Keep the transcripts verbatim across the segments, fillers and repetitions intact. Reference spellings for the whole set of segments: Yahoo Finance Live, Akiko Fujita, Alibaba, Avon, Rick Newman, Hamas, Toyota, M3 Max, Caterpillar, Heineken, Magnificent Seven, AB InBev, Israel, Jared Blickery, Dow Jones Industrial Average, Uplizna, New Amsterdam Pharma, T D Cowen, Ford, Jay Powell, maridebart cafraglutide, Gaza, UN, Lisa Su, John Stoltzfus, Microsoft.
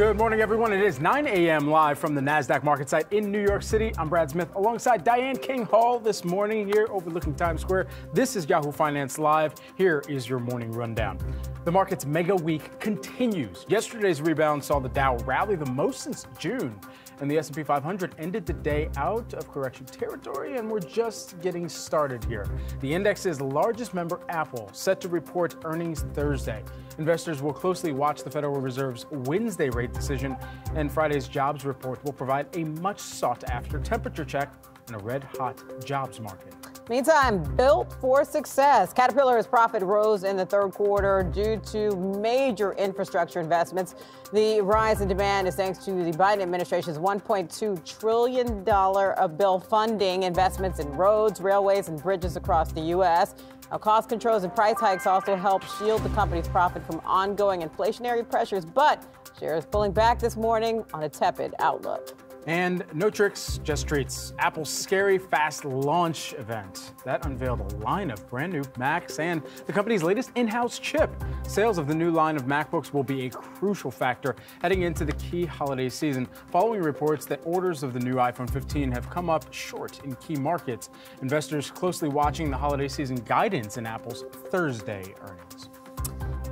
Good morning, everyone. It is nine a m live from the NASDAQ market site in New York City. I'm Brad Smith alongside Diane King Hall this morning here overlooking Times Square. This is Yahoo Finance Live. Here is your morning rundown. The market's mega week continues. Yesterday's rebound saw the Dow rally the most since June, and the S and P five hundred ended the day out of correction territory, and we're just getting started here. The index's largest member, Apple, set to report earnings Thursday. Investors will closely watch the Federal Reserve's Wednesday rate decision, and Friday's jobs report will provide a much sought-after temperature check in a red-hot jobs market. Meantime, built for success. Caterpillar's profit rose in the third quarter due to major infrastructure investments. The rise in demand is thanks to the Biden administration's one point two trillion dollars of bill funding investments in roads, railways, and bridges across the U S Now, cost controls and price hikes also help shield the company's profit from ongoing inflationary pressures, but shares pulling back this morning on a tepid outlook. And no tricks, just treats. Apple's scary fast launch event that unveiled a line of brand new Macs and the company's latest in-house chip. Sales of the new line of MacBooks will be a crucial factor heading into the key holiday season, following reports that orders of the new iPhone fifteen have come up short in key markets. Investors closely watching the holiday season guidance in Apple's Thursday earnings.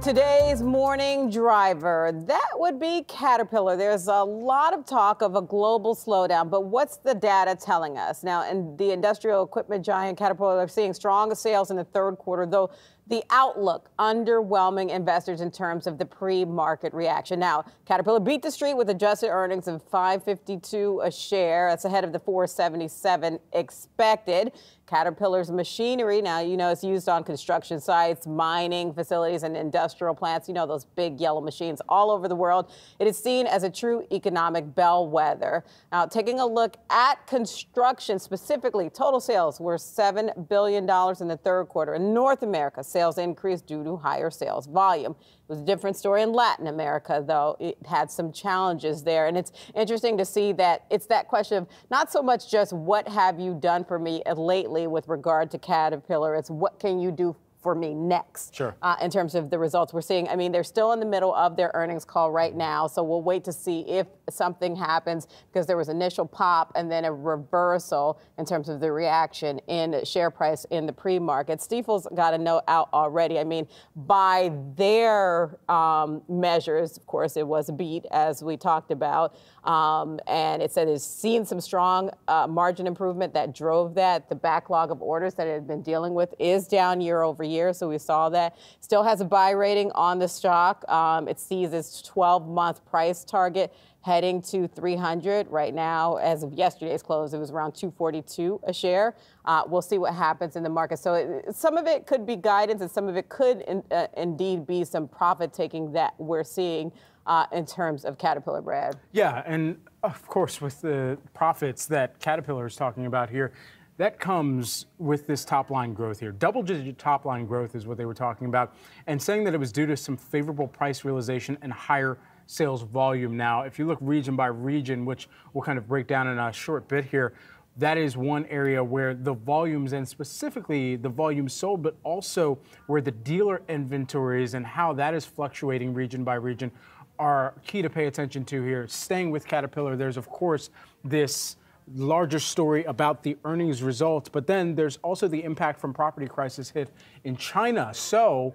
Today's morning driver, that would be Caterpillar. There's a lot of talk of a global slowdown, but what's the data telling us? Now, in the industrial equipment giant Caterpillar are seeing strong sales in the third quarter, though the outlook underwhelming investors in terms of the pre-market reaction. Now, Caterpillar beat the street with adjusted earnings of five fifty-two a share. That's ahead of the four seventy-seven expected. Caterpillar's machinery, now, you know, it's used on construction sites, mining facilities, and industrial plants. You know, those big yellow machines all over the world. It is seen as a true economic bellwether. Now, taking a look at construction specifically, total sales were seven billion dollars in the third quarter. In North America, sales increased due to higher sales volume. It was a different story in Latin America, though. It had some challenges there. And it's interesting to see that it's that question of not so much just what have you done for me lately, with regard to Caterpillar, it's what can you do for me next? Sure. Uh, in terms of the results we're seeing, I mean, they're still in the middle of their earnings call right now, so we'll wait to see if something happens, because there was initial pop and then a reversal in terms of the reaction in share price in the pre-market. Stiefel's got a note out already. I mean, by their um, measures, of course, it was a beat, as we talked about, um, and it said it's seen some strong uh, margin improvement that drove that. The backlog of orders that it had been dealing with is down year over year. year, so we saw that. Still has a buy rating on the stock. Um, it sees its twelve-month price target heading to three hundred. Right now, as of yesterday's close, it was around two forty-two a share. Uh, we'll see what happens in the market. So it, some of it could be guidance, and some of it could in, uh, indeed be some profit-taking that we're seeing uh, in terms of Caterpillar, Brad. Yeah, and of course, with the profits that Caterpillar is talking about here, that comes with this top-line growth here. Double-digit top-line growth is what they were talking about, and saying that it was due to some favorable price realization and higher sales volume. Now, if you look region by region, which we'll kind of break down in a short bit here, that is one area where the volumes, and specifically the volume sold, but also where the dealer inventories and how that is fluctuating region by region are key to pay attention to here. Staying with Caterpillar, there's, of course, this larger story about the earnings results, but then there's also the impact from property crisis hit in China. So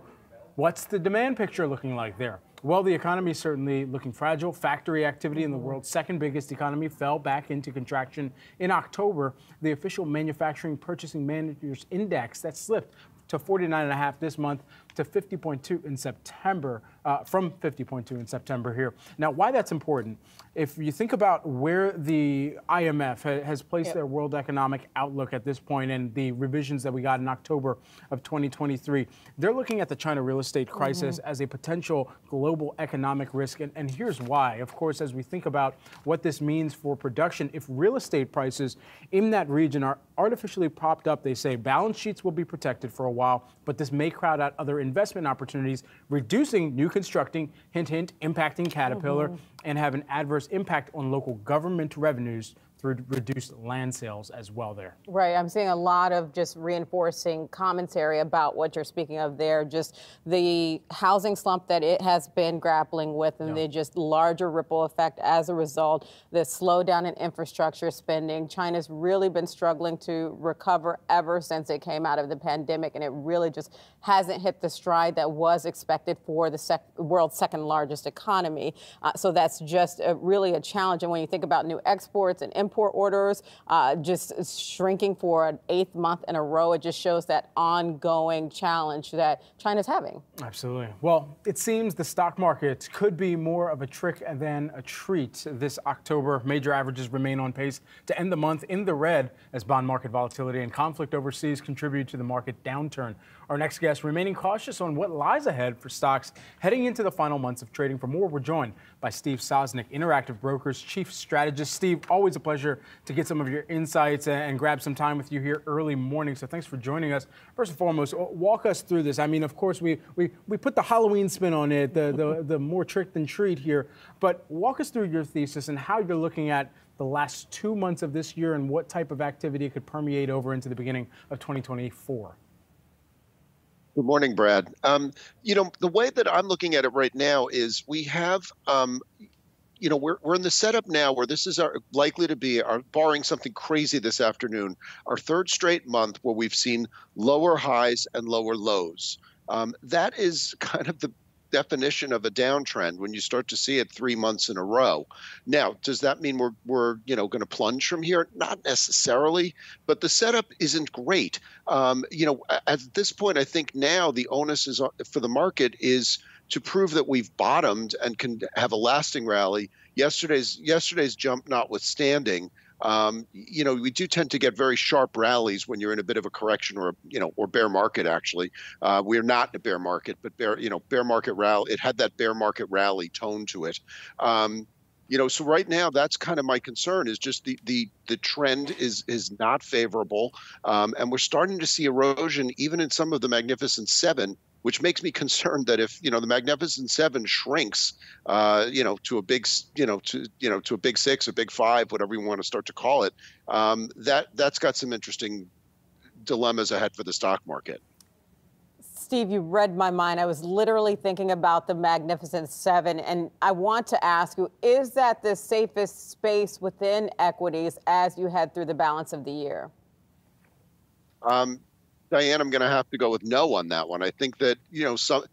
what's the demand picture looking like there? Well, the economy is certainly looking fragile. Factory activity in the world's second biggest economy fell back into contraction in October. The official Manufacturing Purchasing Managers Index that slipped to forty-nine point five this month, to fifty point two in September, uh, from fifty point two in September here. Now, why that's important, if you think about where the I M F ha has placed yep. their world economic outlook at this point, and the revisions that we got in October of twenty twenty-three, they're looking at the China real estate crisis mm-hmm. as a potential global economic risk. And, and here's why. Of course, as we think about what this means for production, if real estate prices in that region are artificially propped up, they say balance sheets will be protected for a while, but this may crowd out other investment opportunities, reducing new constructing, hint, hint, impacting Caterpillar, mm-hmm. and have an adverse impact on local government revenues through reduced land sales as well there. Right. I'm seeing a lot of just reinforcing commentary about what you're speaking of there, just the housing slump that it has been grappling with and yeah. the just larger ripple effect as a result, the slowdown in infrastructure spending. China's really been struggling to recover ever since it came out of the pandemic, and it really just hasn't hit the stride that was expected for the sec world's second largest economy. Uh, so that's just a, really a challenge. And when you think about new exports and import orders uh, just shrinking for an eighth month in a row, it just shows that ongoing challenge that China's having. Absolutely. Well, it seems the stock market could be more of a trick than a treat this October. Major averages remain on pace to end the month in the red as bond market volatility and conflict overseas contribute to the market downturn. Our next guest remaining cautious on what lies ahead for stocks heading into the final months of trading. For more, we're joined by Steve Sosnick, Interactive Brokers Chief Strategist. Steve, always a pleasure to get some of your insights and grab some time with you here early morning. So thanks for joining us. First and foremost, walk us through this. I mean, of course, we we, we put the Halloween spin on it, the, the, the more trick than treat here. But walk us through your thesis and how you're looking at the last two months of this year and what type of activity could permeate over into the beginning of twenty twenty-four. Good morning, Brad. Um, you know, the way that I'm looking at it right now is we have, um, you know, we're, we're in the setup now where this is our, likely to be, our, barring something crazy this afternoon, our third straight month where we've seen lower highs and lower lows. Um, that is kind of the definition of a downtrend when you start to see it three months in a row. Now, does that mean we're, we're you know, going to plunge from here? Not necessarily, but the setup isn't great. Um, you know, at this point, I think now the onus is for the market is to prove that we've bottomed and can have a lasting rally. Yesterday's yesterday's jump notwithstanding, Um, you know, we do tend to get very sharp rallies when you're in a bit of a correction or, you know, or bear market, actually. Uh, we're not in a bear market, but bear, you know, bear market rally, it had that bear market rally tone to it. Um, you know, so right now, that's kind of my concern is just the, the, the trend is, is not favorable. Um, and we're starting to see erosion even in some of the Magnificent Seven, which makes me concerned that if, you know, the Magnificent Seven shrinks, uh, you know, to a big, you know, to, you know, to a big six, a big five, whatever you want to start to call it, um, that, that's got some interesting dilemmas ahead for the stock market. Steve, you read my mind. I was literally thinking about the Magnificent Seven, and I want to ask you, is that the safest space within equities as you head through the balance of the year? Um, Diane, I'm going to have to go with no on that one. I think that, you know, some,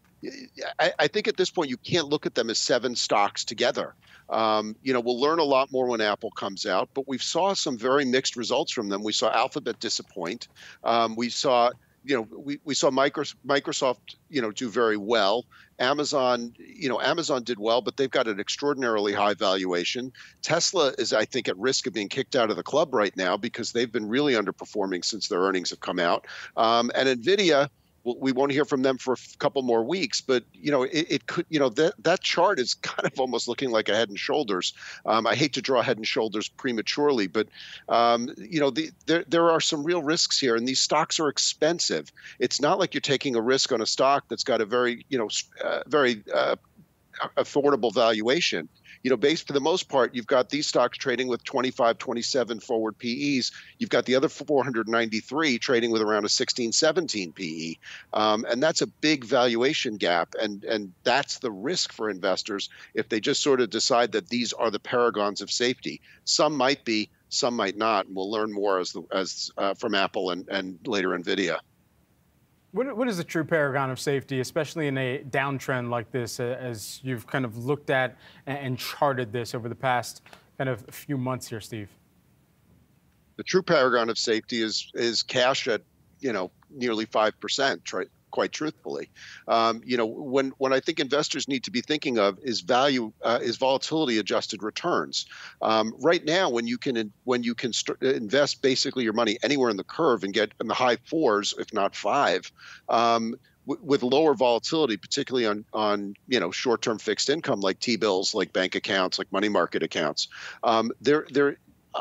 I, I think at this point you can't look at them as seven stocks together. Um, you know, we'll learn a lot more when Apple comes out, but we saw some very mixed results from them. We saw Alphabet disappoint. Um, we saw, you know, we, we saw Microsoft, you know, do very well. Amazon, you know, Amazon did well, but they've got an extraordinarily high valuation. Tesla is, I think, at risk of being kicked out of the club right now because they've been really underperforming since their earnings have come out. Um, and Nvidia, we won't hear from them for a couple more weeks, but, you know, it, it could, you know, that, that chart is kind of almost looking like a head and shoulders. Um, I hate to draw head and shoulders prematurely, but, um, you know, the, there, there are some real risks here, and these stocks are expensive. It's not like you're taking a risk on a stock that's got a very, you know, uh, very uh, affordable valuation. You know, based for the most part, you've got these stocks trading with twenty-five, twenty-seven forward P Es. You've got the other four hundred ninety-three trading with around a sixteen, seventeen P E. Um, and that's a big valuation gap. And, and that's the risk for investors if they just sort of decide that these are the paragons of safety. Some might be, some might not. And we'll learn more as the, as uh, from Apple and, and later Nvidia. What, what is the true paragon of safety, especially in a downtrend like this, as you've kind of looked at and charted this over the past kind of few months here, Steve? The true paragon of safety is is cash at, you know, nearly five percent, quite truthfully. Um, you know, when, when I think investors need to be thinking of is value, uh, is volatility adjusted returns. Um, right now, when you can, when you can st invest basically your money anywhere in the curve and get in the high fours, if not five, um, with lower volatility, particularly on, on you know, short-term fixed income like T-bills, like bank accounts, like money market accounts, um, they're, they're,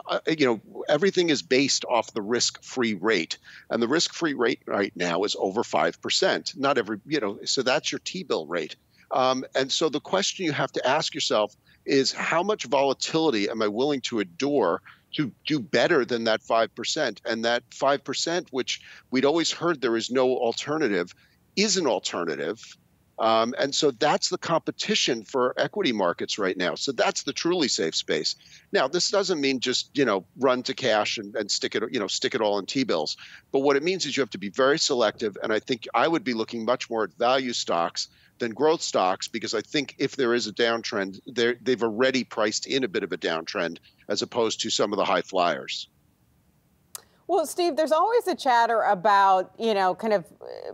Uh, you know, everything is based off the risk-free rate, and the risk-free rate right now is over five percent. Not every, you know, so that's your T-bill rate. Um, and so the question you have to ask yourself is, how much volatility am I willing to endure to do better than that five percent. And that five percent, which we'd always heard there is no alternative, is an alternative. Um, and so that's the competition for equity markets right now. So that's the truly safe space. Now, this doesn't mean just, you know, run to cash and, and stick it, you know, stick it all in T-bills. But what it means is you have to be very selective. And I think I would be looking much more at value stocks than growth stocks, because I think if there is a downtrend, they've already priced in a bit of a downtrend as opposed to some of the high flyers. Well, Steve, there's always a chatter about, you know, kind of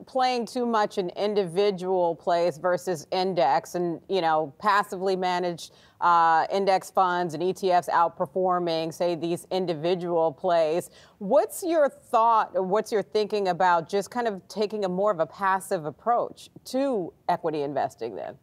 playing too much in individual plays versus index and, you know, passively managed uh, index funds and E T Fs outperforming, say, these individual plays. What's your thought or what's your thinking about just kind of taking a more of a passive approach to equity investing then?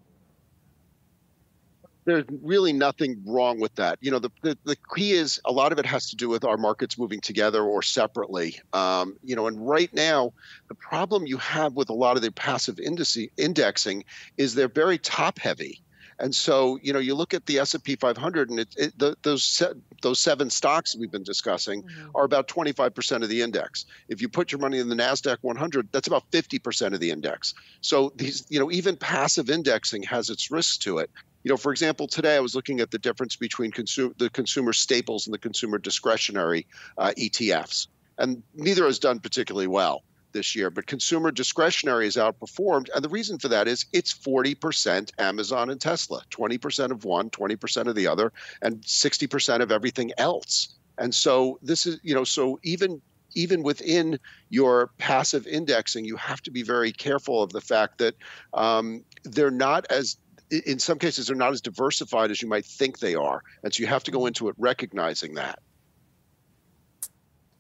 There's really nothing wrong with that. You know, the, the the key is a lot of it has to do with our markets moving together or separately. Um, you know, and right now, the problem you have with a lot of the passive indice indexing is they're very top heavy. And so, you know, you look at the S and P five hundred, and it, it, the, those se those seven stocks we've been discussing mm-hmm. are about twenty-five percent of the index. If you put your money in the NASDAQ one hundred, that's about fifty percent of the index. So these, you know, even passive indexing has its risks to it. You know, for example, today I was looking at the difference between consumer, the consumer staples and the consumer discretionary uh, E T Fs, and neither has done particularly well this year. But consumer discretionary has outperformed, and the reason for that is it's forty percent Amazon and Tesla, twenty percent of one, twenty percent of the other, and sixty percent of everything else. And so this is, you know, so even even within your passive indexing, you have to be very careful of the fact that um, they're not as in some cases, they're not as diversified as you might think they are. And so you have to go into it recognizing that.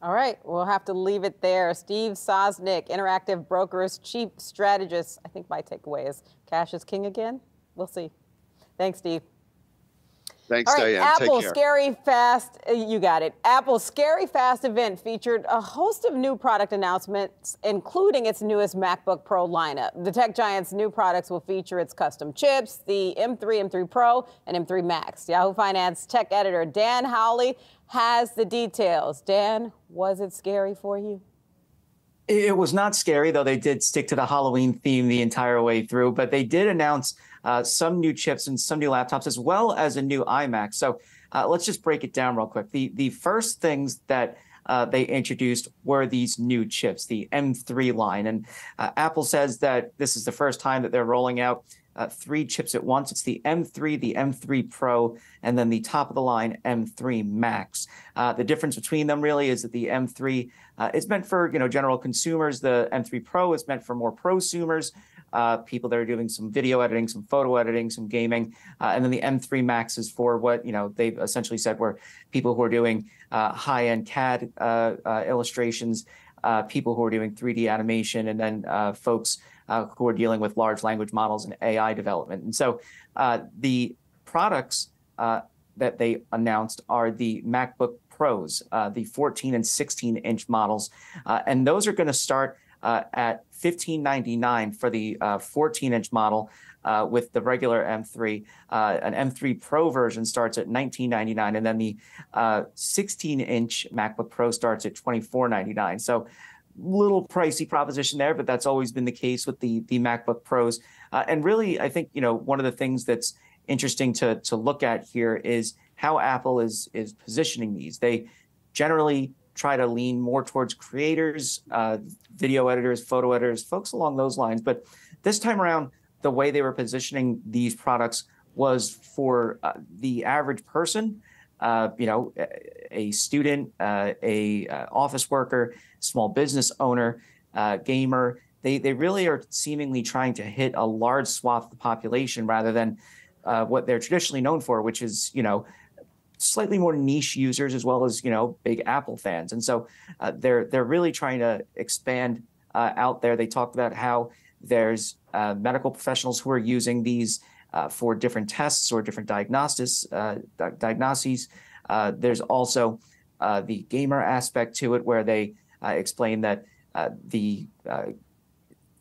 All right, we'll have to leave it there. Steve Sosnick, Interactive Brokers, Chief Strategist. I think my takeaway is cash is king again. We'll see. Thanks, Steve. Thanks, All right, Diane. Apple Take care. Scary Fast, you got it. Apple's Scary Fast event featured a host of new product announcements, including its newest MacBook Pro lineup. The tech giant's new products will feature its custom chips, the M three, M three Pro, and M three Max. Yahoo Finance tech editor Dan Howley has the details. Dan, was it scary for you? It was not scary, though they did stick to the Halloween theme the entire way through, but they did announce uh, some new chips and some new laptops, as well as a new iMac. So uh, let's just break it down real quick. The, the first things that uh, they introduced were these new chips, the M three line. And uh, Apple says that this is the first time that they're rolling out uh, three chips at once. It's the M three, the M three Pro, and then the top of the line M three Max. Uh, the difference between them really is that the M three uh, is meant for, you know, general consumers. The M three Pro is meant for more prosumers, uh, people that are doing some video editing, some photo editing, some gaming. Uh, and then the M three Max is for what, you know, they've essentially said were people who are doing uh, high-end C A D uh, uh, illustrations, uh, people who are doing three D animation, and then uh, folks Uh, who are dealing with large language models and A I development. And so uh, the products uh, that they announced are the MacBook Pros, uh, the fourteen and sixteen inch models. Uh, and those are going to start uh, at fifteen ninety-nine for the uh, fourteen inch model uh, with the regular M three. Uh, an M three Pro version starts at nineteen ninety-nine, and then the uh, sixteen inch MacBook Pro starts at twenty-four ninety-nine. So little pricey proposition there, but that's always been the case with the the MacBook Pros. Uh, and really, I think, you know, one of the things that's interesting to to look at here is how Apple is is positioning these. They generally try to lean more towards creators, uh, video editors, photo editors, folks along those lines. But this time around, the way they were positioning these products was for uh, the average person. Uh, you know, a student, uh, a uh, office worker, small business owner, uh, gamer. They they really are seemingly trying to hit a large swath of the population rather than uh, what they're traditionally known for, which is, you know, slightly more niche users as well as, you know, big Apple fans. And so uh, they're they're really trying to expand uh, out there. They talked about how there's uh, medical professionals who are using these Uh, for different tests or different diagnostics, uh, di diagnoses. Uh, there's also uh, the gamer aspect to it, where they uh, explain that uh, the uh,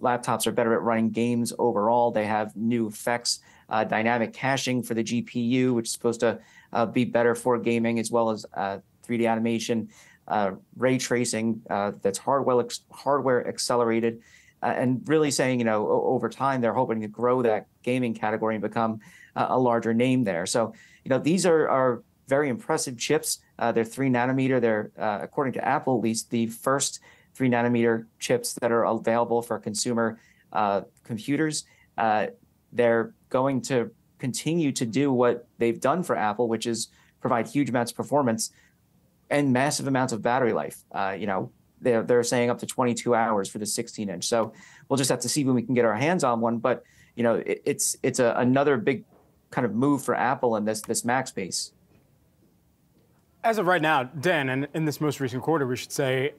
laptops are better at running games overall. They have new effects, uh, dynamic caching for the G P U, which is supposed to uh, be better for gaming, as well as uh, three D animation, uh, ray tracing uh, that's hardware ex hardware accelerated, uh, and really saying, you know, over time they're hoping to grow that gaming category and become uh, a larger name there. So, you know, these are are very impressive chips. Uh, they're three nanometer. They're, uh, according to Apple, at least the first three nanometer chips that are available for consumer uh, computers. Uh, they're going to continue to do what they've done for Apple, which is provide huge amounts of performance and massive amounts of battery life. Uh, you know, they're, they're saying up to twenty-two hours for the sixteen inch. So we'll just have to see when we can get our hands on one. But, you know, it, it's it's a, another big kind of move for Apple in this this Mac space. As of right now, Dan, and in this most recent quarter, we should say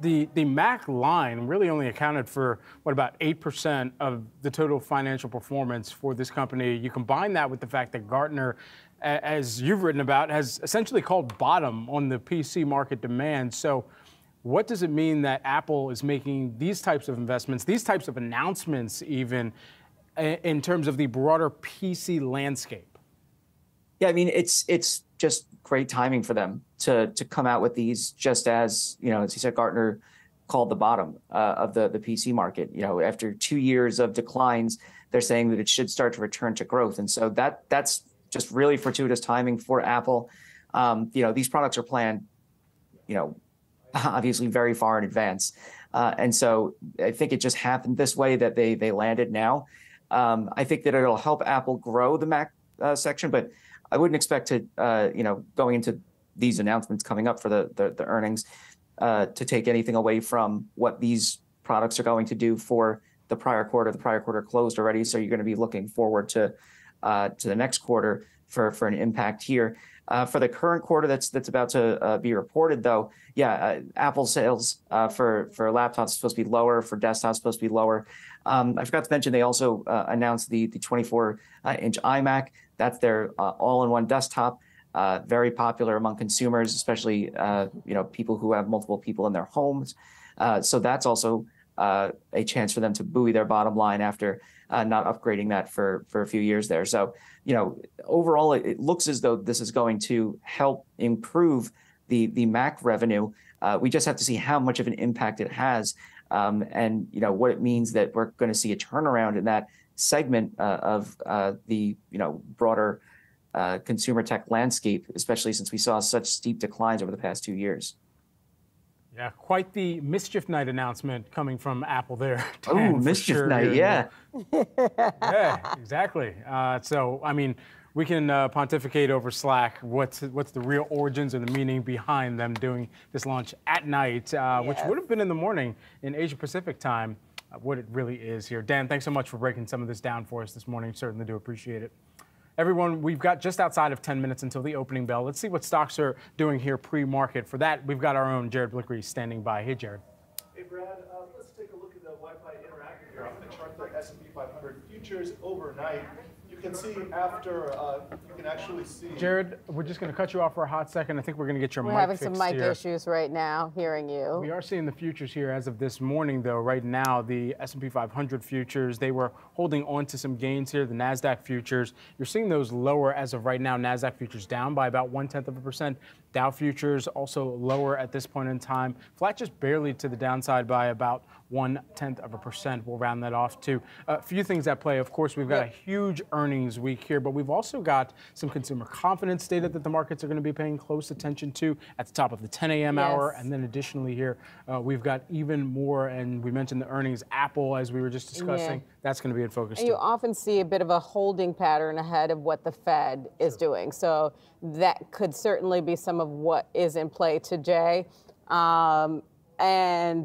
the, the Mac line really only accounted for, what, about eight percent of the total financial performance for this company. You combine that with the fact that Gartner, as you've written about, has essentially called bottom on the P C market demand. So what does it mean that Apple is making these types of investments, these types of announcements even, in terms of the broader P C landscape? Yeah, I mean, it's it's just great timing for them to to come out with these, just as, you know, as you said, Gartner called the bottom uh, of the the P C market. You know, after two years of declines, they're saying that it should start to return to growth, and so that that's just really fortuitous timing for Apple. Um, you know, these products are planned, you know, obviously very far in advance, uh, and so I think it just happened this way that they they landed now. Um, I think that it'll help Apple grow the Mac uh, section, but I wouldn't expect to, uh, you know, going into these announcements coming up for the the, the earnings, uh, to take anything away from what these products are going to do for the prior quarter. The prior quarter closed already, so you're going to be looking forward to uh, to the next quarter for for an impact here. Uh, for the current quarter that's that's about to uh, be reported, though, yeah, uh, Apple sales uh, for for laptops is supposed to be lower, for desktops supposed to be lower. Um, I forgot to mention they also uh, announced the the twenty-four inch iMac. That's their uh, all-in-one desktop, uh, very popular among consumers, especially uh, you know, people who have multiple people in their homes. Uh, so that's also uh, a chance for them to buoy their bottom line after uh, not upgrading that for for a few years there. So, you know, overall, it, it looks as though this is going to help improve the the Mac revenue. Uh, we just have to see how much of an impact it has, um, and you know what it means that we're going to see a turnaround in that segment uh, of uh, the you know broader uh, consumer tech landscape, especially since we saw such steep declines over the past two years. Yeah, quite the Mischief Night announcement coming from Apple there. Oh, Mischief sure. Night, yeah. Yeah, exactly. Uh, so, I mean, we can uh, pontificate over Slack what's what's the real origins and the meaning behind them doing this launch at night, uh, yes. which would have been in the morning in Asia Pacific time. What it really is here. Dan, thanks so much for breaking some of this down for us this morning. Certainly do appreciate it. Everyone, we've got just outside of ten minutes until the opening bell. Let's see what stocks are doing here pre-market. For that, we've got our own Jared Blickery standing by. Hey, Jared. Hey, Brad. Uh, let's take a look at the Wi-Fi Interactive here. I'm going to chart the S and P five hundred futures overnight. You can see after, uh, you can actually see. Jared, we're just going to cut you off for a hot second. I think we're going to get your we're mic We're having fixed some mic here. Issues right now, hearing you. We are seeing the futures here as of this morning, though. Right now, the S and P five hundred futures, they were holding on to some gains here. The NASDAQ futures, you're seeing those lower as of right now. NASDAQ futures down by about one-tenth of a percent. Dow futures also lower at this point in time. Flat just barely to the downside by about one-tenth of a percent. We'll round that off to a few things at play. Of course, we've got yep. a huge earnings week here, but we've also got some consumer confidence data that the markets are going to be paying close attention to at the top of the ten A M yes. hour. And then additionally here, uh, we've got even more, and we mentioned the earnings, Apple, as we were just discussing. Yeah. That's going to be in focus. And too. You often see a bit of a holding pattern ahead of what the Fed sure. is doing. So that could certainly be some of what is in play today. Um, And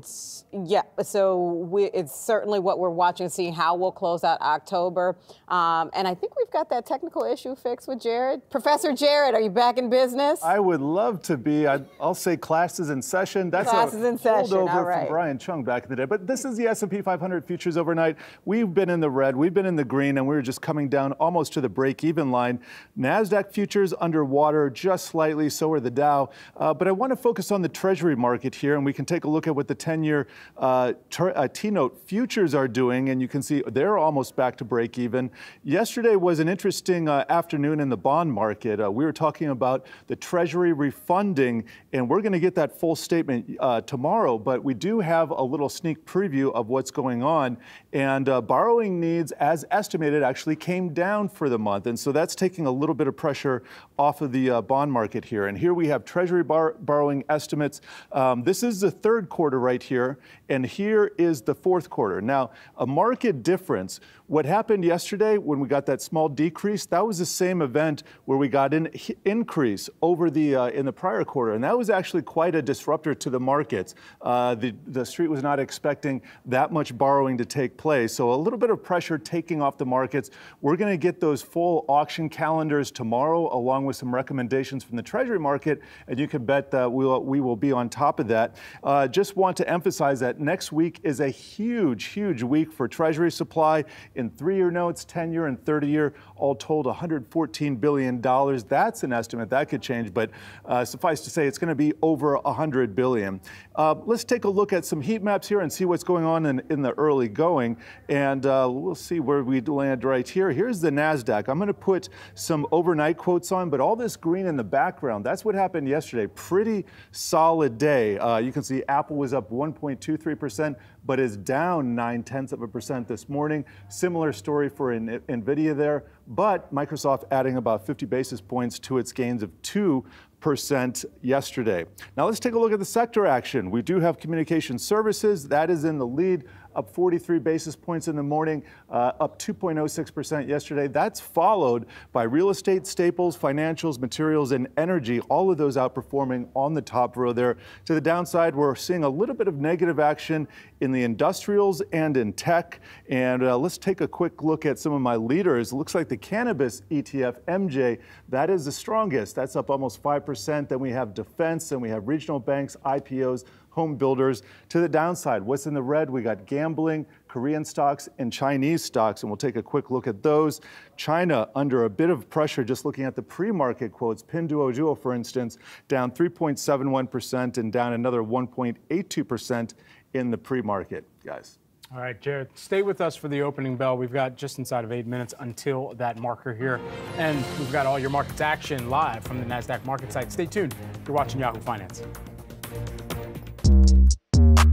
yeah, so we, it's certainly what we're watching, seeing how we'll close out October. Um, and I think we've got that technical issue fixed with Jared. Professor Jared, are you back in business? I would love to be. I, I'll say classes in session. That's classes a in session. Holdover all right. from Brian Chung back in the day. But this is the S and P five hundred futures overnight. We've been in the red, we've been in the green, and we were just coming down almost to the break-even line. NASDAQ futures underwater just slightly, so are the Dow. Uh, but I want to focus on the Treasury market here, and we can take a look at what the ten-year uh, uh, T-note futures are doing, and you can see they're almost back to break even. Yesterday was an interesting uh, afternoon in the bond market. Uh, we were talking about the Treasury refunding, and we're going to get that full statement uh, tomorrow, but we do have a little sneak preview of what's going on. And uh, borrowing needs, as estimated, actually came down for the month, and so that's taking a little bit of pressure off of the uh, bond market here. And here we have Treasury bar borrowing estimates. Um, this is the third quarter right here, and here is the fourth quarter. Now, a market difference. What happened yesterday when we got that small decrease, that was the same event where we got an increase over the uh, in the prior quarter, and that was actually quite a disruptor to the markets. Uh, the, the street was not expecting that much borrowing to take place, so a little bit of pressure taking off the markets. We're going to get those full auction calendars tomorrow, along with some recommendations from the Treasury market, and you can bet that we'll, we will be on top of that. Uh, just want to emphasize that next week is a huge, huge week for Treasury supply in three-year notes, ten-year, and thirty-year, all told one hundred fourteen billion dollars. That's an estimate. That could change, but uh, suffice to say, it's going to be over one hundred billion dollars. Uh, let's take a look at some heat maps here and see what's going on in, in the early going, and uh, we'll see where we land right here. Here's the NASDAQ. I'm going to put some overnight quotes on, but all this green in the background, that's what happened yesterday. Pretty solid day. Uh, you can see Apple was up one point two three percent, but is down nine-tenths of a percent this morning. Similar story for in, in, Nvidia there, but Microsoft adding about fifty basis points to its gains of two percent yesterday. Now let's take a look at the sector action. We do have communication services. That is in the lead, up forty-three basis points in the morning, uh, up two point oh six percent yesterday. That's followed by real estate, staples, financials, materials, and energy, all of those outperforming on the top row there. To the downside, we're seeing a little bit of negative action in the industrials and in tech. And uh, let's take a quick look at some of my leaders. It looks like the cannabis E T F, M J, that is the strongest. That's up almost five percent. Then we have defense, and we have regional banks, I P Os, home builders. To the downside, what's in the red? We got gambling, Korean stocks, and Chinese stocks, and we'll take a quick look at those. China under a bit of pressure, just looking at the pre-market quotes. Pinduoduo, for instance, down three point seven one percent and down another one point eight two percent in the pre-market, guys. All right, Jared, stay with us for the opening bell. We've got just inside of eight minutes until that marker here. And we've got all your markets action live from the NASDAQ market site. Stay tuned. You're watching Yahoo Finance.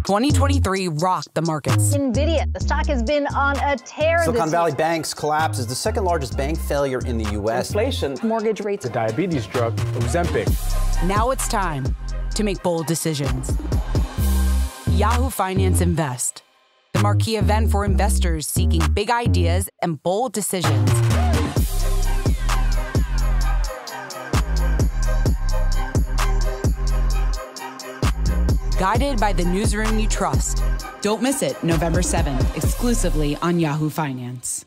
twenty twenty-three rocked the markets. Nvidia, the stock has been on a tear. Silicon Valley Bank's collapse is the second largest bank failure in the U S Inflation, mortgage rates, the diabetes drug, Ozempic. Now it's time to make bold decisions. Yahoo Finance Invest, the marquee event for investors seeking big ideas and bold decisions. Guided by the newsroom you trust. Don't miss it, November seventh, exclusively on Yahoo Finance.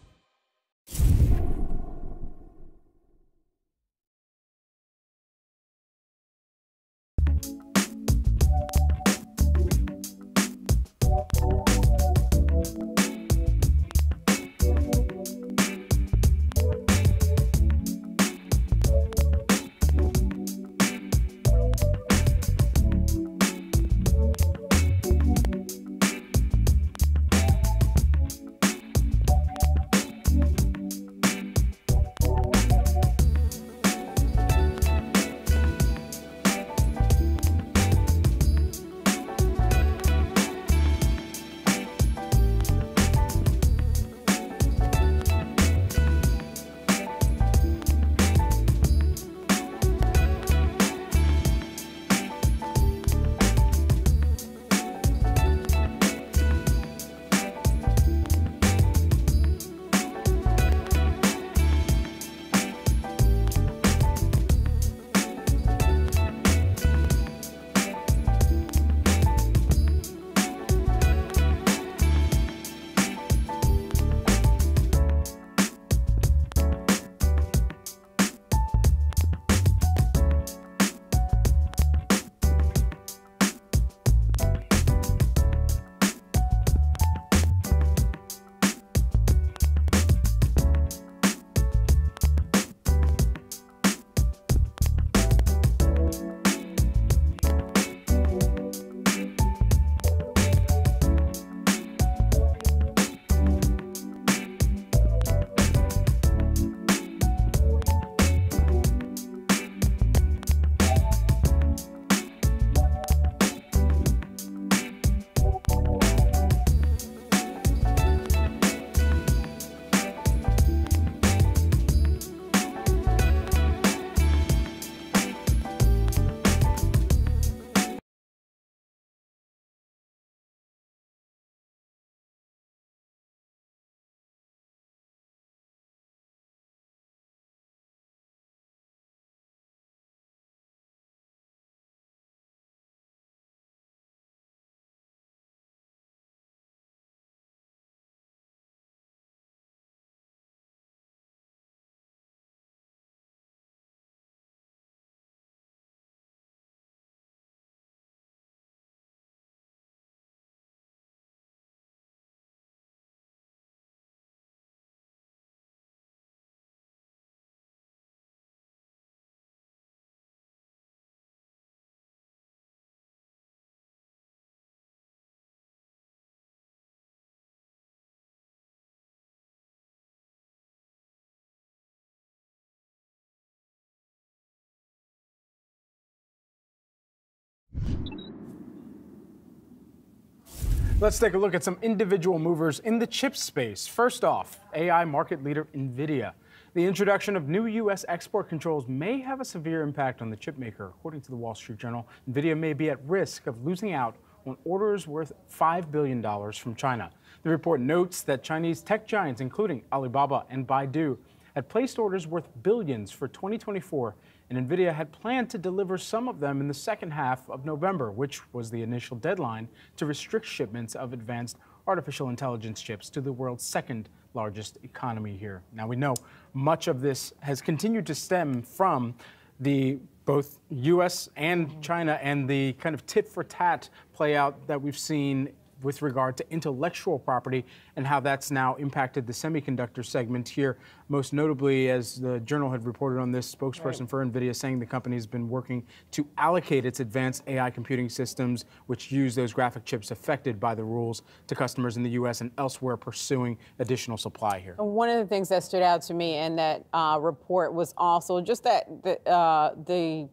Let's take a look at some individual movers in the chip space. First off, A I market leader Nvidia. The introduction of new U S export controls may have a severe impact on the chipmaker. According to the Wall Street Journal, Nvidia may be at risk of losing out on orders worth five billion dollars from China. The report notes that Chinese tech giants, including Alibaba and Baidu, had placed orders worth billions for twenty twenty-four, and Nvidia had planned to deliver some of them in the second half of November, which was the initial deadline to restrict shipments of advanced artificial intelligence chips to the world's second largest economy here. Now, we know much of this has continued to stem from the both U S and China and the kind of tit-for-tat play out that we've seen with regard to intellectual property and how that's now impacted the semiconductor segment here, most notably, as the Journal had reported on this, spokesperson right. for NVIDIA saying the company has been working to allocate its advanced A I computing systems, which use those graphic chips affected by the rules, to customers in the U S and elsewhere pursuing additional supply here. One of the things that stood out to me in that uh, report was also just that the, uh, the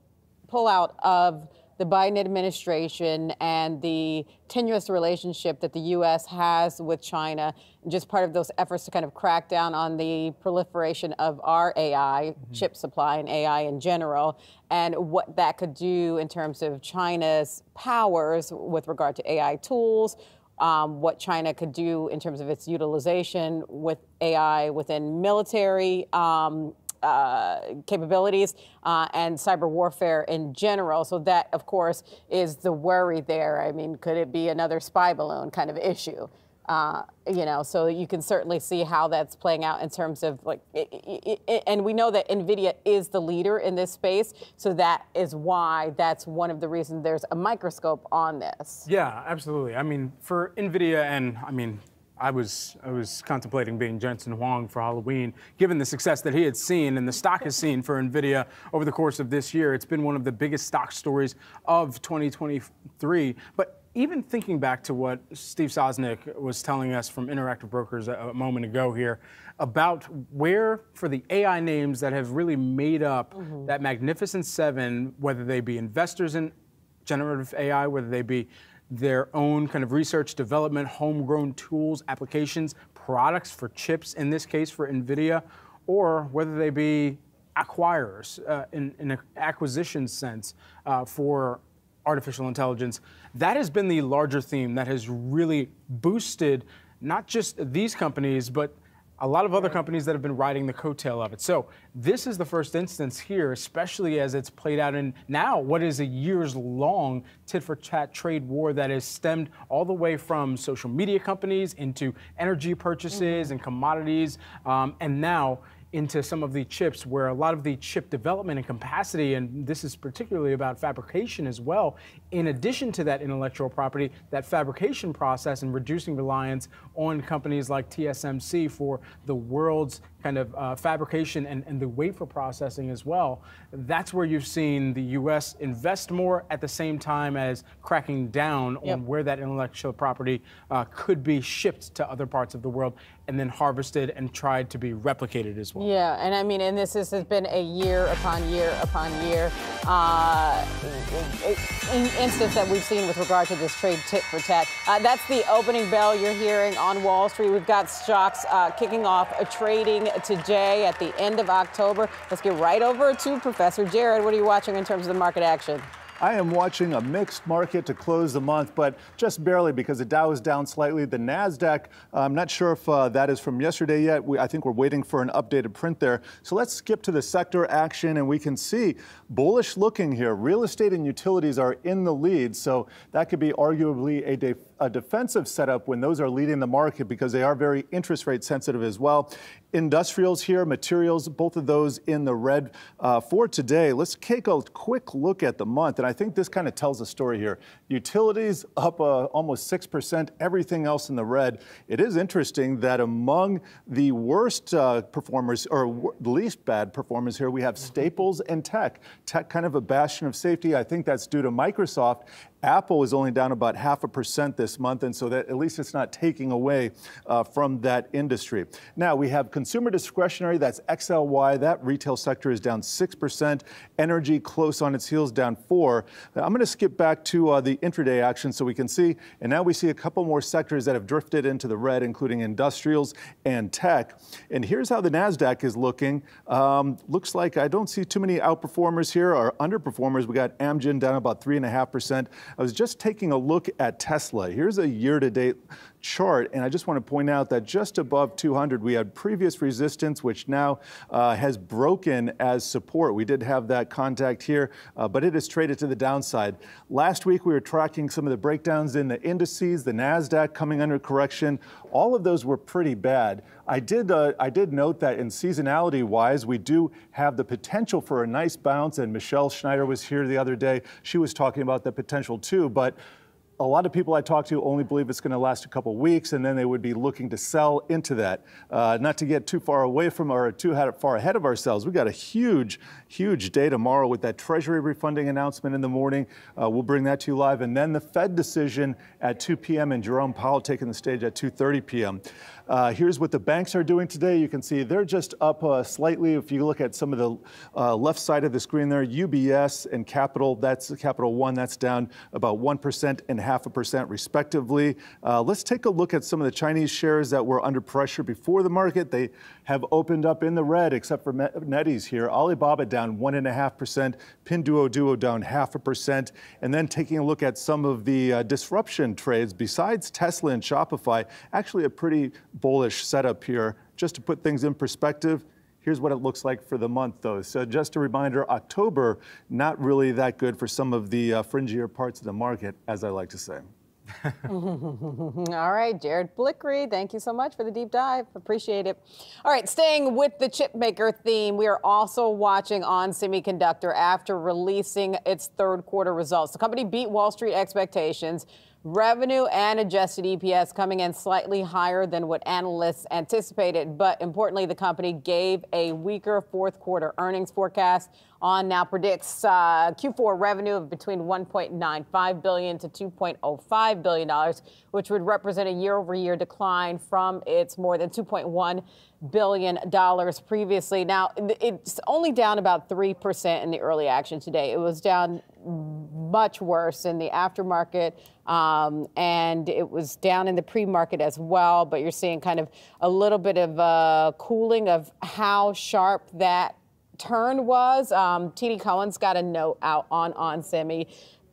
pullout of the Biden administration and the tenuous relationship that the U S has with China, just part of those efforts to kind of crack down on the proliferation of our A I, mm-hmm. chip supply and A I in general, and what that could do in terms of China's powers with regard to A I tools, um, what China could do in terms of its utilization with A I within military um, Uh, capabilities uh, and cyber warfare in general. So that, of course, is the worry there. I mean, could it be another spy balloon kind of issue? Uh, you know, so you can certainly see how that's playing out in terms of like, it, it, it, and we know that NVIDIA is the leader in this space. So that is why that's one of the reasons there's a microscope on this. Yeah, absolutely. I mean, for NVIDIA and I mean, I was I was contemplating being Jensen Huang for Halloween, given the success that he had seen and the stock has seen for NVIDIA over the course of this year. It's been one of the biggest stock stories of twenty twenty-three. But even thinking back to what Steve Sosnick was telling us from Interactive Brokers a, a moment ago here about where, for the A I names that have really made up mm-hmm. that Magnificent Seven, whether they be investors in generative A I, whether they be their own kind of research, development, homegrown tools, applications, products for chips, in this case for NVIDIA, or whether they be acquirers uh, in, in an acquisition sense uh, for artificial intelligence. That has been the larger theme that has really boosted not just these companies, but a lot of other companies that have been riding the coattail of it. So this is the first instance here, especially as it's played out in now what is a years-long tit-for-tat trade war that has stemmed all the way from social media companies into energy purchases mm-hmm. and commodities, um, and now into some of the chips, where a lot of the chip development and capacity, and this is particularly about fabrication as well, in addition to that intellectual property, that fabrication process and reducing reliance on companies like T S M C for the world's kind of uh, fabrication and, and the wafer processing as well. That's where you've seen the U S invest more at the same time as cracking down yep. on where that intellectual property uh, could be shipped to other parts of the world and then harvested and tried to be replicated as well. Yeah, and I mean, and this has been a year upon year upon year uh, in, in instance that we've seen with regard to this trade tit for tat. Uh, that's the opening bell you're hearing on Wall Street. We've got stocks uh, kicking off a trading today at the end of October. Let's get right over to Professor Jared. What are you watching in terms of the market action? I am watching a mixed market to close the month, but just barely, because the Dow is down slightly. The NASDAQ, I'm not sure if uh, that is from yesterday yet. We, I think we're waiting for an updated print there. So let's skip to the sector action, and we can see bullish looking here. Real estate and utilities are in the lead, so that could be arguably a day. A defensive setup when those are leading the market, because they are very interest rate sensitive as well. Industrials here, materials, both of those in the red uh, for today. Let's take a quick look at the month, and I think this kind of tells a story here. Utilities up uh, almost six percent, everything else in the red. It is interesting that among the worst uh, performers, or least bad performers here, we have staples and tech. Tech kind of a bastion of safety. I think that's due to Microsoft Apple was only down about half a percent this month, and so that at least it's not taking away uh, from that industry. Now, we have consumer discretionary, that's X L Y. That retail sector is down six percent. Energy close on its heels, down four. Now, I'm going to skip back to uh, the intraday action so we can see. And now we see a couple more sectors that have drifted into the red, including industrials and tech. And here's how the NASDAQ is looking. Um, looks like I don't see too many outperformers here or underperformers. We got Amgen down about three and a half percent. I was just taking a look at Tesla. Here's a year-to-date chart, and I just want to point out that just above two hundred, we had previous resistance, which now uh, has broken as support. We did have that contact here, uh, but it is traded to the downside. Last week, we were tracking some of the breakdowns in the indices, the NASDAQ coming under correction. All of those were pretty bad. I did, uh, I did note that in seasonality-wise, we do have the potential for a nice bounce, and Michelle Schneider was here the other day. She was talking about the potential too, but a lot of people I talk to only believe it's going to last a couple weeks, and then they would be looking to sell into that. Uh, not to get too far away from our, too far ahead of ourselves, we've got a huge, huge day tomorrow with that Treasury refunding announcement in the morning. Uh, we'll bring that to you live. And then the Fed decision at two P M and Jerome Powell taking the stage at two thirty P M Uh, here's what the banks are doing today. You can see they're just up uh, slightly. If you look at some of the uh, left side of the screen there, U B S and Capital, that's Capital One, that's down about one percent and half a percent respectively. Uh, let's take a look at some of the Chinese shares that were under pressure before the market. They have opened up in the red, except for Nettie's here. Alibaba down one and a half percent, Pinduoduo down half a percent. And then taking a look at some of the uh, disruption trades, besides Tesla and Shopify, actually a pretty bullish setup here. Just to put things in perspective, here's what it looks like for the month, though. So just a reminder, October, not really that good for some of the uh, fringier parts of the market, as I like to say. All right, Jared Blickery, thank you so much for the deep dive. Appreciate it. All right, staying with the chipmaker theme, we are also watching OnSemi after releasing its third quarter results. The company beat Wall Street expectations. Revenue and adjusted E P S coming in slightly higher than what analysts anticipated. But importantly, the company gave a weaker fourth quarter earnings forecast. On now predicts uh, Q four revenue of between one point nine five billion dollars to two point oh five billion dollars, which would represent a year-over-year decline from its more than two point one billion dollars previously. Now, it's only down about three percent in the early action today. It was down much worse in the aftermarket, um, and it was down in the pre-market as well. But you're seeing kind of a little bit of a cooling of how sharp that turn was. um, T D Cowen's got a note out on OnSemi.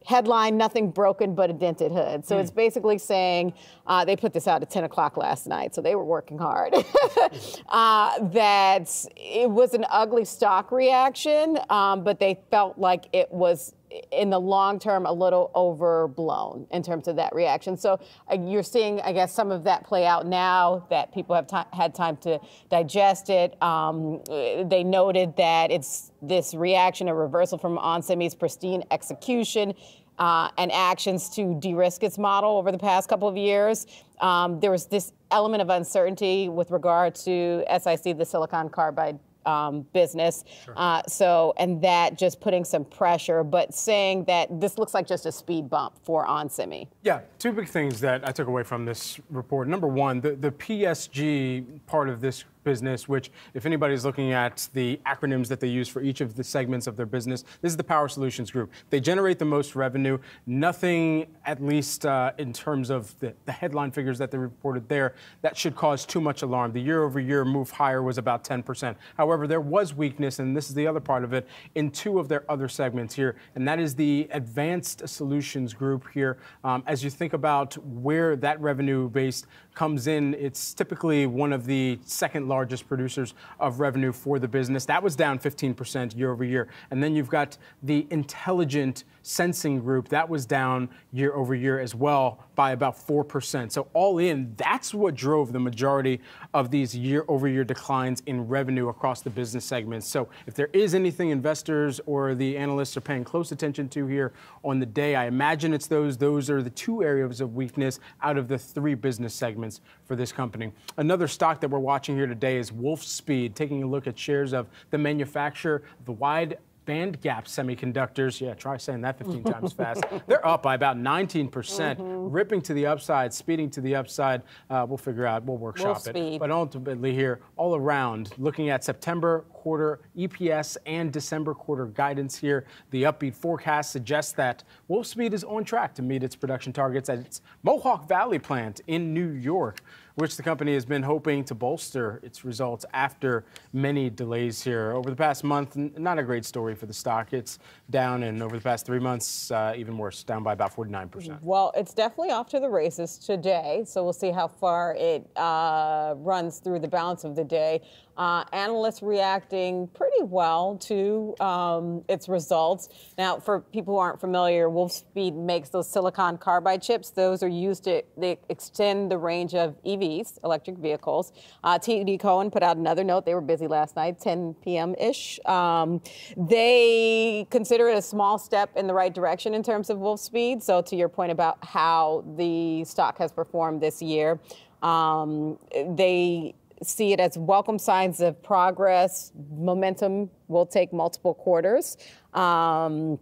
Headline, nothing broken but a dented hood. So mm. it's basically saying, uh, they put this out at ten o'clock last night, so they were working hard, uh, that it was an ugly stock reaction, um, but they felt like it was in the long term a little overblown in terms of that reaction. So uh, you're seeing, I guess, some of that play out now that people have had time to digest it. Um, they noted that it's this reaction, a reversal from OnSemi's pristine execution uh, and actions to de-risk its model over the past couple of years. Um, there was this element of uncertainty with regard to S I C, the silicon carbide Um, business. Sure. Uh, so, and that just putting some pressure, but saying that this looks like just a speed bump for OnSemi. Yeah, two big things that I took away from this report. Number one, the, the P S G part of this business, which if anybody's looking at the acronyms that they use for each of the segments of their business, this is the Power Solutions Group. They generate the most revenue. Nothing, at least uh, in terms of the, the headline figures that they reported there, that should cause too much alarm. The year-over-year move higher was about ten percent. However, there was weakness, and this is the other part of it, in two of their other segments here, and that is the Advanced Solutions Group here. Um, as you think about where that revenue base comes in, it's typically one of the second largest producers of revenue for the business. That was down fifteen percent year over year. And then you've got the Intelligent Sensing Group. That was down year over year as well by about four percent. So all in, that's what drove the majority of these year over year declines in revenue across the business segments. So if there is anything investors or the analysts are paying close attention to here on the day, I imagine it's those. Those are the two areas of weakness out of the three business segments for this company. Another stock that we're watching here today is Wolfspeed, taking a look at shares of the manufacturer, the wide Bandgap Semiconductors, yeah, try saying that fifteen times fast. They're up by about nineteen percent, mm-hmm. ripping to the upside, speeding to the upside. Uh, we'll figure out, we'll workshop Wolfspeed. it. But ultimately here, all around, looking at September quarter E P S and December quarter guidance here, the upbeat forecast suggests that Wolfspeed is on track to meet its production targets at its Mohawk Valley plant in New York, which the company has been hoping to bolster its results after many delays here. Over the past month, n not a great story for the stock. It's down, and over the past three months, uh, even worse, down by about forty-nine percent. Well, it's definitely off to the races today, so we'll see how far it uh, runs through the balance of the day. Uh, analysts reacting pretty well to um, its results. Now, for people who aren't familiar, Wolfspeed makes those silicon carbide chips. Those are used to they extend the range of E Vs, electric vehicles. Uh, T D Cowen put out another note. They were busy last night, ten p m ish. Um, they consider it a small step in the right direction in terms of Wolfspeed. So to your point about how the stock has performed this year, um, they see it as welcome signs of progress. Momentum will take multiple quarters. Um,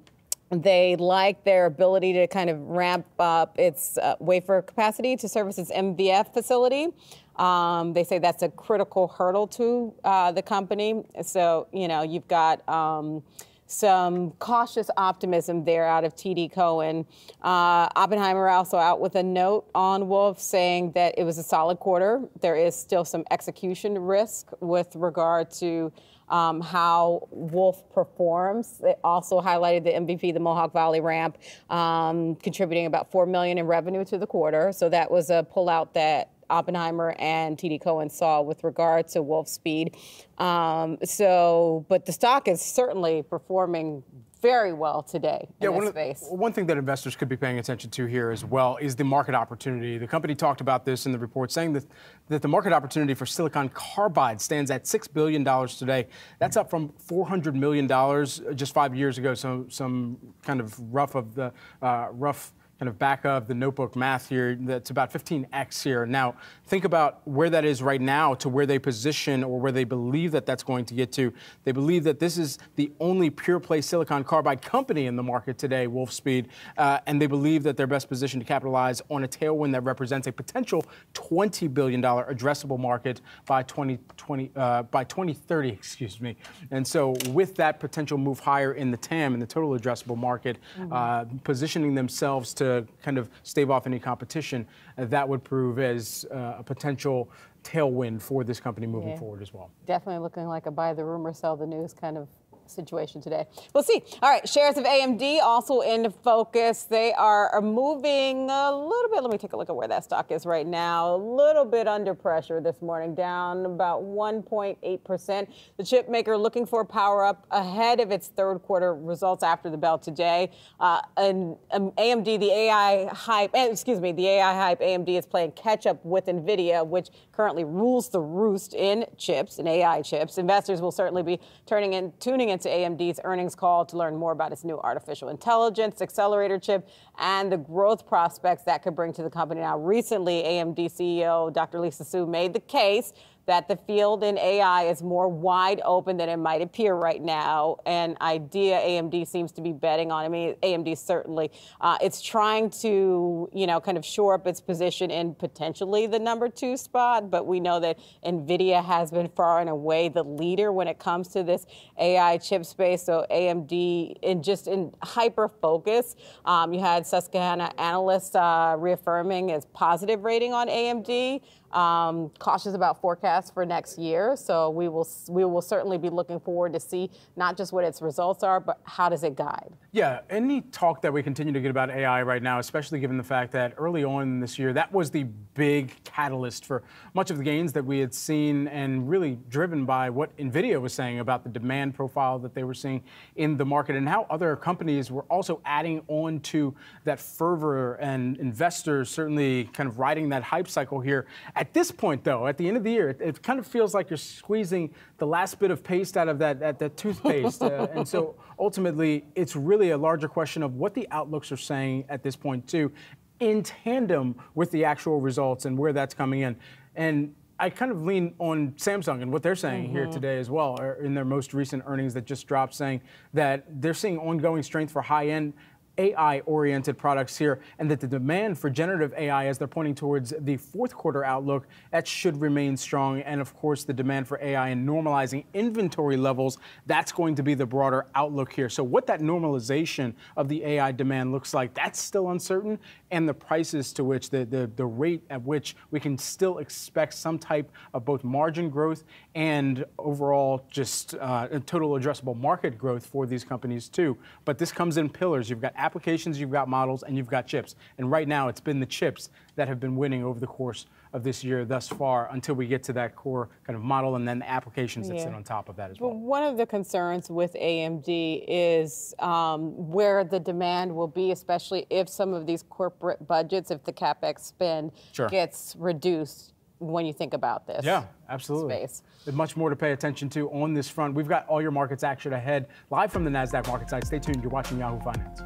they like their ability to kind of ramp up its uh, wafer capacity to service its M V F facility. Um, they say that's a critical hurdle to uh, the company. So, you know, you've got um, some cautious optimism there out of T D Cowen. Uh, Oppenheimer also out with a note on Wolf saying that it was a solid quarter. There is still some execution risk with regard to um, how Wolf performs. It also highlighted the M V P, the Mohawk Valley ramp, um, contributing about four million dollars in revenue to the quarter. So that was a pullout that Oppenheimer and T D Cowen saw with regard to Wolfspeed. Um, so, but the stock is certainly performing very well today in yeah, this one space. Of the, one thing that investors could be paying attention to here as well is the market opportunity. The company talked about this in the report, saying that, that the market opportunity for silicon carbide stands at six billion dollars today. That's up from four hundred million dollars just five years ago, so some kind of rough of the uh, rough kind of back of the notebook math here, that's about fifteen X here. Now, think about where that is right now to where they position or where they believe that that's going to get to. They believe that this is the only pure play silicon carbide company in the market today, Wolfspeed, uh, and they believe that they're best positioned to capitalize on a tailwind that represents a potential twenty billion dollars addressable market by, twenty twenty, uh, by twenty thirty, excuse me. And so with that potential move higher in the T A M, in the total addressable market, mm-hmm. uh, positioning themselves to to kind of stave off any competition, uh, that would prove as uh, a potential tailwind for this company moving yeah. forward as well. Definitely looking like a buy the rumor, sell the news kind of situation today. We'll see. All right, shares of A M D also in focus. They are moving a little bit. Let me take a look at where that stock is right now. A little bit under pressure this morning, down about one point eight percent. The chip maker looking for power up ahead of its third quarter results after the bell today. Uh, and um, A M D, the AI hype, excuse me, the AI hype, A M D is playing catch up with Nvidia, which currently rules the roost in chips and A I chips. Investors will certainly be turning in, tuning in to A M D's earnings call to learn more about its new artificial intelligence accelerator chip and the growth prospects that could bring to the company. Now, recently, A M D C E O Doctor Lisa Su made the case that the field in A I is more wide open than it might appear right now, an idea A M D seems to be betting on. I mean, A M D certainly, uh, it's trying to, you know, kind of shore up its position in potentially the number two spot, but we know that NVIDIA has been far and away the leader when it comes to this A I chip space, so A M D in just in hyper-focus. Um, you had Susquehanna analysts uh, reaffirming its positive rating on A M D. Um, cautious about forecasts for next year, so we will we will certainly be looking forward to see not just what its results are, but how does it guide? Yeah, any talk that we continue to get about A I right now, especially given the fact that early on this year, that was the big catalyst for much of the gains that we had seen, and really driven by what NVIDIA was saying about the demand profile that they were seeing in the market and how other companies were also adding on to that fervor, and investors certainly kind of riding that hype cycle here. At this point, though, at the end of the year, it, it kind of feels like you're squeezing the last bit of paste out of that, that, that toothpaste. uh, and so ultimately, it's really a larger question of what the outlooks are saying at this point, too, in tandem with the actual results and where that's coming in. And I kind of lean on Samsung and what they're saying mm-hmm. here today as well, in their most recent earnings that just dropped, saying that they're seeing ongoing strength for high-end A I-oriented products here, and that the demand for generative A I, as they're pointing towards the fourth quarter outlook, that should remain strong. And of course, the demand for A I and normalizing inventory levels, that's going to be the broader outlook here. So what that normalization of the A I demand looks like, that's still uncertain, and the prices to which, the, the, the rate at which we can still expect some type of both margin growth and overall just uh, total addressable market growth for these companies too. But this comes in pillars. You've got applications, you've got models, and you've got chips. And right now it's been the chips that have been winning over the course of this year thus far, until we get to that core kind of model and then the applications that yeah. sit on top of that as well. Well, one of the concerns with A M D is um, where the demand will be, especially if some of these corporate budgets, if the CapEx spend sure. gets reduced when you think about this. Yeah, absolutely. Space. There's much more to pay attention to on this front. We've got all your markets action ahead, live from the NASDAQ market site. Stay tuned. You're watching Yahoo Finance.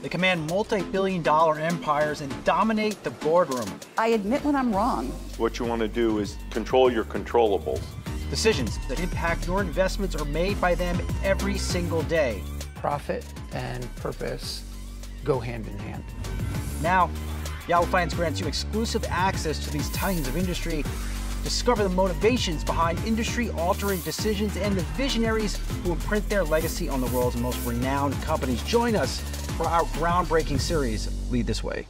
They command multi-billion dollar empires and dominate the boardroom. I admit when I'm wrong. What you want to do is control your controllables. Decisions that impact your investments are made by them every single day. Profit and purpose go hand in hand. Now, Yahoo Finance grants you exclusive access to these titans of industry. Discover the motivations behind industry-altering decisions and the visionaries who imprint their legacy on the world's most renowned companies. Join us for our groundbreaking series, Lead This Way.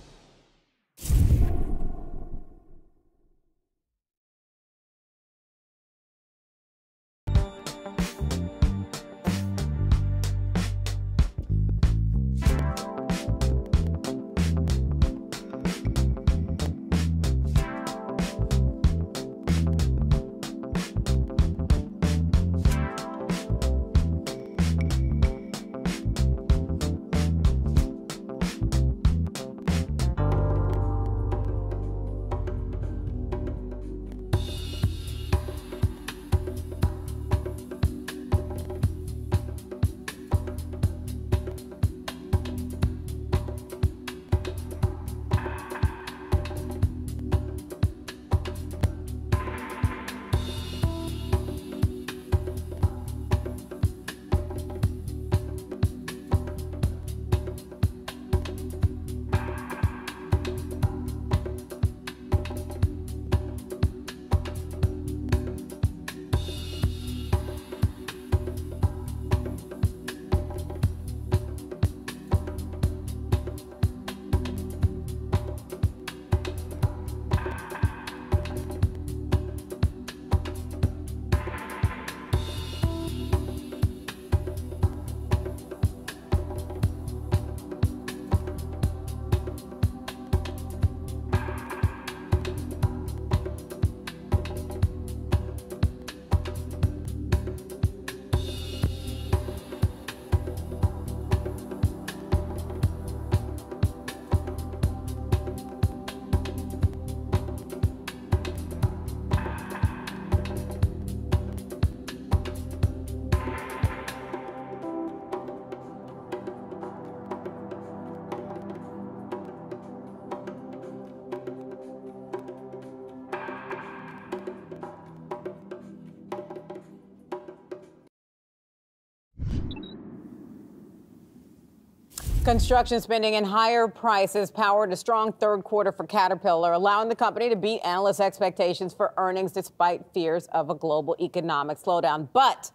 Construction spending and higher prices powered a strong third quarter for Caterpillar, allowing the company to beat analyst expectations for earnings despite fears of a global economic slowdown. But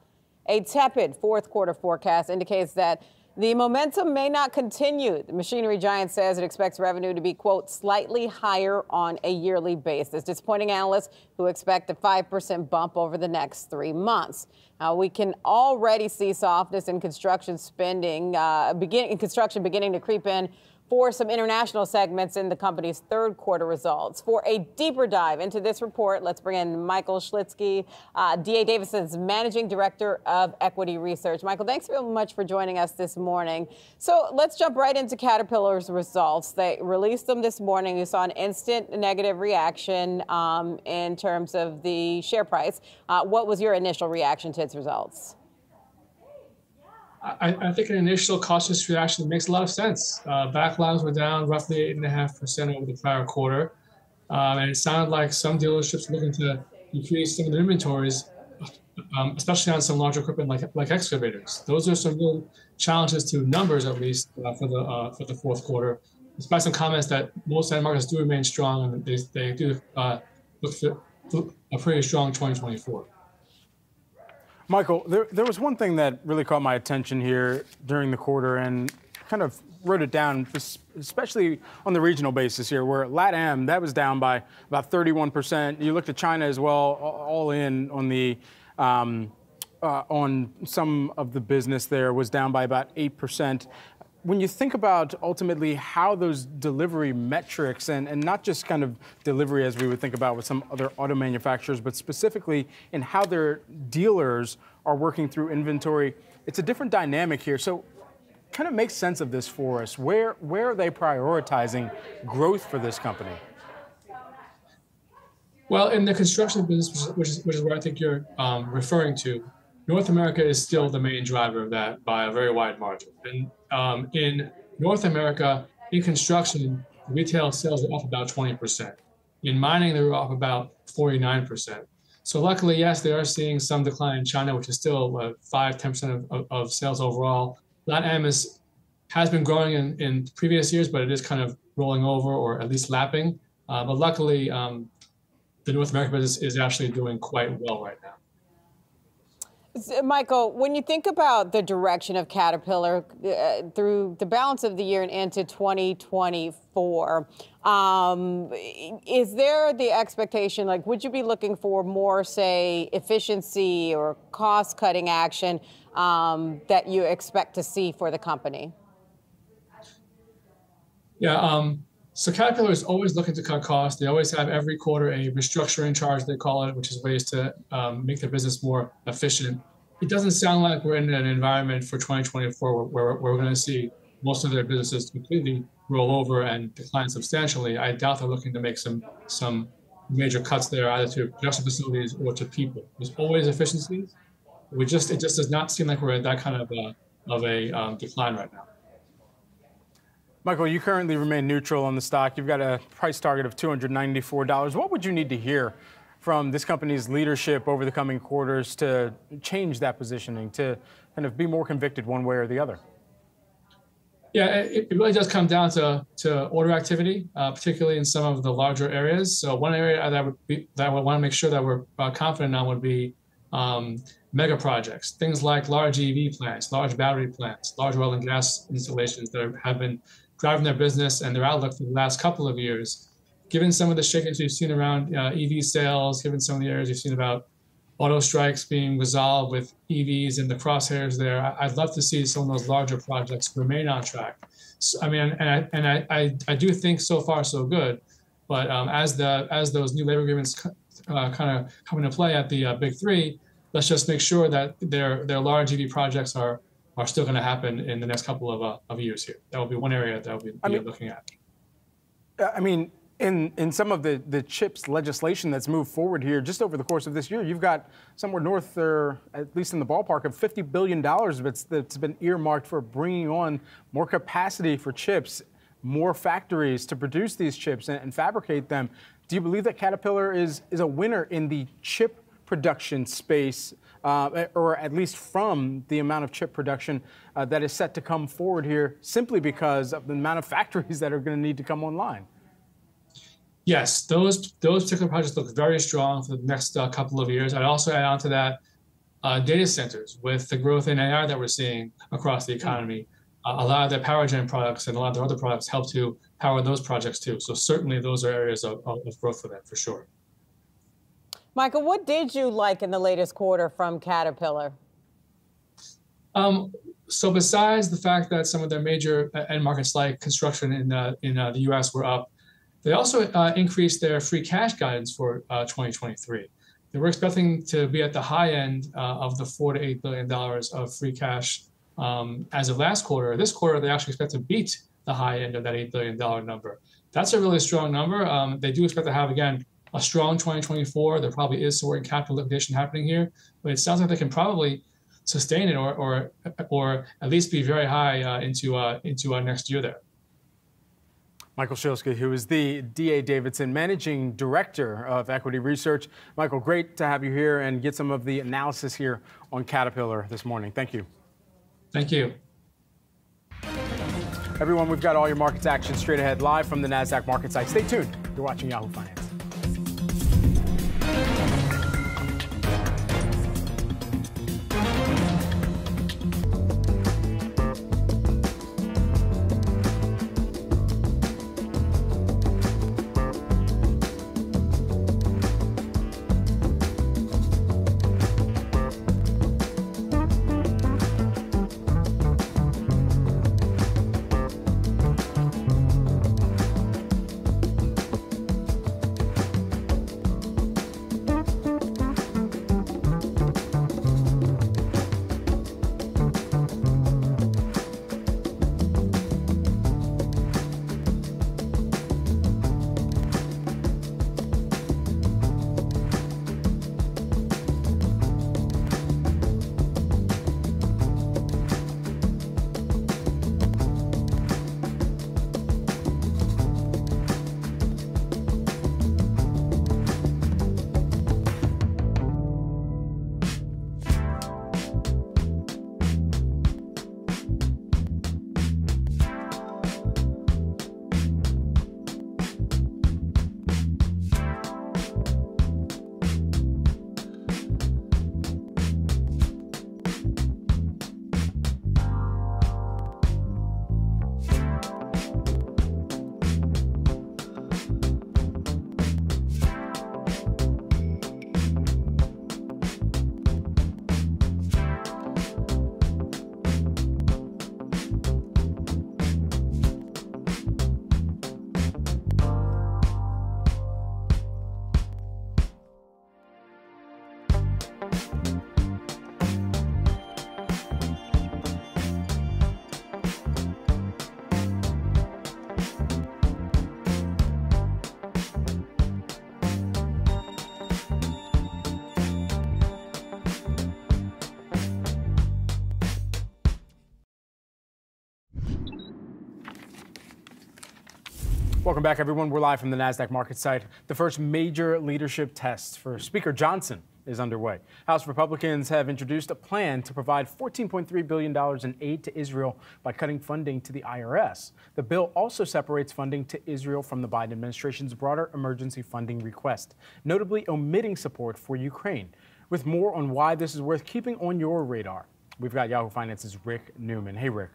a tepid fourth quarter forecast indicates that the momentum may not continue. The machinery giant says it expects revenue to be, quote, slightly higher on a yearly basis, disappointing analysts who expect a five percent bump over the next three months. Uh, we can already see softness in construction spending, uh, begin, in construction beginning to creep in for some international segments in the company's third quarter results. For a deeper dive into this report, let's bring in Michael Schlitzky, uh, D A Davidson's Managing Director of Equity Research. Michael, thanks so much for joining us this morning. So let's jump right into Caterpillar's results. They released them this morning. You saw an instant negative reaction um, in terms of the share price. Uh, what was your initial reaction to its results? I, I think an initial cautious reaction makes a lot of sense. Uh, backlogs were down roughly eight and a half percent over the prior quarter, um, and it sounded like some dealerships looking to increase some of their inventories, um, especially on some larger equipment like like excavators. Those are some real challenges to numbers, at least uh, for the uh, for the fourth quarter. Despite some comments that most end markets do remain strong and they they do uh, look for a pretty strong twenty twenty-four. Michael, there, there was one thing that really caught my attention here during the quarter and kind of wrote it down, especially on the regional basis here, where LatAm, that was down by about thirty-one percent. You looked at China as well, all in on the um, uh, on some of the business there was down by about eight percent. When you think about ultimately how those delivery metrics and, and not just kind of delivery as we would think about with some other auto manufacturers, but specifically in how their dealers are working through inventory, it's a different dynamic here. So kind of make sense of this for us. Where, where are they prioritizing growth for this company? Well, in the construction business, which is, which is where I think you're um, referring to, North America is still the main driver of that by a very wide margin. And um, in North America, in construction, retail sales are up about twenty percent. In mining, they were up about forty-nine percent. So luckily, yes, they are seeing some decline in China, which is still uh, five, ten percent of, of, of sales overall. LatAm is, has been growing in, in previous years, but it is kind of rolling over or at least lapping. Uh, but luckily, um, the North American business is actually doing quite well right now. Michael, when you think about the direction of Caterpillar uh, through the balance of the year and into twenty twenty-four, um, is there the expectation, like, would you be looking for more, say, efficiency or cost-cutting action um, that you expect to see for the company? Yeah, um, so Caterpillar is always looking to cut costs. They always have every quarter a restructuring charge, they call it, which is ways to um, make their business more efficient. It doesn't sound like we're in an environment for twenty twenty-four where, where we're going to see most of their businesses completely roll over and decline substantially. I doubt they're looking to make some, some major cuts there, either to production facilities or to people. There's always efficiencies. We just, it just does not seem like we're in that kind of a, of a um, decline right now. Michael, you currently remain neutral on the stock. You've got a price target of two hundred ninety-four dollars. What would you need to hear from this company's leadership over the coming quarters to change that positioning, to kind of be more convicted one way or the other? Yeah, it really does come down to, to order activity, uh, particularly in some of the larger areas. So one area that would be, that I would want to make sure that we're uh, confident on would be um, mega projects, things like large E V plants, large battery plants, large oil and gas installations that are, have been driving their business and their outlook for the last couple of years. Given some of the shakings we've seen around uh, E V sales, given some of the areas we've seen about auto strikes being resolved with E Vs and the crosshairs there, I'd love to see some of those larger projects remain on track. So, I mean, and, I, and I, I, I do think so far so good, but um, as, the, as those new labor agreements uh, kind of come into play at the uh, big three, let's just make sure that their, their large E V projects are are still going to happen in the next couple of, uh, of years here. That will be one area that we'll be I mean, looking at. I mean, in, in some of the, the CHIPS legislation that's moved forward here, just over the course of this year, you've got somewhere north, or at least in the ballpark, of fifty billion dollars that's been earmarked for bringing on more capacity for CHIPS, more factories to produce these CHIPS and, and fabricate them. Do you believe that Caterpillar is, is a winner in the chip production space, uh, or at least from the amount of chip production uh, that is set to come forward here, simply because of the amount of factories that are going to need to come online? Yes, those those particular projects look very strong for the next uh, couple of years. I'd also add on to that uh, data centers. With the growth in A I that we're seeing across the economy, mm-hmm. uh, a lot of their power gen products and a lot of their other products help to power those projects too. So certainly those are areas of, of growth for them, for sure. Michael, what did you like in the latest quarter from Caterpillar? Um, so besides the fact that some of their major end markets like construction in, uh, in uh, the U S were up, they also uh, increased their free cash guidance for uh, twenty twenty-three. They were expecting to be at the high end uh, of the four to eight billion dollars of free cash um, as of last quarter. This quarter, they actually expect to beat the high end of that eight billion dollars number. That's a really strong number. Um, they do expect to have, again, a strong twenty twenty-four. There probably is some working capital liquidation happening here, but it sounds like they can probably sustain it, or or or at least be very high uh, into uh, into our next year there. Michael Schlitzky, who is the D A Davidson Managing Director of Equity Research. Michael, great to have you here and get some of the analysis here on Caterpillar this morning. Thank you. Thank you. Everyone, we've got all your markets action straight ahead live from the NASDAQ market site. Stay tuned. You're watching Yahoo Finance. Welcome back, everyone. We're live from the NASDAQ market site. The first major leadership test for Speaker Johnson is underway. House Republicans have introduced a plan to provide fourteen point three billion dollars in aid to Israel by cutting funding to the I R S. The bill also separates funding to Israel from the Biden administration's broader emergency funding request, notably omitting support for Ukraine. With more on why this is worth keeping on your radar, we've got Yahoo Finance's Rick Newman. Hey, Rick.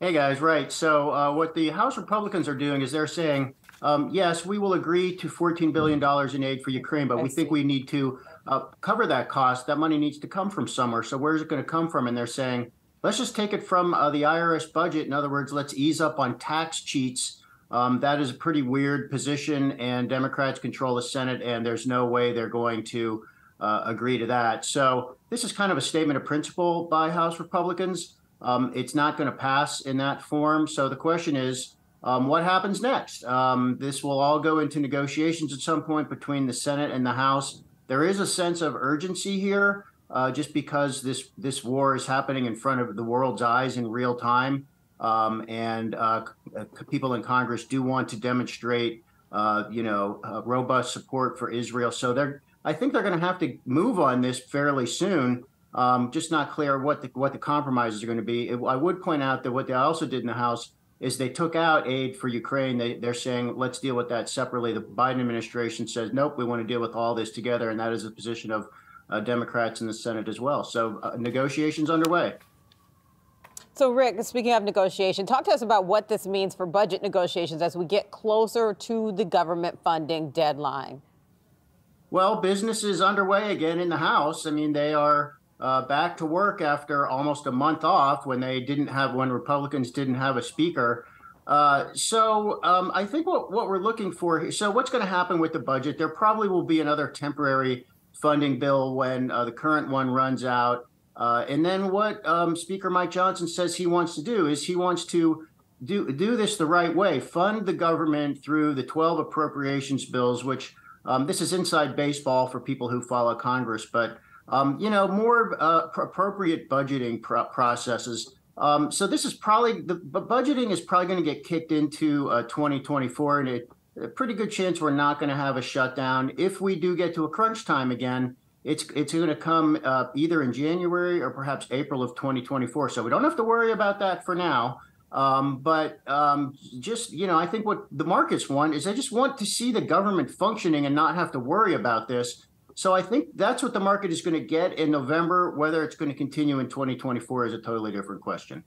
Hey, guys. Right. So uh, what the House Republicans are doing is they're saying, um, yes, we will agree to fourteen billion dollars in aid for Ukraine, but we think we need to uh, cover that cost. That money needs to come from somewhere. So where is it going to come from? And they're saying, let's just take it from uh, the I R S budget. In other words, let's ease up on tax cheats. Um, that is a pretty weird position, and Democrats control the Senate, and there's no way they're going to uh, agree to that. So this is kind of a statement of principle by House Republicans. Um, it's not going to pass in that form. So the question is, um, what happens next? Um, this will all go into negotiations at some point between the Senate and the House. There is a sense of urgency here, uh, just because this this war is happening in front of the world's eyes in real time. Um, and uh, people in Congress do want to demonstrate, uh, you know, uh, robust support for Israel. So they're, I think they're going to have to move on this fairly soon. Um, just not clear what the, what the compromises are going to be. It, I would point out that what they also did in the House is they took out aid for Ukraine. They, they're saying, let's deal with that separately. The Biden administration says, nope, we want to deal with all this together. And that is the position of uh, Democrats in the Senate as well. So uh, negotiations underway. So, Rick, speaking of negotiation, talk to us about what this means for budget negotiations as we get closer to the government funding deadline. Well, business is underway again in the House. I mean, they are Uh, back to work after almost a month off when they didn't have, when Republicans didn't have a speaker. Uh, so um, I think what, what we're looking for, so what's going to happen with the budget? There probably will be another temporary funding bill when uh, the current one runs out. Uh, and then what um, Speaker Mike Johnson says he wants to do is he wants to do, do this the right way, fund the government through the twelve appropriations bills, which um, this is inside baseball for people who follow Congress, but Um, you know, more uh, appropriate budgeting pro processes. Um, so this is probably, the, the budgeting is probably going to get kicked into uh, twenty twenty-four, and it, a pretty good chance we're not going to have a shutdown. If we do get to a crunch time again, it's it's going to come uh, either in January or perhaps April of twenty twenty-four. So we don't have to worry about that for now. Um, but um, just, you know, I think what the markets want is they just want to see the government functioning and not have to worry about this. So I think that's what the market is going to get in November. Whether it's going to continue in twenty twenty-four is a totally different question.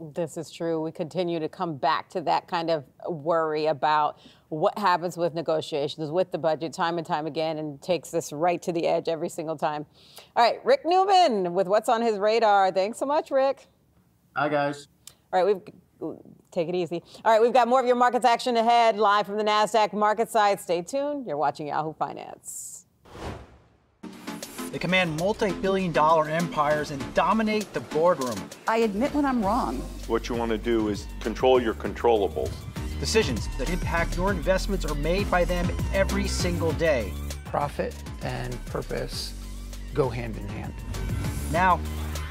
This is true. We continue to come back to that kind of worry about what happens with negotiations, with the budget, time and time again, and takes this right to the edge every single time. All right, Rick Newman with What's on His Radar. Thanks so much, Rick. Hi, guys. All right, we've, take it easy. All right, we've got more of your markets action ahead, live from the NASDAQ market side. Stay tuned. You're watching Yahoo Finance. They command multi-billion dollar empires and dominate the boardroom. I admit when I'm wrong. What you want to do is control your controllables. Decisions that impact your investments are made by them every single day. Profit and purpose go hand in hand. Now,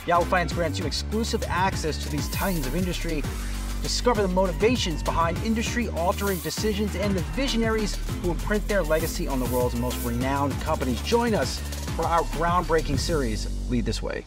Yahoo Finance grants you exclusive access to these titans of industry. Discover the motivations behind industry-altering decisions and the visionaries who imprint their legacy on the world's most renowned companies. Join us for our groundbreaking series, Lead This Way.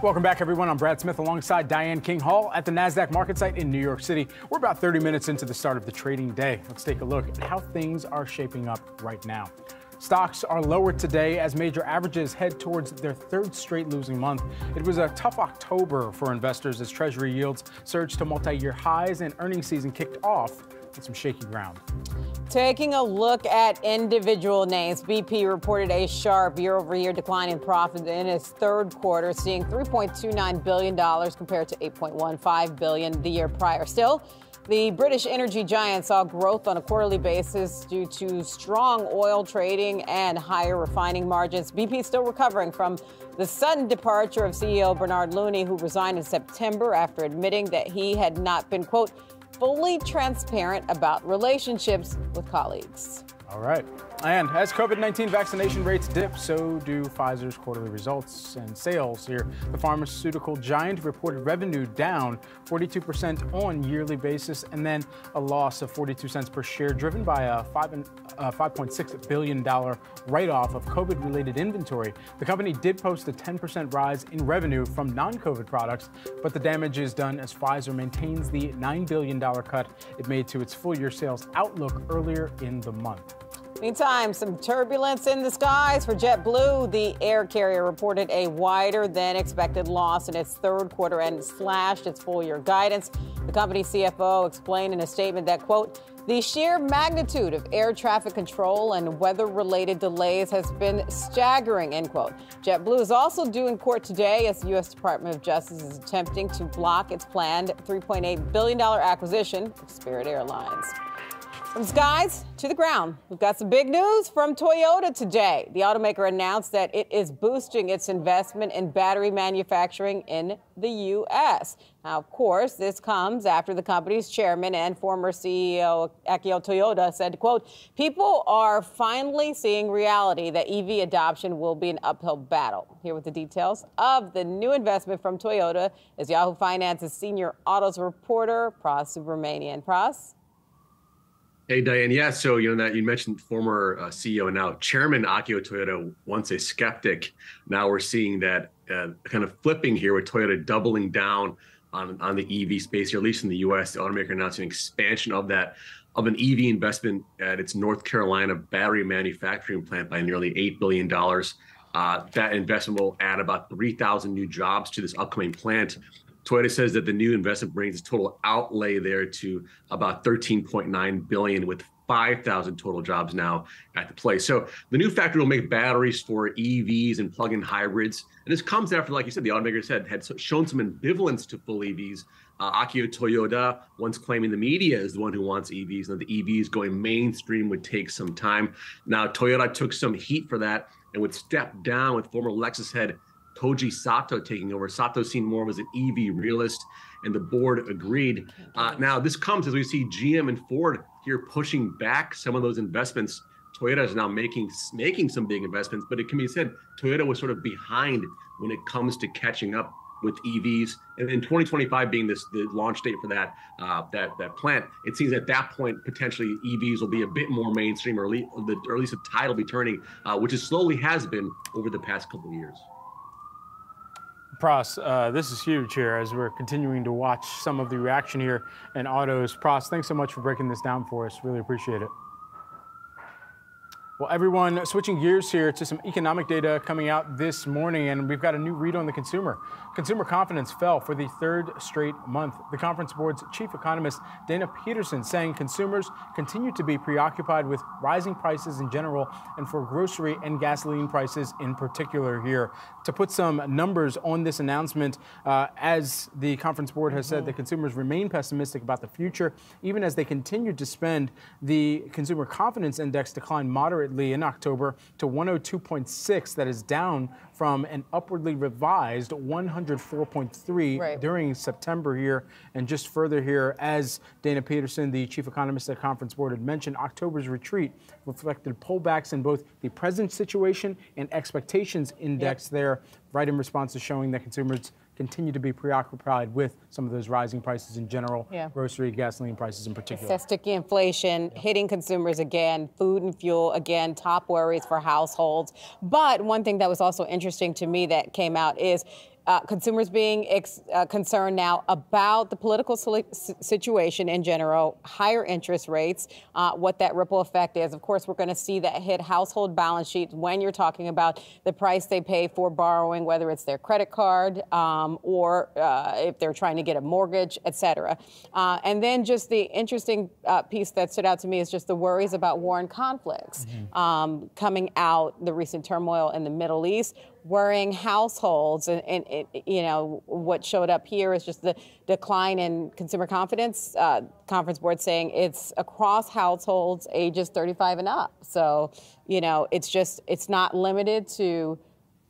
Welcome back, everyone. I'm Brad Smith alongside Diane King-Hall at the NASDAQ market site in New York City. We're about thirty minutes into the start of the trading day. Let's take a look at how things are shaping up right now. Stocks are lower today as major averages head towards their third straight losing month. It was a tough October for investors as Treasury yields surged to multi-year highs and earnings season kicked off with some shaky ground. Taking a look at individual names, B P reported a sharp year-over-year decline in profit in its third quarter, seeing three point two nine billion dollars compared to eight point one five billion the year prior. Still, The British energy giant saw growth on a quarterly basis due to strong oil trading and higher refining margins. B P still recovering from the sudden departure of C E O Bernard Looney, who resigned in September after admitting that he had not been, quote, fully transparent about relationships with colleagues. All right. And as COVID nineteen vaccination rates dip, so do Pfizer's quarterly results and sales here. The pharmaceutical giant reported revenue down forty-two percent on a yearly basis and then a loss of forty-two cents per share, driven by a five point six billion dollars write-off of COVID-related inventory. The company did post a ten percent rise in revenue from non-COVID products, but the damage is done as Pfizer maintains the nine billion dollars cut it made to its full-year sales outlook earlier in the month. Meantime, some turbulence in the skies for JetBlue. The air carrier reported a wider than expected loss in its third quarter and slashed its full year guidance. The company's C F O explained in a statement that, quote, the sheer magnitude of air traffic control and weather-related delays has been staggering, end quote. JetBlue is also due in court today as the U S Department of Justice is attempting to block its planned three point eight billion dollars acquisition of Spirit Airlines. From skies to the ground, we've got some big news from Toyota today. The automaker announced that it is boosting its investment in battery manufacturing in the U S. Now, of course, this comes after the company's chairman and former C E O Akio Toyoda said, quote, people are finally seeing reality that E V adoption will be an uphill battle. Here with the details of the new investment from Toyota is Yahoo Finance's senior autos reporter, Pras Subramanian. Pras? Hey, Diane. Yeah, so you know that you mentioned former uh, C E O and now chairman Akio Toyoda, once a skeptic. Now we're seeing that uh, kind of flipping here with Toyota doubling down on, on the E V space, or at least in the U S. The automaker announced an expansion of that, of an E V investment at its North Carolina battery manufacturing plant by nearly eight billion dollars. Uh, that investment will add about three thousand new jobs to this upcoming plant. Toyota says that the new investment brings its total outlay there to about thirteen point nine billion dollars, with five thousand total jobs now at the place. So the new factory will make batteries for E Vs and plug-in hybrids. And this comes after, like you said, the automaker said, had shown some ambivalence to full E Vs. Uh, Akio Toyoda once claiming the media is the one who wants E Vs, and the E Vs going mainstream would take some time. Now, Toyota took some heat for that and would step down, with former Lexus head Koji Sato taking over. Sato seen more was an E V realist, and the board agreed. Uh, now, this comes as we see G M and Ford here pushing back some of those investments. Toyota is now making, making some big investments, but it can be said Toyota was sort of behind when it comes to catching up with E Vs. And in twenty twenty-five being this the launch date for that, uh, that, that plant, it seems at that point, potentially E Vs will be a bit more mainstream, or at least, or at least the tide will be turning, uh, which it slowly has been over the past couple of years. Pras, uh, this is huge here as we're continuing to watch some of the reaction here in autos. Pras, thanks so much for breaking this down for us. Really appreciate it. Well, everyone, switching gears here to some economic data coming out this morning, and we've got a new read on the consumer. Consumer confidence fell for the third straight month. The Conference Board's chief economist, Dana Peterson, saying consumers continue to be preoccupied with rising prices in general and for grocery and gasoline prices in particular here. To put some numbers on this announcement, uh, as the Conference Board has said, the consumers remain pessimistic about the future. Even as they continued to spend, the Consumer Confidence Index declined moderately in October to one oh two point six. That is down from an upwardly revised one oh four point three right. during September here. And just further here, as Dana Peterson, the chief economist at Conference Board, had mentioned, October's retreat reflected pullbacks in both the present situation and expectations index yep. there, right in response to showing that consumers continue to be preoccupied with some of those rising prices in general, yeah. grocery, gasoline prices in particular. It's that sticky inflation yeah. hitting consumers again, food and fuel again, top worries for households. But one thing that was also interesting to me that came out is uh, consumers being ex uh, concerned now about the political situation in general, higher interest rates, uh, what that ripple effect is. Of course, we're going to see that hit household balance sheets when you're talking about the price they pay for borrowing, whether it's their credit card um, or uh, if they're trying to get a mortgage, et cetera. Uh, and then just the interesting uh, piece that stood out to me is just the worries about war and conflicts mm-hmm. um, coming out, the recent turmoil in the Middle East. worrying households. And, and it, you know, what showed up here is just the decline in consumer confidence. Uh, Conference Board saying it's across households, ages thirty-five and up. So, you know, it's just, it's not limited to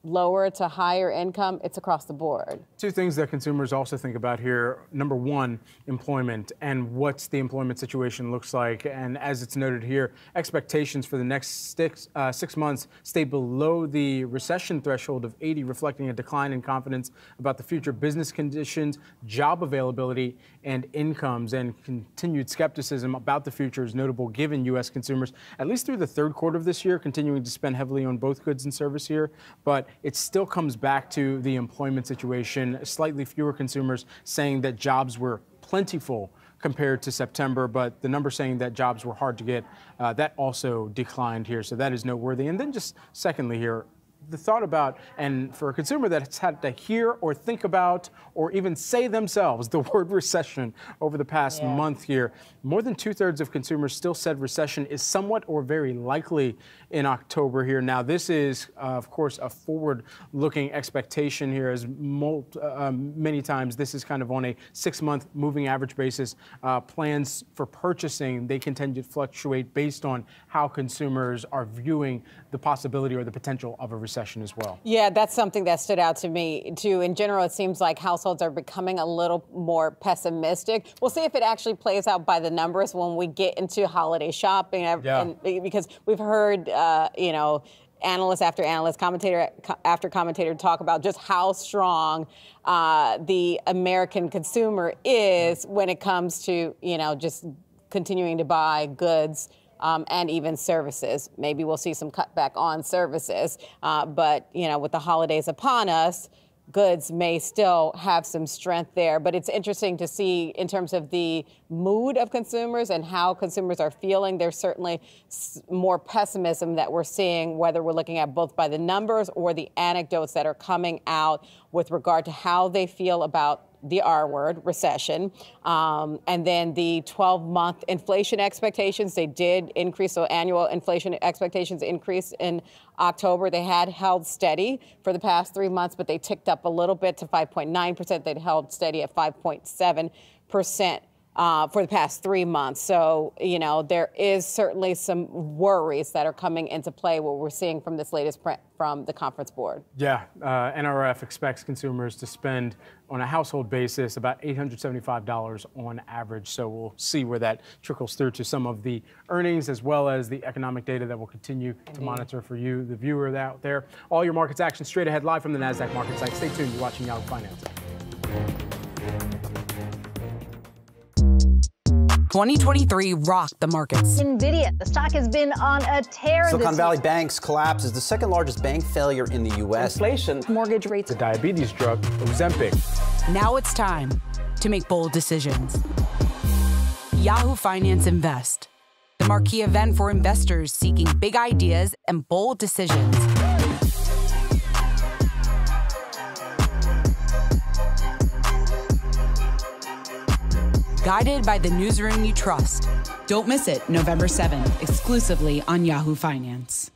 lower to higher income, it's across the board. Two things that consumers also think about here. Number one, employment and what's the employment situation looks like. And as it's noted here, expectations for the next six, uh, six months stay below the recession threshold of eighty, reflecting a decline in confidence about the future business conditions, job availability, and incomes. And continued skepticism about the future is notable given U S consumers, at least through the third quarter of this year, continuing to spend heavily on both goods and service here. But it still comes back to the employment situation. Slightly fewer consumers saying that jobs were plentiful compared to September, but the number saying that jobs were hard to get, uh, that also declined here. So that is noteworthy. And then just secondly here, the thought about, and for a consumer that's had to hear or think about or even say themselves the word recession over the past yeah. month here, more than two-thirds of consumers still said recession is somewhat or very likely in October here. Now, this is, uh, of course, a forward-looking expectation here, as molt, uh, many times this is kind of on a six-month moving average basis. Uh, plans for purchasing, they continue to fluctuate based on how consumers are viewing the possibility or the potential of a recession. Session as well. Yeah, that's something that stood out to me too. In general, it seems like households are becoming a little more pessimistic. We'll see if it actually plays out by the numbers when we get into holiday shopping, yeah. and, because we've heard, uh, you know, analyst after analyst, commentator after commentator talk about just how strong uh, the American consumer is when it comes to, you know, just continuing to buy goods. Um, and even services. Maybe we'll see some cutback on services. Uh, but, you know, with the holidays upon us, goods may still have some strength there. But it's interesting to see in terms of the mood of consumers and how consumers are feeling. There's certainly more pessimism that we're seeing, whether we're looking at both by the numbers or the anecdotes that are coming out with regard to how they feel about the R word, recession, um, and then the twelve-month inflation expectations. They did increase, so annual inflation expectations increased in October. They had held steady for the past three months, but they ticked up a little bit to five point nine percent. They'd held steady at five point seven percent uh, for the past three months. So, you know, there is certainly some worries that are coming into play, what we're seeing from this latest print from the Conference Board. Yeah, uh, N R F expects consumers to spend on a household basis about eight hundred seventy-five dollars on average. So we'll see where that trickles through to some of the earnings as well as the economic data that we'll continue Indeed. to monitor for you, the viewer out there. All your markets action straight ahead live from the NASDAQ market site. Stay tuned. You're watching Yahoo Finance. twenty twenty-three rocked the markets. Nvidia, the stock has been on a tear. Silicon Valley Bank's collapse is the second largest bank failure in the U S. Inflation, mortgage rates, the diabetes drug, Ozempic. Now it's time to make bold decisions. Yahoo Finance Invest, the marquee event for investors seeking big ideas and bold decisions. Guided by the newsroom you trust. Don't miss it, November seventh, exclusively on Yahoo Finance.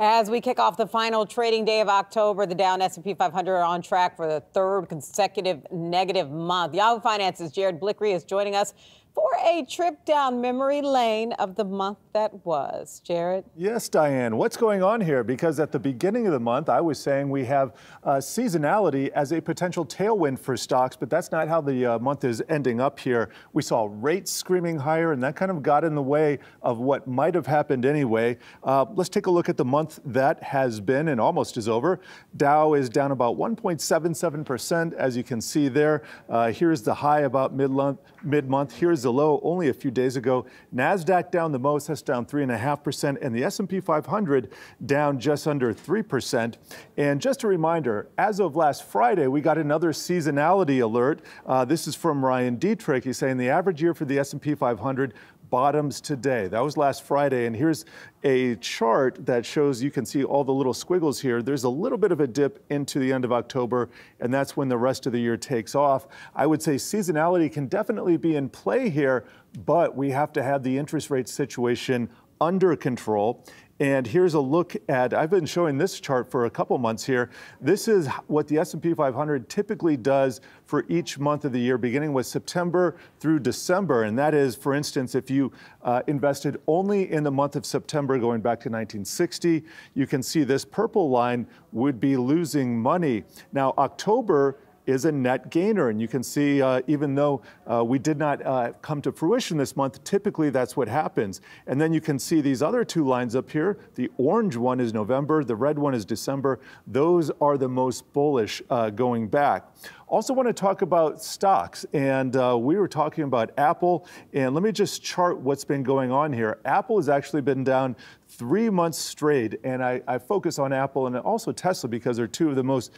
As we kick off the final trading day of October, the Dow and S and P five hundred are on track for the third consecutive negative month. Yahoo Finance's Jared Blickery is joining us for a trip down memory lane of the month that was. Jared? Yes, Diane. What's going on here? Because at the beginning of the month, I was saying we have uh, seasonality as a potential tailwind for stocks, but that's not how the uh, month is ending up here. We saw rates screaming higher, and that kind of got in the way of what might have happened anyway. Uh, let's take a look at the month that has been and almost is over. Dow is down about one point seven seven percent, as you can see there. Uh, here's the high about mid-month. Mid-month. Here's the low only a few days ago. NASDAQ down the most, that's down three point five percent, and the S and P five hundred down just under three percent. And just a reminder, as of last Friday, we got another seasonality alert. Uh, this is from Ryan Dietrich. He's saying the average year for the S and P five hundred bottoms today. That was last Friday, and here's a chart that shows, you can see all the little squiggles here. There's a little bit of a dip into the end of October, and that's when the rest of the year takes off. I would say seasonality can definitely be in play here, but we have to have the interest rate situation under control. And here's a look at, I've been showing this chart for a couple months here. This is what the S and P five hundred typically does for each month of the year, beginning with September through December. And that is, for instance, if you uh, invested only in the month of September going back to nineteen sixty, you can see this purple line would be losing money. Now, October is a net gainer. And you can see, uh, even though uh, we did not uh, come to fruition this month, typically that's what happens. And then you can see these other two lines up here. The orange one is November, the red one is December. Those are the most bullish uh, going back. Also want to talk about stocks, and uh, we were talking about Apple, and let me just chart what's been going on here. Apple has actually been down three months straight, and I, I focus on Apple and also Tesla because they're two of the most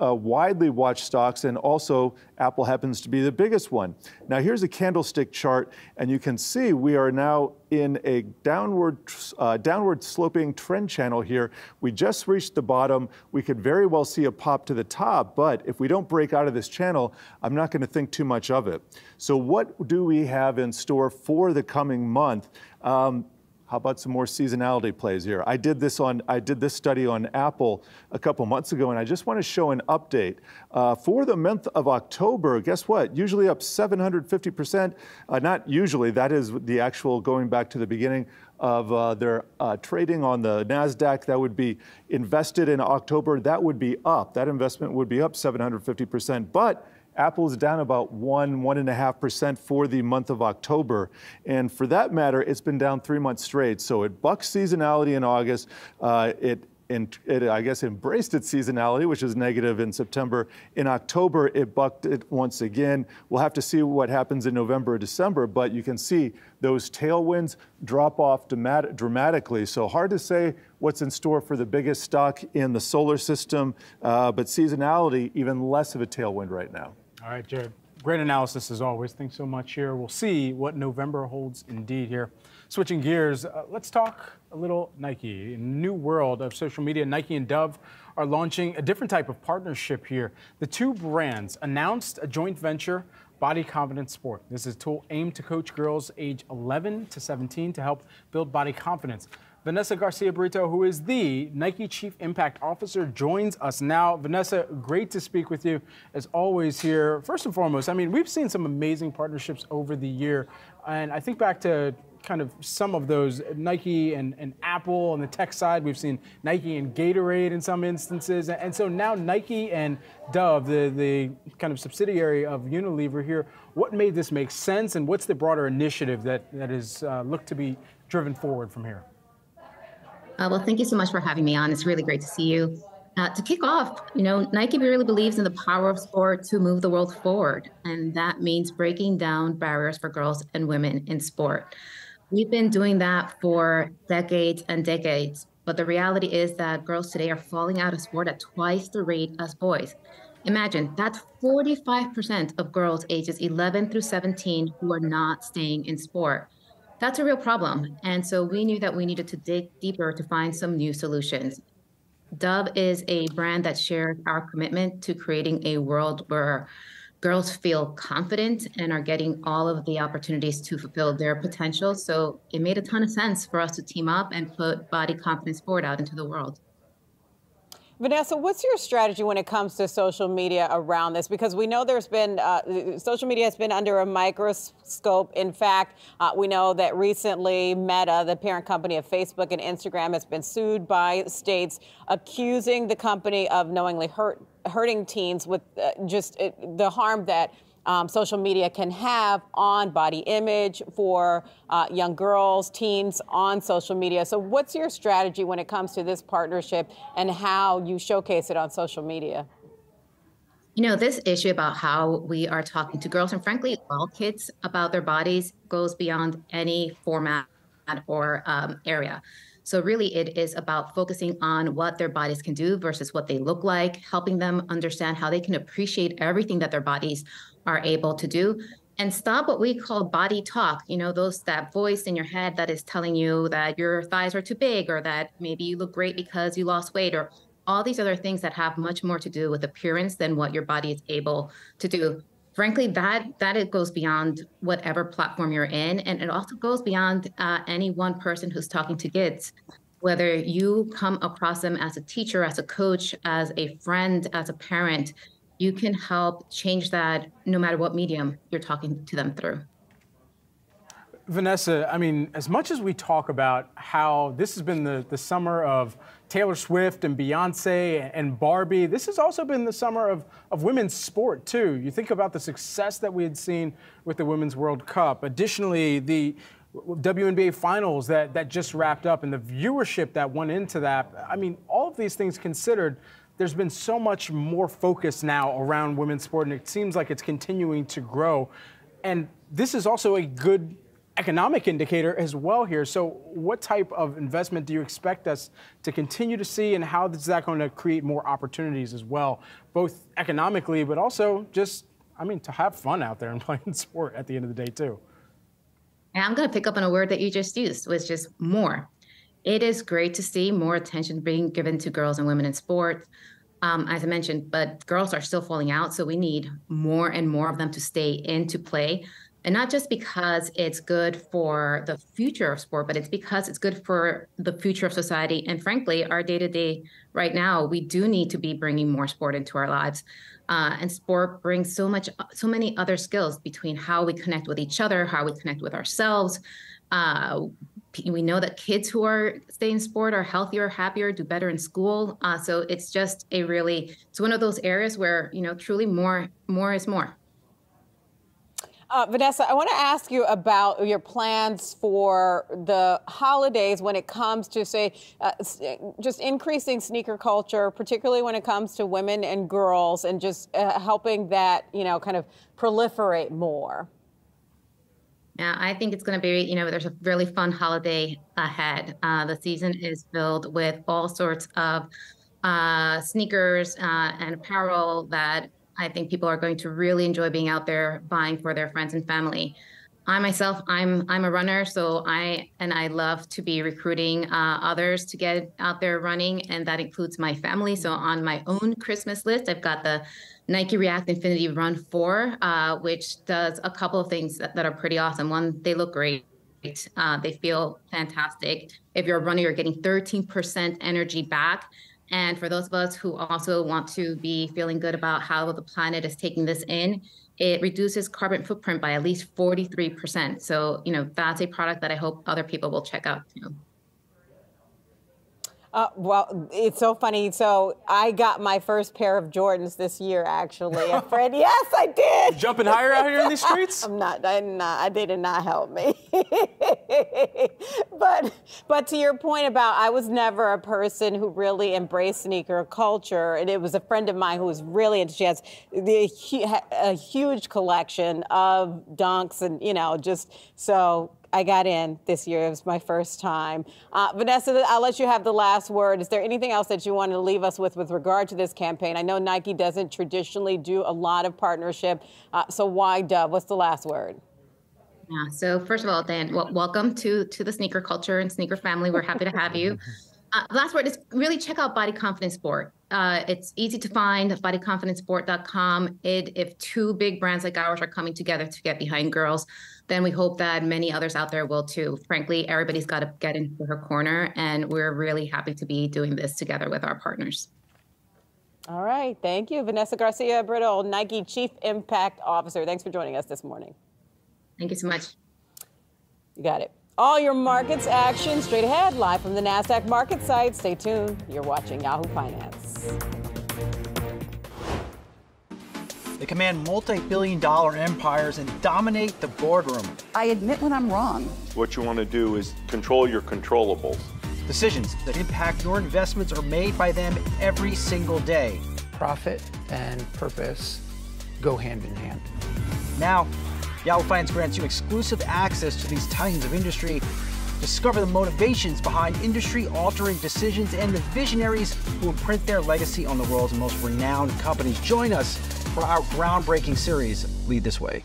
uh, widely watched stocks, and also Apple happens to be the biggest one. Now here's a candlestick chart, and you can see we are now in a downward, uh, downward sloping trend channel here. We just reached the bottom. We could very well see a pop to the top, but if we don't break out of this channel, I'm not going to think too much of it. So what do we have in store for the coming month? Um, How about some more seasonality plays here? I did this on I did this study on Apple a couple months ago, and I just want to show an update. Uh, for the month of October, guess what? Usually up seven hundred fifty percent. Uh, not usually, that is the actual going back to the beginning of uh, their uh, trading on the NASDAQ. That would be invested in October. That would be up. That investment would be up seven hundred fifty percent. But Apple's down about one, one and a half percent for the month of October. And for that matter, it's been down three months straight. So it bucks seasonality in August. Uh, it, it, it, I guess, embraced its seasonality, which is negative in September. In October, it bucked it once again. We'll have to see what happens in November or December, but you can see those tailwinds drop off dramatic, dramatically. So hard to say what's in store for the biggest stock in the solar system, uh, but seasonality, even less of a tailwind right now. All right, Jared. Great analysis as always. Thanks so much here. We'll see what November holds indeed here. Switching gears, uh, let's talk a little Nike. In the new world of social media, Nike and Dove are launching a different type of partnership here. The two brands announced a joint venture, Body Confidence Sport. This is a tool aimed to coach girls age eleven to seventeen to help build body confidence. Vanessa Garcia Brito, who is the Nike Chief Impact Officer, joins us now. Vanessa, great to speak with you as always here. First and foremost, I mean, we've seen some amazing partnerships over the year, and I think back to kind of some of those, Nike and, and Apple on the tech side. We've seen Nike and Gatorade in some instances. And so now Nike and Dove, the, the kind of subsidiary of Unilever here, what made this make sense, and what's the broader initiative that, that is uh, looked to be driven forward from here? Uh, well, thank you so much for having me on. It's really great to see you. Uh, to kick off, you know, Nike really believes in the power of sport to move the world forward. And that means breaking down barriers for girls and women in sport. We've been doing that for decades and decades. But the reality is that girls today are falling out of sport at twice the rate as boys. Imagine, that's forty-five percent of girls ages eleven through seventeen who are not staying in sport. That's a real problem. And so we knew that we needed to dig deeper to find some new solutions. Dove is a brand that shares our commitment to creating a world where girls feel confident and are getting all of the opportunities to fulfill their potential. So it made a ton of sense for us to team up and put Body Confidence Board out into the world. Vanessa, what's your strategy when it comes to social media around this? Because we know there's been, uh, social media has been under a microscope. In fact, uh, we know that recently Meta, the parent company of Facebook and Instagram, has been sued by states accusing the company of knowingly hurt, hurting teens with uh, just uh, the harm that um, social media can have on body image for uh, young girls, teens on social media. So what's your strategy when it comes to this partnership and how you showcase it on social media? You know, this issue about how we are talking to girls and frankly, all kids about their bodies goes beyond any format or um, area. So really, it is about focusing on what their bodies can do versus what they look like, helping them understand how they can appreciate everything that their bodies are able to do, and stop what we call body talk. You know, those that voice in your head that is telling you that your thighs are too big, or that maybe you look great because you lost weight, or all these other things that have much more to do with appearance than what your body is able to do. Frankly, that that it goes beyond whatever platform you're in, and it also goes beyond uh, any one person who's talking to kids. Whether you come across them as a teacher, as a coach, as a friend, as a parent, you can help change that no matter what medium you're talking to them through. Vanessa, I mean, as much as we talk about how this has been the, the summer of Taylor Swift and Beyonce and Barbie, this has also been the summer of, of women's sport, too. You think about the success that we had seen with the Women's World Cup. Additionally, the W N B A Finals that, that just wrapped up and the viewership that went into that. I mean, all of these things considered, there's been so much more focus now around women's sport, and it seems like it's continuing to grow. And this is also a good economic indicator as well here. So what type of investment do you expect us to continue to see, and how is that going to create more opportunities as well, both economically, but also just, I mean, to have fun out there and playing sport at the end of the day too? And I'm going to pick up on a word that you just used, which is more. It is great to see more attention being given to girls and women in sports. Um, as I mentioned, but girls are still falling out. So we need more and more of them to stay into play. And not just because it's good for the future of sport, but it's because it's good for the future of society. And frankly, our day-to-day right now, we do need to be bringing more sport into our lives. Uh, and sport brings so much, so many other skills between how we connect with each other, how we connect with ourselves. Uh, we know that kids who are staying in sport are healthier, happier, do better in school. Uh, so it's just a really, it's one of those areas where, you know, truly more, more is more. Uh, Vanessa, I want to ask you about your plans for the holidays when it comes to, say, uh, just increasing sneaker culture, particularly when it comes to women and girls, and just uh, helping that, you know, kind of proliferate more. Yeah, I think it's going to be, you know, there's a really fun holiday ahead. Uh, the season is filled with all sorts of uh, sneakers uh, and apparel that I think people are going to really enjoy being out there buying for their friends and family. I myself, I'm I'm a runner, so I and I love to be recruiting uh, others to get out there running, and that includes my family. So on my own Christmas list, I've got the Nike React Infinity Run four, uh, which does a couple of things that, that are pretty awesome. One, they look great. Uh, they feel fantastic. If you're a runner, you're getting thirteen percent energy back. And for those of us who also want to be feeling good about how the planet is taking this in, it reduces carbon footprint by at least forty-three percent. So, you know, that's a product that I hope other people will check out too. Uh, well, it's so funny. So I got my first pair of Jordans this year, actually. A friend, yes, I did. Jumping higher out here in these streets? I'm not. I'm not. They did not help me. but but to your point about, I was never a person who really embraced sneaker culture, and it was a friend of mine who was really into. She has the, a huge collection of dunks, and you know, just so. I got in this year. It was my first time. Uh, Vanessa, I'll let you have the last word. Is there anything else that you want to leave us with with regard to this campaign? I know Nike doesn't traditionally do a lot of partnership. Uh, so why Dove? What's the last word? Yeah. So first of all, Dan, well, welcome to, to the sneaker culture and sneaker family. We're happy to have you. Uh, last word is really check out Body Confidence Board. Uh, it's easy to find by the confidence board dot com. It, if two big brands like ours are coming together to get behind girls, then we hope that many others out there will too. Frankly, everybody's got to get into her corner, and we're really happy to be doing this together with our partners. All right. Thank you, Vanessa Garcia Brittle, Nike Chief Impact Officer. Thanks for joining us this morning. Thank you so much. You got it. All your markets action straight ahead, live from the NASDAQ market site. Stay tuned. You're watching Yahoo Finance. They command multi-billion dollar empires and dominate the boardroom. I admit when I'm wrong. What you want to do is control your controllables. Decisions that impact your investments are made by them every single day. Profit and purpose go hand in hand. Now, Yahoo Finance grants you exclusive access to these titans of industry. Discover the motivations behind industry-altering decisions and the visionaries who imprint their legacy on the world's most renowned companies. Join us for our groundbreaking series, Lead This Way.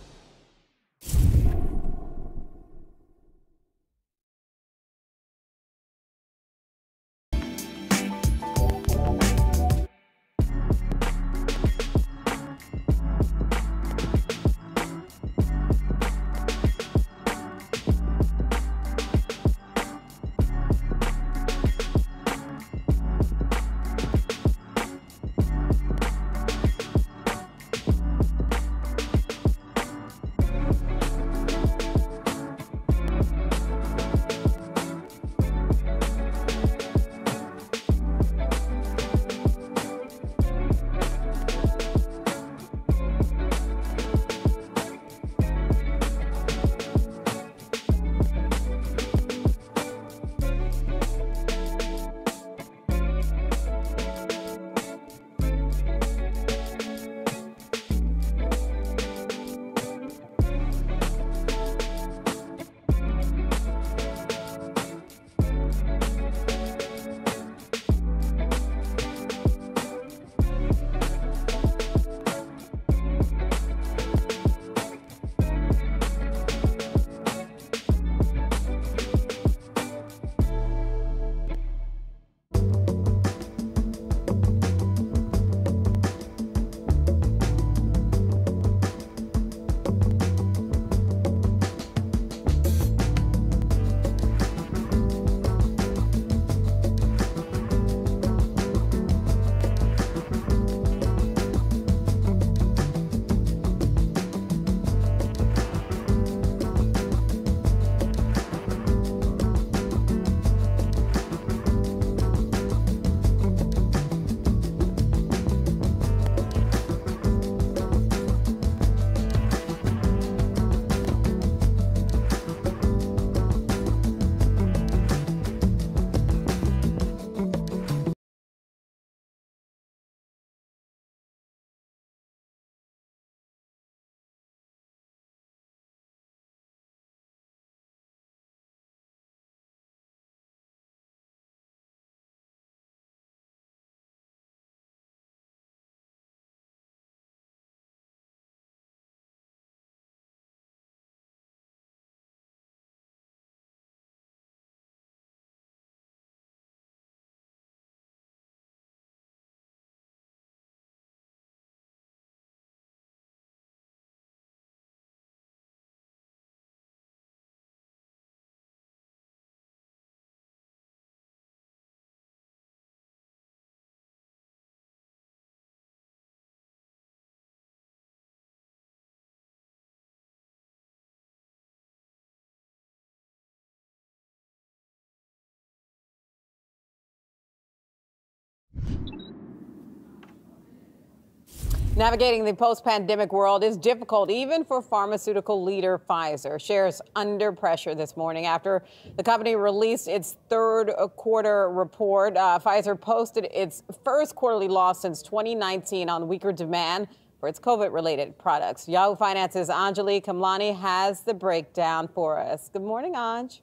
Navigating the post-pandemic world is difficult, even for pharmaceutical leader Pfizer. Shares under pressure this morning after the company released its third quarter report. Uh, Pfizer posted its first quarterly loss since twenty nineteen on weaker demand for its COVID-related products. Yahoo Finance's Anjali Kamlani has the breakdown for us. Good morning, Anj.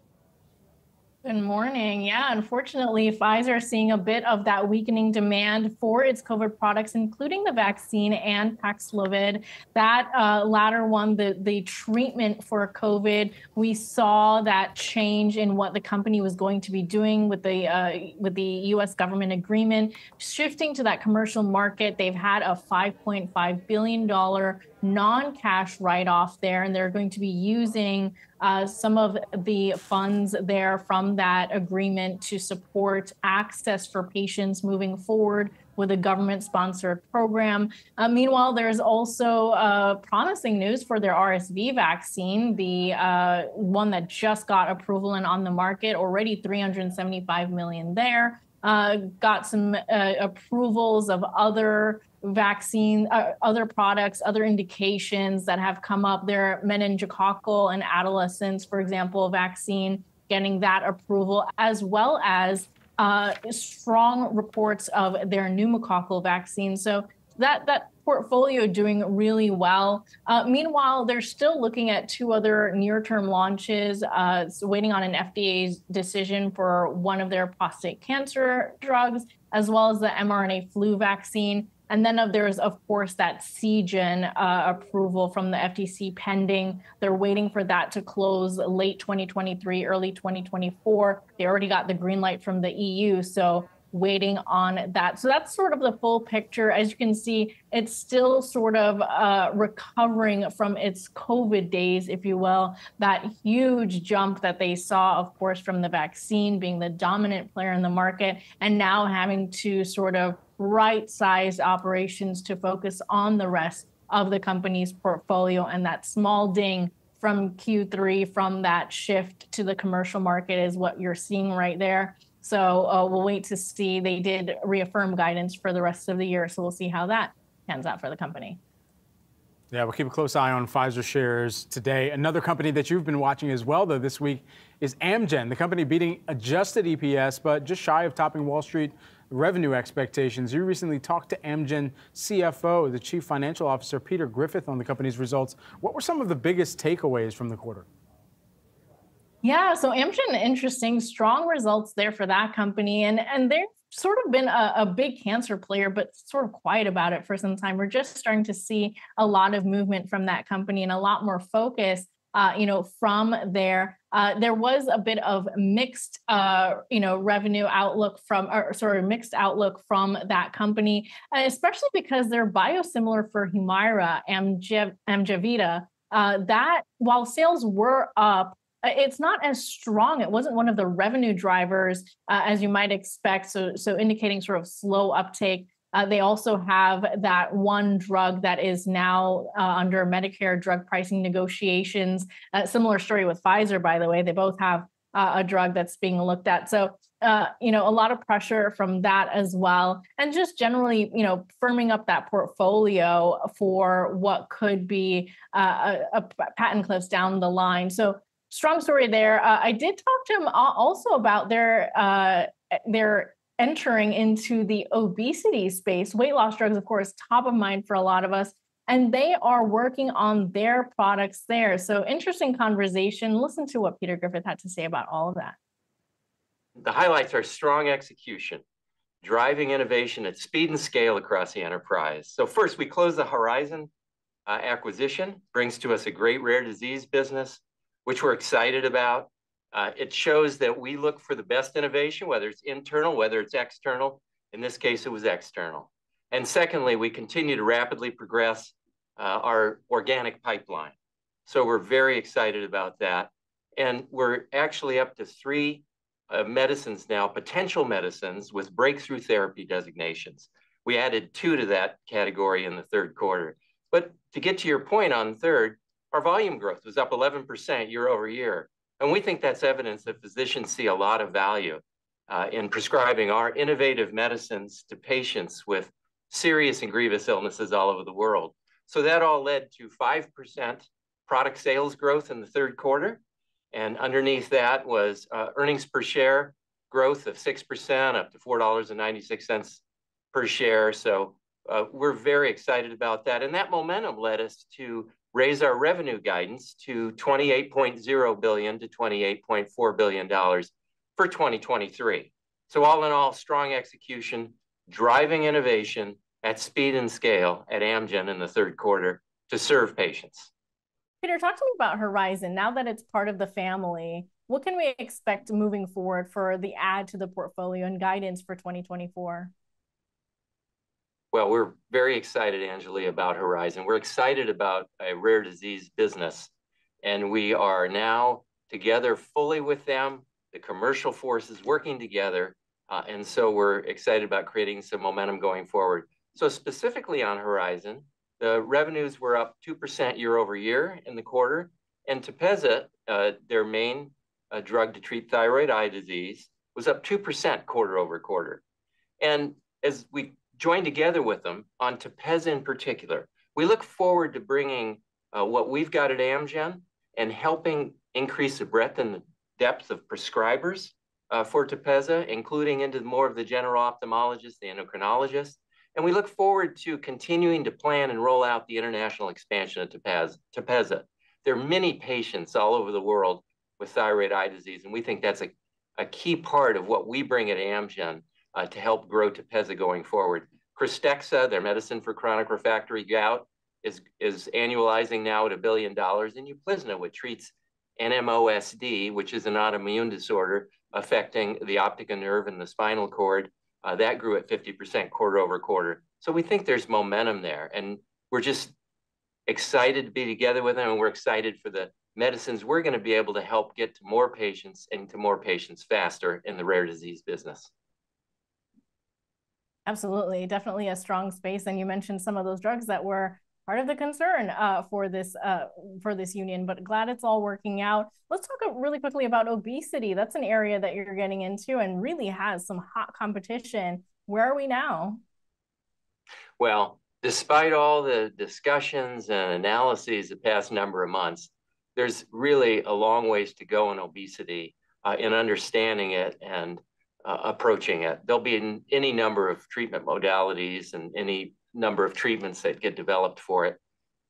Good morning. Yeah, unfortunately, Pfizer is seeing a bit of that weakening demand for its COVID products, including the vaccine and Paxlovid. That uh, latter one, the, the treatment for COVID, we saw that change in what the company was going to be doing with the uh, with the U S government agreement, shifting to that commercial market. They've had a five point five billion dollars non-cash write-off there, and they're going to be using uh, some of the funds there from that agreement to support access for patients moving forward with a government-sponsored program. Uh, meanwhile, there's also uh, promising news for their R S V vaccine, the uh, one that just got approval and on the market, already three hundred seventy-five million dollars there. Uh, got some uh, approvals of other vaccine, uh, other products, other indications that have come up. There are meningococcal and adolescents, for example, vaccine, getting that approval, as well as uh, strong reports of their pneumococcal vaccine. So that that portfolio doing really well. Uh, meanwhile, they're still looking at two other near-term launches, uh, waiting on an F D A decision for one of their prostate cancer drugs, as well as the mRNA flu vaccine. And then there's, of course, that Seagen uh, approval from the F T C pending. They're waiting for that to close late twenty twenty-three, early twenty twenty-four. They already got the green light from the E U, so waiting on that. So that's sort of the full picture. As you can see, it's still sort of uh, recovering from its COVID days, if you will. That huge jump that they saw, of course, from the vaccine being the dominant player in the market, and now having to sort of right-sized operations to focus on the rest of the company's portfolio. And that small ding from Q three, from that shift to the commercial market, is what you're seeing right there. So uh, we'll wait to see. They did reaffirm guidance for the rest of the year, so we'll see how that pans out for the company. Yeah, we'll keep a close eye on Pfizer shares today. Another company that you've been watching as well, though, this week is Amgen, the company beating adjusted E P S, but just shy of topping Wall Street revenue expectations. You recently talked to Amgen C F O, the Chief Financial Officer, Peter Griffith, on the company's results. What were some of the biggest takeaways from the quarter? Yeah, so Amgen, interesting, strong results there for that company. And, and they've sort of been a, a big cancer player, but sort of quiet about it for some time. We're just starting to see a lot of movement from that company and a lot more focus Uh, you know, from there. Uh, there was a bit of mixed, uh, you know, revenue outlook from, or sorry, mixed outlook from that company, especially because they're biosimilar for Humira, Amgev- Amjevita, uh, that while sales were up, it's not as strong. It wasn't one of the revenue drivers uh, as you might expect. So, so indicating sort of slow uptake. Uh, they also have that one drug that is now uh, under Medicare drug pricing negotiations. Uh, similar story with Pfizer, by the way. They both have uh, a drug that's being looked at. So, uh, you know, a lot of pressure from that as well. And just generally, you know, firming up that portfolio for what could be uh, a, a patent cliffs down the line. So strong story there. Uh, I did talk to him also about their uh, their entering into the obesity space. Weight loss drugs, of course, top of mind for a lot of us, and they are working on their products there. So interesting conversation. Listen to what Peter Griffith had to say about all of that. The highlights are strong execution, driving innovation at speed and scale across the enterprise. So first, we close the Horizon uh, acquisition, brings to us a great rare disease business, which we're excited about. Uh, it shows that we look for the best innovation, whether it's internal, whether it's external. In this case, it was external. And secondly, we continue to rapidly progress uh, our organic pipeline. So we're very excited about that. And we're actually up to three uh, medicines now, potential medicines with breakthrough therapy designations. We added two to that category in the third quarter. But to get to your point on third, our volume growth was up eleven percent year over year. And we think that's evidence that physicians see a lot of value uh, in prescribing our innovative medicines to patients with serious and grievous illnesses all over the world. So that all led to five percent product sales growth in the third quarter. And underneath that was uh, earnings per share growth of six percent up to four dollars and ninety-six cents per share. So uh, we're very excited about that. And that momentum led us to raise our revenue guidance to twenty-eight point zero billion dollars to twenty-eight point four billion dollars, for twenty twenty-three. So all in all, strong execution, driving innovation at speed and scale at Amgen in the third quarter to serve patients. Peter, talk to me about Horizon. Now that it's part of the family, what can we expect moving forward for the add to the portfolio and guidance for twenty twenty-four? Well, we're very excited, Anjali, about Horizon. We're excited about a rare disease business, and we are now together fully with them, the commercial forces working together, uh, and so we're excited about creating some momentum going forward. So specifically on Horizon, the revenues were up two percent year over year in the quarter, and Tepezza, uh, their main uh, drug to treat thyroid eye disease, was up two percent quarter over quarter. And as we joined together with them on Tepezza in particular, we look forward to bringing uh, what we've got at Amgen and helping increase the breadth and the depth of prescribers uh, for Tepezza, including into more of the general ophthalmologists, the endocrinologists. And we look forward to continuing to plan and roll out the international expansion of Tepezza. There are many patients all over the world with thyroid eye disease, and we think that's a, a key part of what we bring at Amgen uh, to help grow Tepezza going forward. Krystexxa, their medicine for chronic refractory gout, is, is annualizing now at a billion dollars, and Uplizna, which treats N M O S D, which is an autoimmune disorder affecting the optic nerve and the spinal cord. Uh, that grew at fifty percent quarter over quarter. So we think there's momentum there, and we're just excited to be together with them, and we're excited for the medicines we're going to be able to help get to more patients and to more patients faster in the rare disease business. Absolutely. Definitely a strong space. And you mentioned some of those drugs that were part of the concern uh, for this uh, for this union, but glad it's all working out. Let's talk really quickly about obesity. That's an area that you're getting into and really has some hot competition. Where are we now? Well, despite all the discussions and analyses the past number of months, there's really a long ways to go in obesity uh, in understanding it and uh, approaching it. There'll be any number of treatment modalities and any number of treatments that get developed for it.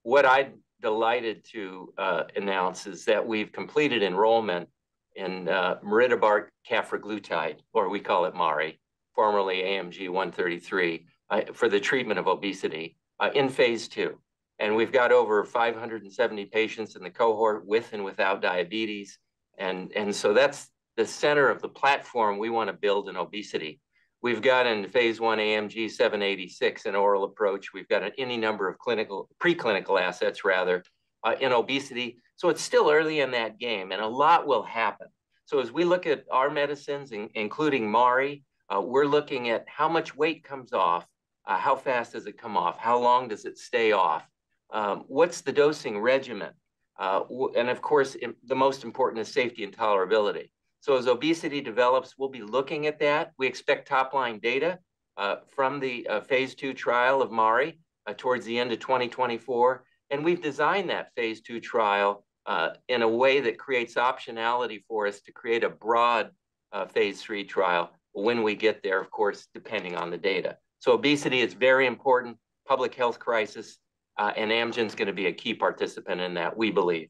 What I'm delighted to uh, announce is that we've completed enrollment in uh, maridebart cafraglutide, or we call it MARI, formerly A M G one thirty-three, uh, for the treatment of obesity uh, in phase two. And we've got over five hundred seventy patients in the cohort with and without diabetes. And, and so that's the center of the platform we want to build in obesity. We've got in phase one A M G seven eighty-six, an oral approach. We've got any number of clinical, preclinical assets rather, uh, in obesity. So it's still early in that game, and a lot will happen. So as we look at our medicines, in, including MARI, uh, we're looking at how much weight comes off, uh, how fast does it come off, how long does it stay off, um, what's the dosing regimen, uh, and of course, the most important is safety and tolerability. So as obesity develops, we'll be looking at that. We expect top line data uh, from the uh, phase two trial of MARI uh, towards the end of twenty twenty-four. And we've designed that phase two trial uh, in a way that creates optionality for us to create a broad uh, phase three trial when we get there, of course, depending on the data. So obesity is very important, public health crisis, uh, and Amgen's gonna be a key participant in that, we believe.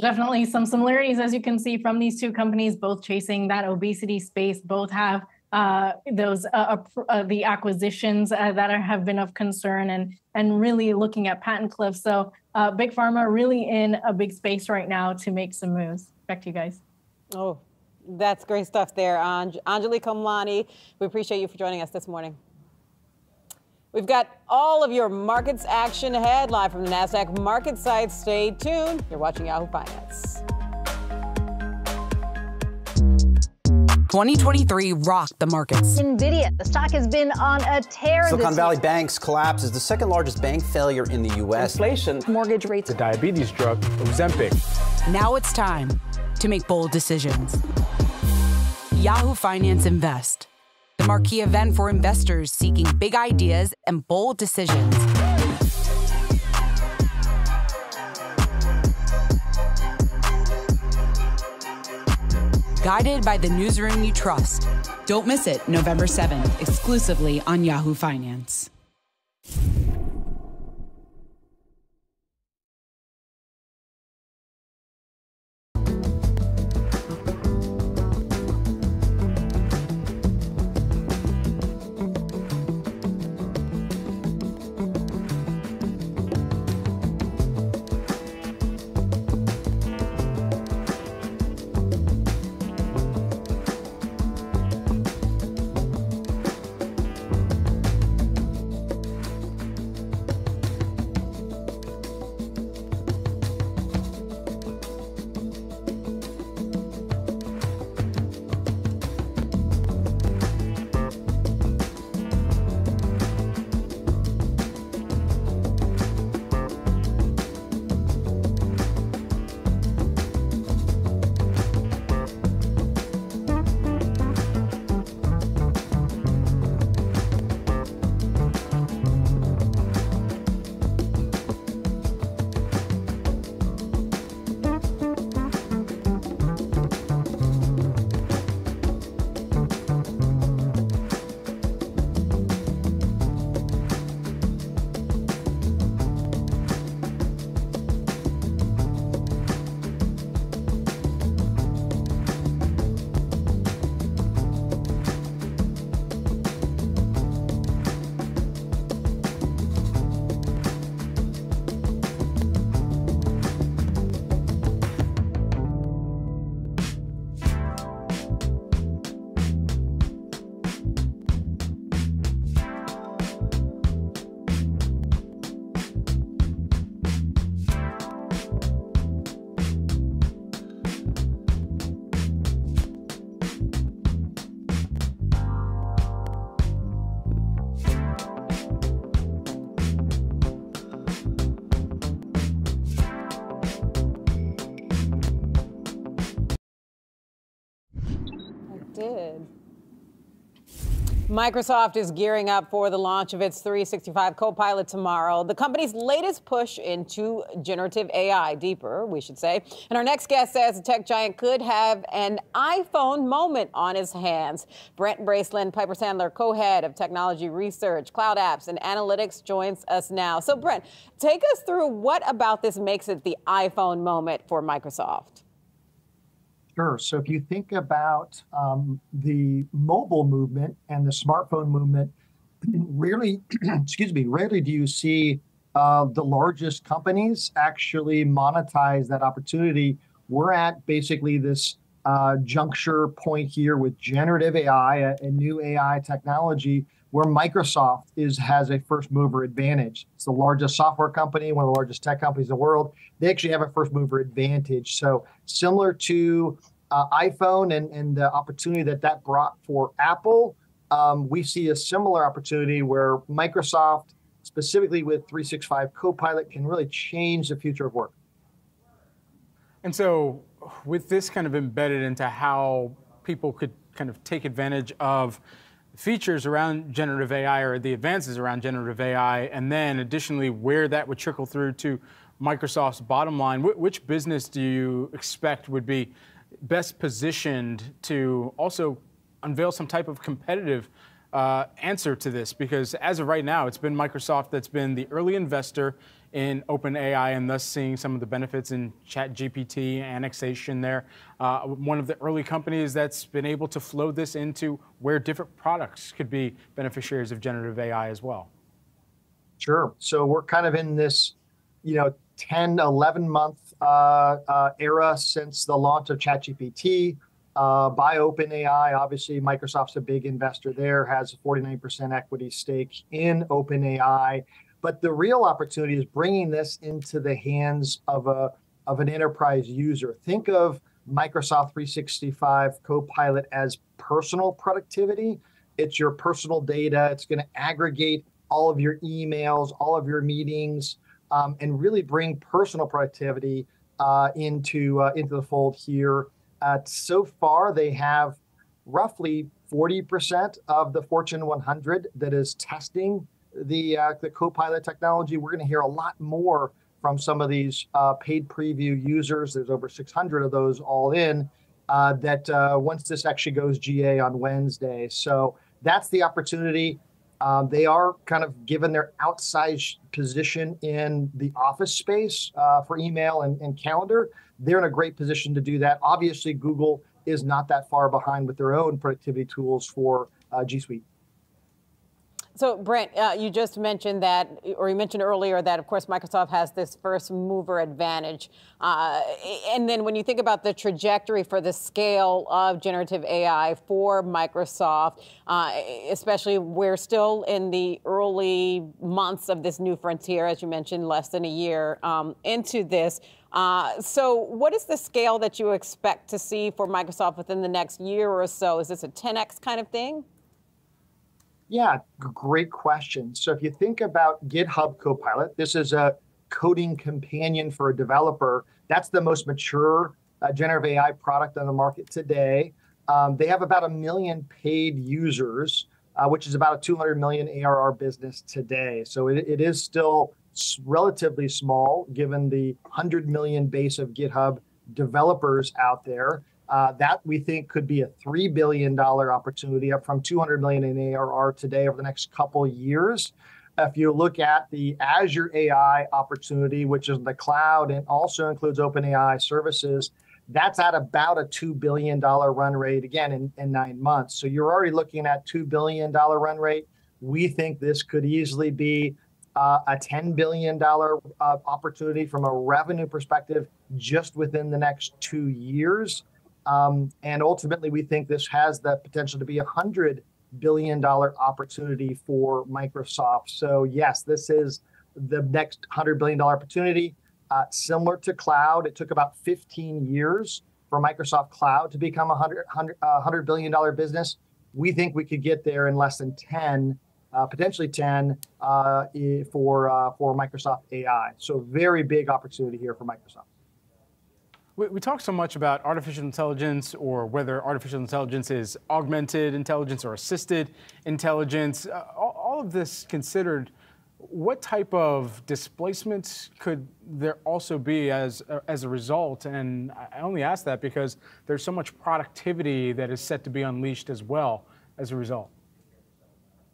Definitely some similarities, as you can see, from these two companies, both chasing that obesity space, both have uh, those uh, uh, the acquisitions uh, that are, have been of concern and, and really looking at patent cliffs. So uh, Big Pharma really in a big space right now to make some moves. Back to you guys. Oh, that's great stuff there. Anj Anjali Kamlani, we appreciate you for joining us this morning. We've got all of your markets action ahead live from the NASDAQ market site. Stay tuned. You're watching Yahoo Finance. twenty twenty-three rocked the markets. Nvidia, the stock has been on a tear. Silicon Valley Bank's collapse is the second largest bank failure in the U S. Inflation, mortgage rates, the diabetes drug, Ozempic. Now it's time to make bold decisions. Yahoo Finance Invest. The marquee event for investors seeking big ideas and bold decisions. Guided by the newsroom you trust. Don't miss it, November seventh, exclusively on Yahoo Finance. did. Microsoft is gearing up for the launch of its three sixty-five Copilot tomorrow, the company's latest push into generative A I, deeper, we should say. And our next guest says the tech giant could have an iPhone moment on his hands. Brent Bracelin, Piper Sandler, co-head of technology research, cloud apps, and analytics, joins us now. So, Brent, take us through what about this makes it the iPhone moment for Microsoft. Sure. So if you think about um, the mobile movement and the smartphone movement, really, excuse me, rarely do you see uh, the largest companies actually monetize that opportunity. We're at basically this uh, juncture point here with generative A I, a, a new A I technology, where Microsoft is has a first mover advantage. It's the largest software company, one of the largest tech companies in the world. They actually have a first mover advantage. So similar to uh, iPhone and, and the opportunity that that brought for Apple, um, we see a similar opportunity where Microsoft, specifically with three sixty-five Copilot, can really change the future of work. And so with this kind of embedded into how people could kind of take advantage of features around generative A I or the advances around generative A I, and then additionally where that would trickle through to Microsoft's bottom line, wh which business do you expect would be best positioned to also unveil some type of competitive uh, answer to this? Because as of right now, it's been Microsoft that's been the early investor in OpenAI and thus seeing some of the benefits in ChatGPT annexation there. Uh, one of the early companies that's been able to flow this into where different products could be beneficiaries of generative A I as well. Sure, so we're kind of in this, you know, ten, eleven month uh, uh, era since the launch of ChatGPT uh, by OpenAI. Obviously, Microsoft's a big investor there, has a forty-nine percent equity stake in OpenAI. But the real opportunity is bringing this into the hands of a of an enterprise user. Think of Microsoft three sixty-five Copilot as personal productivity. It's your personal data. It's going to aggregate all of your emails, all of your meetings, um, and really bring personal productivity uh, into uh, into the fold here. Uh, so far, they have roughly forty percent of the Fortune one hundred that is testing the uh, the Copilot technology. We're going to hear a lot more from some of these uh, paid preview users. There's over six hundred of those all in uh, that uh, once this actually goes G A on Wednesday. So that's the opportunity. Um, they are kind of given their outsized position in the office space uh, for email and, and calendar. They're in a great position to do that. Obviously, Google is not that far behind with their own productivity tools for uh, G Suite. So, Brent, uh, you just mentioned that, or you mentioned earlier that, of course, Microsoft has this first mover advantage. Uh, and then when you think about the trajectory for the scale of generative A I for Microsoft, uh, especially we're still in the early months of this new frontier, as you mentioned, less than a year um, into this. Uh, so what is the scale that you expect to see for Microsoft within the next year or so? Is this a ten X kind of thing? Yeah, great question. So if you think about GitHub Copilot, this is a coding companion for a developer. That's the most mature uh, generative A I product on the market today. Um, they have about a million paid users, uh, which is about a two hundred million A R R business today. So it, it is still relatively small given the one hundred million base of GitHub developers out there. Uh, that we think could be a three billion dollar opportunity, up from two hundred million dollars in A R R today over the next couple years. If you look at the Azure A I opportunity, which is the cloud and also includes OpenAI services, that's at about a two billion dollar run rate, again, in, in nine months. So you're already looking at two billion dollar run rate. We think this could easily be uh, a ten billion dollar uh, opportunity from a revenue perspective just within the next two years. Um, and ultimately, we think this has the potential to be a one hundred billion dollar opportunity for Microsoft. So, yes, this is the next one hundred billion dollar opportunity. Uh, similar to cloud, it took about fifteen years for Microsoft Cloud to become a one hundred billion dollar business. We think we could get there in less than ten, uh, potentially ten, uh, for, uh, for Microsoft A I. So very big opportunity here for Microsoft. We, we talk so much about artificial intelligence, or whether artificial intelligence is augmented intelligence or assisted intelligence. Uh, all, all of this considered, what type of displacement could there also be as, uh, as a result? And I only ask that because there's so much productivity that is set to be unleashed as well as a result.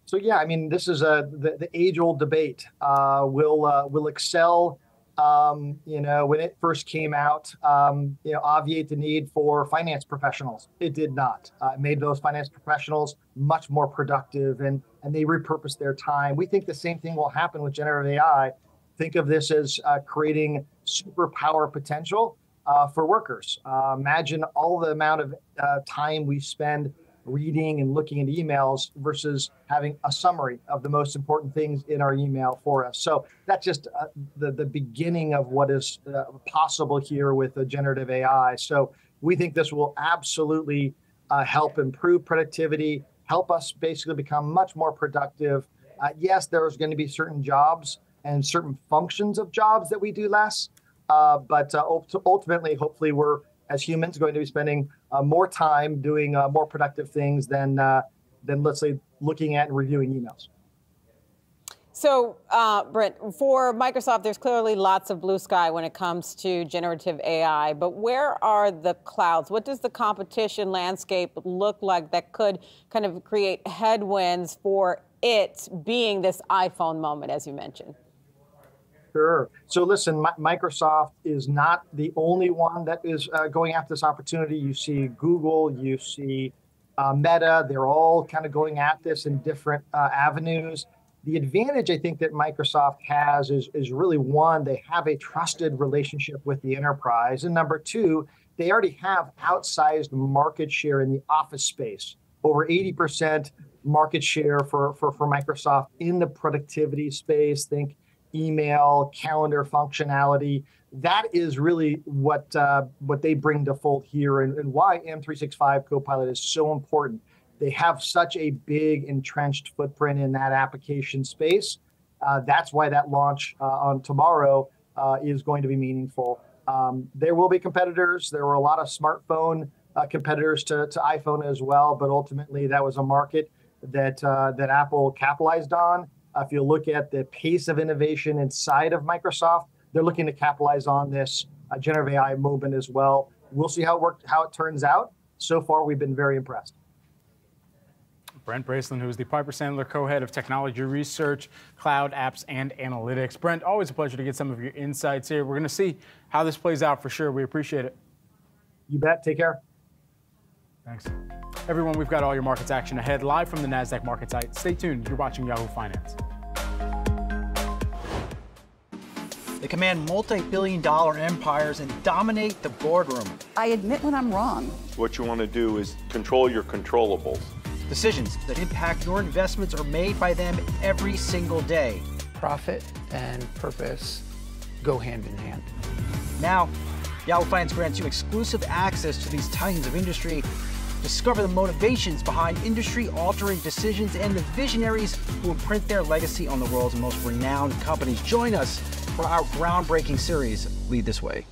So yeah, I mean, this is a the, the age-old debate. Uh, will uh, will Excel, um, you know, when it first came out, um, you know, obviate the need for finance professionals? It did not. Uh, it made those finance professionals much more productive, and and they repurposed their time. We think the same thing will happen with generative A I. Think of this as uh, creating superpower potential uh, for workers. Uh, imagine all the amount of uh, time we spend reading and looking at emails versus having a summary of the most important things in our email for us. So that's just uh, the, the beginning of what is uh, possible here with the generative A I. So we think this will absolutely uh, help improve productivity, help us basically become much more productive. Uh, yes, there's going to be certain jobs and certain functions of jobs that we do less, uh, but uh, ultimately, hopefully we're, as humans, going to be spending uh, more time doing uh, more productive things than, uh, than, let's say, looking at and reviewing emails. So, uh, Brent, for Microsoft, there's clearly lots of blue sky when it comes to generative A I, but where are the clouds? What does the competition landscape look like that could kind of create headwinds for it being this iPhone moment, as you mentioned? Sure. So listen, Microsoft is not the only one that is uh, going after this opportunity. You see Google, you see uh, Meta, they're all kind of going at this in different uh, avenues. The advantage I think that Microsoft has is, is really, one, they have a trusted relationship with the enterprise. And number two, they already have outsized market share in the office space, over eighty percent market share for, for, for Microsoft in the productivity space. Think email, calendar functionality. That is really what uh, what they bring to fold here, and, and why M three sixty-five Copilot is so important. They have such a big entrenched footprint in that application space. Uh, that's why that launch uh, on tomorrow uh, is going to be meaningful. Um, there will be competitors. There were a lot of smartphone uh, competitors to, to iPhone as well, but ultimately that was a market that uh, that Apple capitalized on. Uh, if you look at the pace of innovation inside of Microsoft, they're looking to capitalize on this uh, generative A I movement as well. We'll see how it worked, how it turns out. So far, we've been very impressed. Brent Bracelin, who is the Piper Sandler co-head of technology research, cloud apps, and analytics. Brent, always a pleasure to get some of your insights here. We're going to see how this plays out for sure. We appreciate it. You bet. Take care. Thanks. Everyone, we've got all your markets action ahead live from the NASDAQ market site. Stay tuned. You're watching Yahoo Finance. They command multi-billion dollar empires and dominate the boardroom. I admit when I'm wrong. What you want to do is control your controllables. Decisions that impact your investments are made by them every single day. Profit and purpose go hand in hand. Now, Yahoo Finance grants you exclusive access to these titans of industry. Discover the motivations behind industry-altering decisions and the visionaries who imprint their legacy on the world's most renowned companies. Join us for our groundbreaking series, Lead This Way.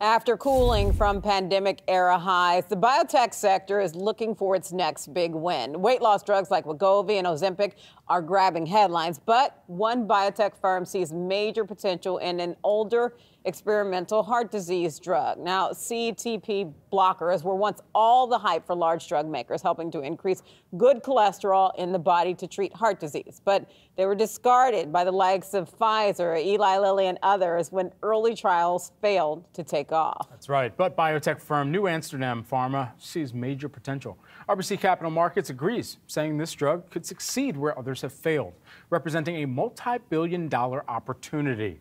After cooling from pandemic-era highs, the biotech sector is looking for its next big win. Weight loss drugs like Wegovy and Ozempic are grabbing headlines, but one biotech firm sees major potential in an older experimental heart disease drug. Now, C E T P blockers were once all the hype for large drug makers, helping to increase good cholesterol in the body to treat heart disease. But they were discarded by the likes of Pfizer, Eli Lilly, and others when early trials failed to take off. That's right. But biotech firm New Amsterdam Pharma sees major potential. R B C Capital Markets agrees, saying this drug could succeed where others have failed, representing a multi-billion dollar opportunity.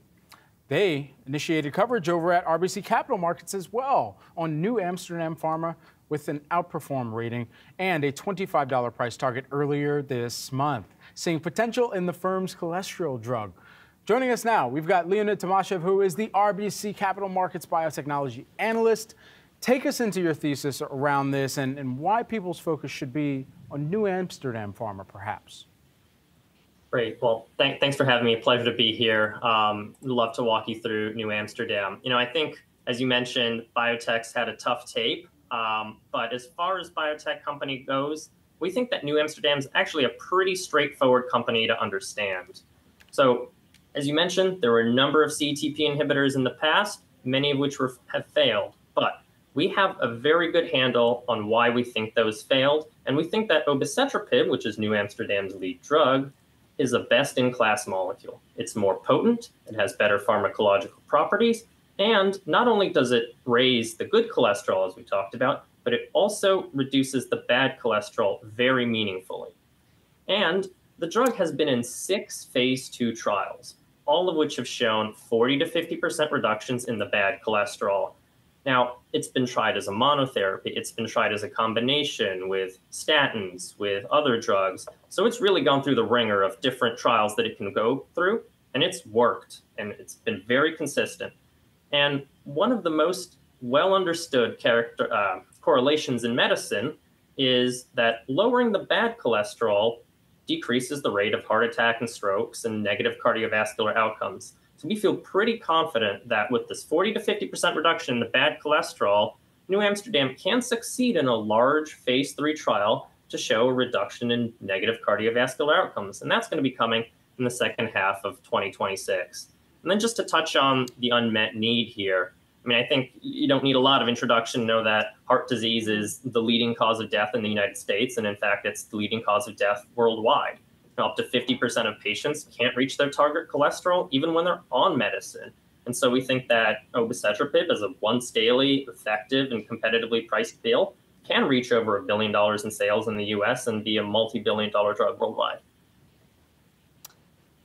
They initiated coverage over at R B C Capital Markets as well on New Amsterdam Pharma with an outperform rating and a twenty-five dollar price target earlier this month, seeing potential in the firm's cholesterol drug. Joining us now, we've got Leonid Tomashev, who is the R B C Capital Markets biotechnology analyst. Take us into your thesis around this and, and why people's focus should be on New Amsterdam Pharma, perhaps. Great. Well, thank, thanks for having me. Pleasure to be here. Um, love to walk you through New Amsterdam. You know, I think, as you mentioned, biotech's had a tough tape. Um, but as far as biotech company goes, we think that New Amsterdam's actually a pretty straightforward company to understand. So, as you mentioned, there were a number of C E T P inhibitors in the past, many of which were, have failed. But we have a very good handle on why we think those failed. And we think that obicetrapib, which is New Amsterdam's lead drug, is a best-in-class molecule. It's more potent, it has better pharmacological properties, and not only does it raise the good cholesterol, as we talked about, but it also reduces the bad cholesterol very meaningfully. And the drug has been in six phase two trials, all of which have shown forty to fifty percent reductions in the bad cholesterol. Now, it's been tried as a monotherapy. It's been tried as a combination with statins, with other drugs. So it's really gone through the ringer of different trials that it can go through, and it's worked, and it's been very consistent. And one of the most well-understood character, uh, correlations in medicine is that lowering the bad cholesterol decreases the rate of heart attack and strokes and negative cardiovascular outcomes. So we feel pretty confident that with this forty to fifty percent reduction in the bad cholesterol, New Amsterdam can succeed in a large phase three trial to show a reduction in negative cardiovascular outcomes. And that's going to be coming in the second half of twenty twenty-six. And then just to touch on the unmet need here, I mean, I think you don't need a lot of introduction to know that heart disease is the leading cause of death in the United States. And in fact, it's the leading cause of death worldwide. Up to fifty percent of patients can't reach their target cholesterol even when they're on medicine. And so we think that obicetrapib, as a once daily, effective and competitively priced pill, can reach over a billion dollars in sales in the U S and be a multi-billion dollar drug worldwide.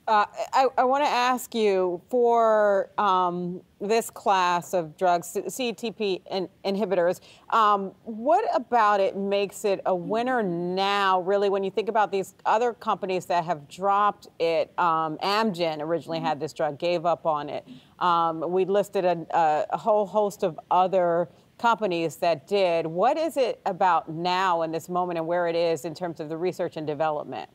Uh, I, I want to ask you, for um, this class of drugs, C E T P in, inhibitors, um, what about it makes it a winner now, really, when you think about these other companies that have dropped it? Um, Amgen originally had this drug, gave up on it. Um, we listed a, a whole host of other companies that did. What is it about now in this moment and where it is in terms of the research and development?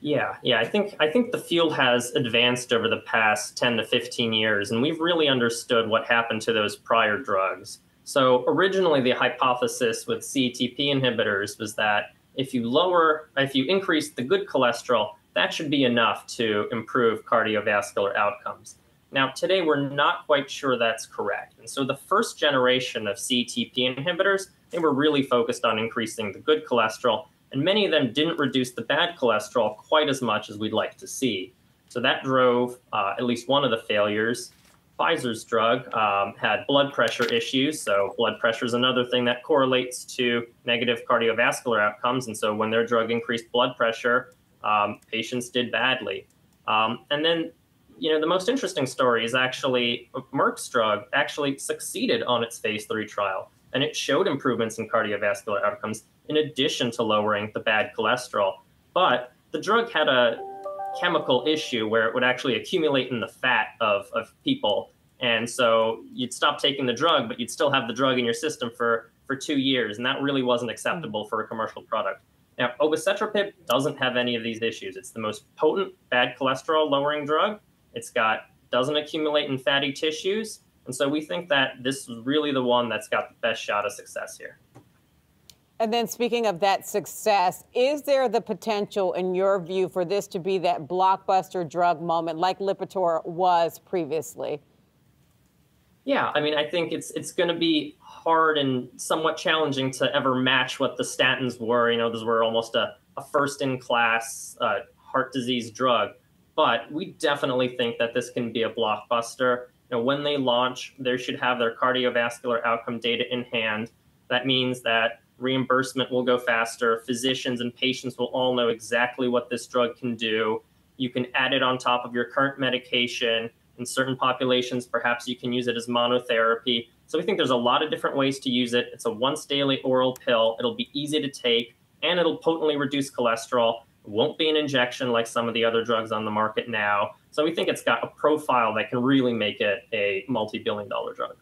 Yeah, yeah, I think I think the field has advanced over the past ten to fifteen years, and we've really understood what happened to those prior drugs. So originally, the hypothesis with C E T P inhibitors was that if you lower, if you increase the good cholesterol, that should be enough to improve cardiovascular outcomes. Now, today, we're not quite sure that's correct. And so the first generation of C E T P inhibitors, they were really focused on increasing the good cholesterol, and many of them didn't reduce the bad cholesterol quite as much as we'd like to see. So that drove uh, at least one of the failures. Pfizer's drug um, had blood pressure issues. So blood pressure is another thing that correlates to negative cardiovascular outcomes. And so when their drug increased blood pressure, um, patients did badly. Um, and then, you know, the most interesting story is actually Merck's drug actually succeeded on its phase three trial, and it showed improvements in cardiovascular outcomes in addition to lowering the bad cholesterol. But the drug had a chemical issue where it would actually accumulate in the fat of, of people. And so you'd stop taking the drug, but you'd still have the drug in your system for, for two years. And that really wasn't acceptable for a commercial product. Now, obicetrapib doesn't have any of these issues. It's the most potent bad cholesterol lowering drug. It's got doesn't accumulate in fatty tissues. And so we think that this is really the one that's got the best shot of success here. And then speaking of that success, is there the potential, in your view, for this to be that blockbuster drug moment like Lipitor was previously? Yeah, I mean, I think it's it's going to be hard and somewhat challenging to ever match what the statins were. You know, those were almost a, a first-in-class uh, heart disease drug. But we definitely think that this can be a blockbuster. You know, when they launch, they should have their cardiovascular outcome data in hand. That means that reimbursement will go faster. Physicians and patients will all know exactly what this drug can do. You can add it on top of your current medication. In certain populations, perhaps you can use it as monotherapy. So we think there's a lot of different ways to use it. It's a once daily oral pill. It'll be easy to take, and it'll potently reduce cholesterol. It won't be an injection like some of the other drugs on the market now. So we think it's got a profile that can really make it a multi-billion dollar drug.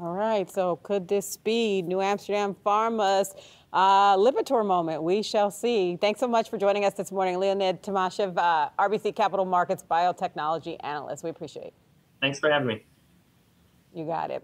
All right, so could this be New Amsterdam Pharma's uh, Lipitor moment? We shall see. Thanks so much for joining us this morning, Leonid Tamashev, uh, R B C Capital Markets biotechnology analyst. We appreciate it. Thanks for having me. You got it.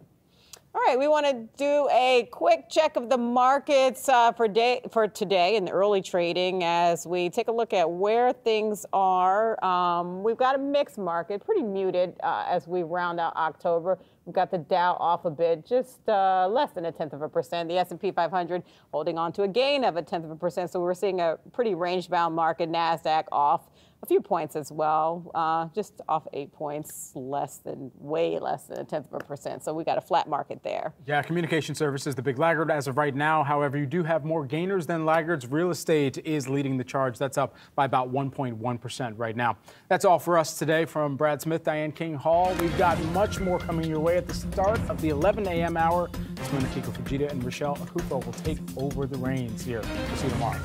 All right, we want to do a quick check of the markets uh, for, day, for today in early trading as we take a look at where things are. Um, we've got a mixed market, pretty muted uh, as we round out October. We've got the Dow off a bit, just uh, less than a tenth of a percent. The S and P five hundred holding on to a gain of a tenth of a percent. So we're seeing a pretty range-bound market. NASDAQ off a few points as well, uh, just off eight points, less than, way less than a tenth of a percent. So we got a flat market there. Yeah, communication services, the big laggard as of right now. However, you do have more gainers than laggards. Real estate is leading the charge. That's up by about one point one percent right now. That's all for us today from Brad Smith, Diane King Hall. We've got much more coming your way. At the start of the eleven a m hour, it's when Akiko Fujita and Rochelle Akufo will take over the reins here. We'll see you tomorrow.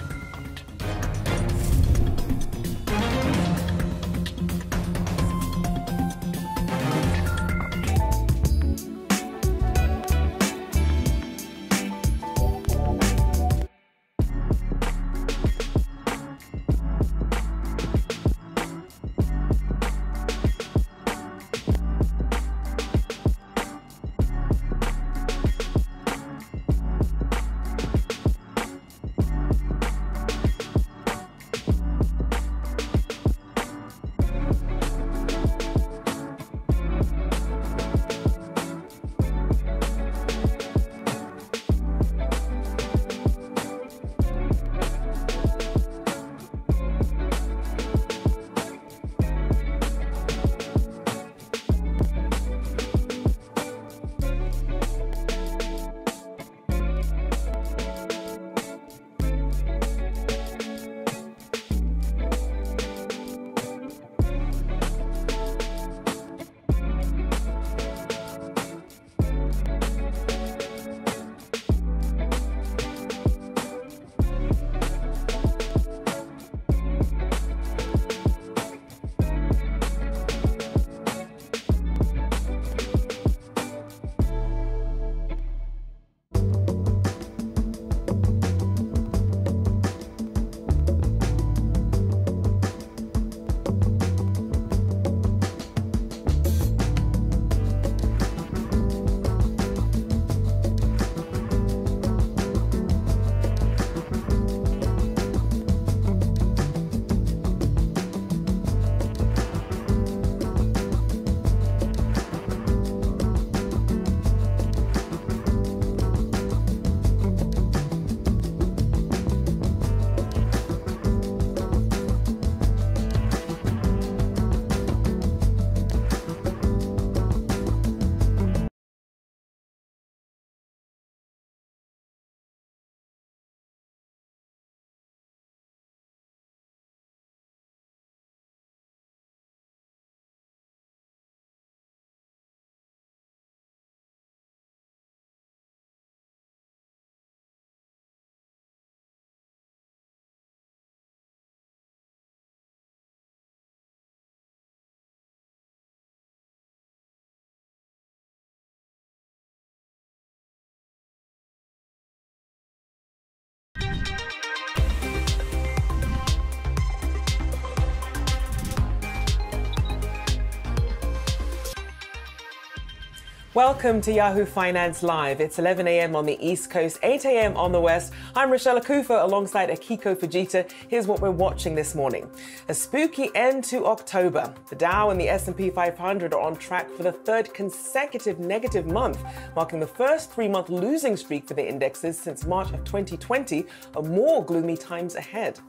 Welcome to Yahoo Finance Live. It's eleven a m on the East Coast, eight a m on the West. I'm Rochelle Akufa alongside Akiko Fujita. Here's what we're watching this morning. A spooky end to October. The Dow and the S and P five hundred are on track for the third consecutive negative month, marking the first three-month losing streak for the indexes since March of twenty twenty. A more gloomy times ahead.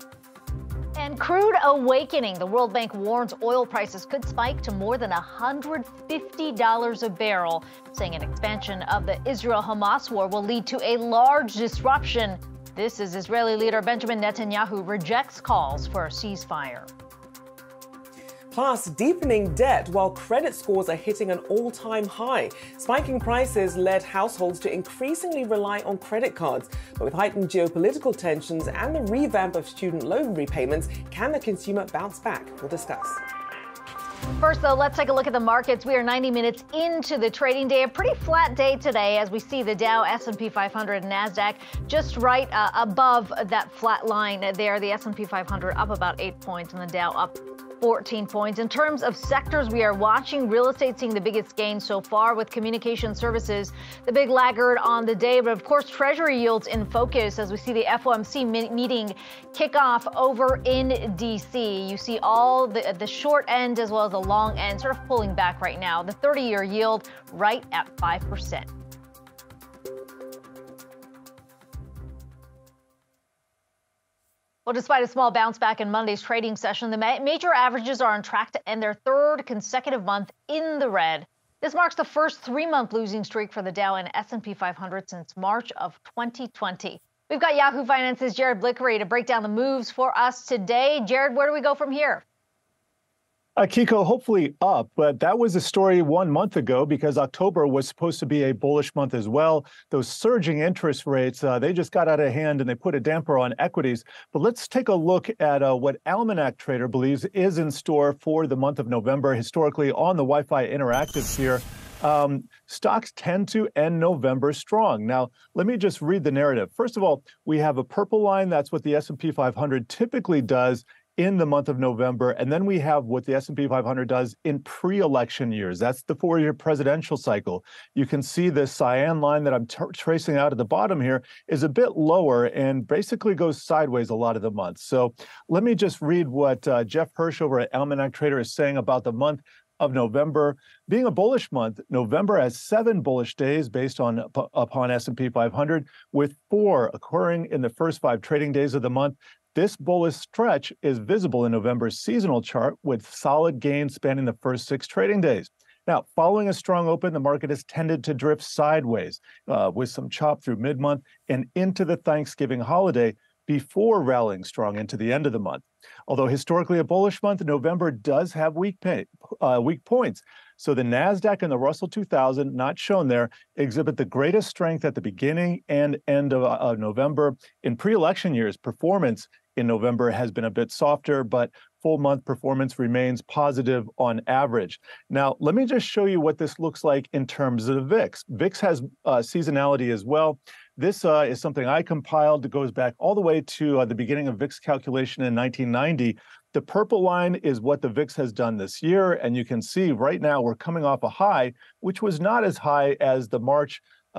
And crude awakening. The World Bank warns oil prices could spike to more than one hundred fifty dollars a barrel, saying an expansion of the Israel-Hamas war will lead to a large disruption. This is Israeli leader Benjamin Netanyahu rejects calls for a ceasefire. Plus, deepening debt while credit scores are hitting an all-time high. Spiking prices led households to increasingly rely on credit cards. But with heightened geopolitical tensions and the revamp of student loan repayments, can the consumer bounce back? We'll discuss. First, though, let's take a look at the markets. We are ninety minutes into the trading day. A pretty flat day today as we see the Dow, S and P five hundred, and NASDAQ just right uh, above that flat line there. The S and P five hundred up about eight points and the Dow up fourteen points. In terms of sectors we are watching, real estate seeing the biggest gain so far, with communication services the big laggard on the day. But of course, Treasury yields in focus as we see the F O M C meeting kick off over in D C. You see all the, the short end as well as the long end sort of pulling back right now. The thirty-year yield right at five percent. Well, despite a small bounce back in Monday's trading session, the ma major averages are on track to end their third consecutive month in the red. This marks the first three-month losing streak for the Dow and S and P five hundred since March of twenty twenty. We've got Yahoo Finance's Jared Blickery to break down the moves for us today. Jared, where do we go from here? Akiko, uh, hopefully up, but that was a story one month ago because October was supposed to be a bullish month as well. Those surging interest rates, uh, they just got out of hand and they put a damper on equities. But let's take a look at uh, what Almanac Trader believes is in store for the month of November. Historically, on the Wi-Fi Interactive here, Um, stocks tend to end November strong. Now, let me just read the narrative. First of all, we have a purple line. That's what the S and P five hundred typically does in the month of November. And then we have what the S and P five hundred does in pre-election years. That's the four-year presidential cycle. You can see the cyan line that I'm tracing out at the bottom here is a bit lower and basically goes sideways a lot of the month. So let me just read what uh, Jeff Hirsch over at Almanac Trader is saying about the month of November. Being a bullish month, November has seven bullish days based on up, upon S and P five hundred, with four occurring in the first five trading days of the month. This bullish stretch is visible in November's seasonal chart with solid gains spanning the first six trading days. Now, following a strong open, the market has tended to drift sideways uh, with some chop through mid-month and into the Thanksgiving holiday before rallying strong into the end of the month. Although historically a bullish month, November does have weak, pay, uh, weak points. So the NASDAQ and the Russell two thousand, not shown there, exhibit the greatest strength at the beginning and end of uh, November. In pre-election years, performance in November has been a bit softer, but full month performance remains positive on average. Now, let me just show you what this looks like in terms of the V I X. V I X has uh, seasonality as well. This uh, is something I compiled that goes back all the way to uh, the beginning of V I X calculation in nineteen ninety. The purple line is what the V I X has done this year. And you can see right now we're coming off a high, which was not as high as the March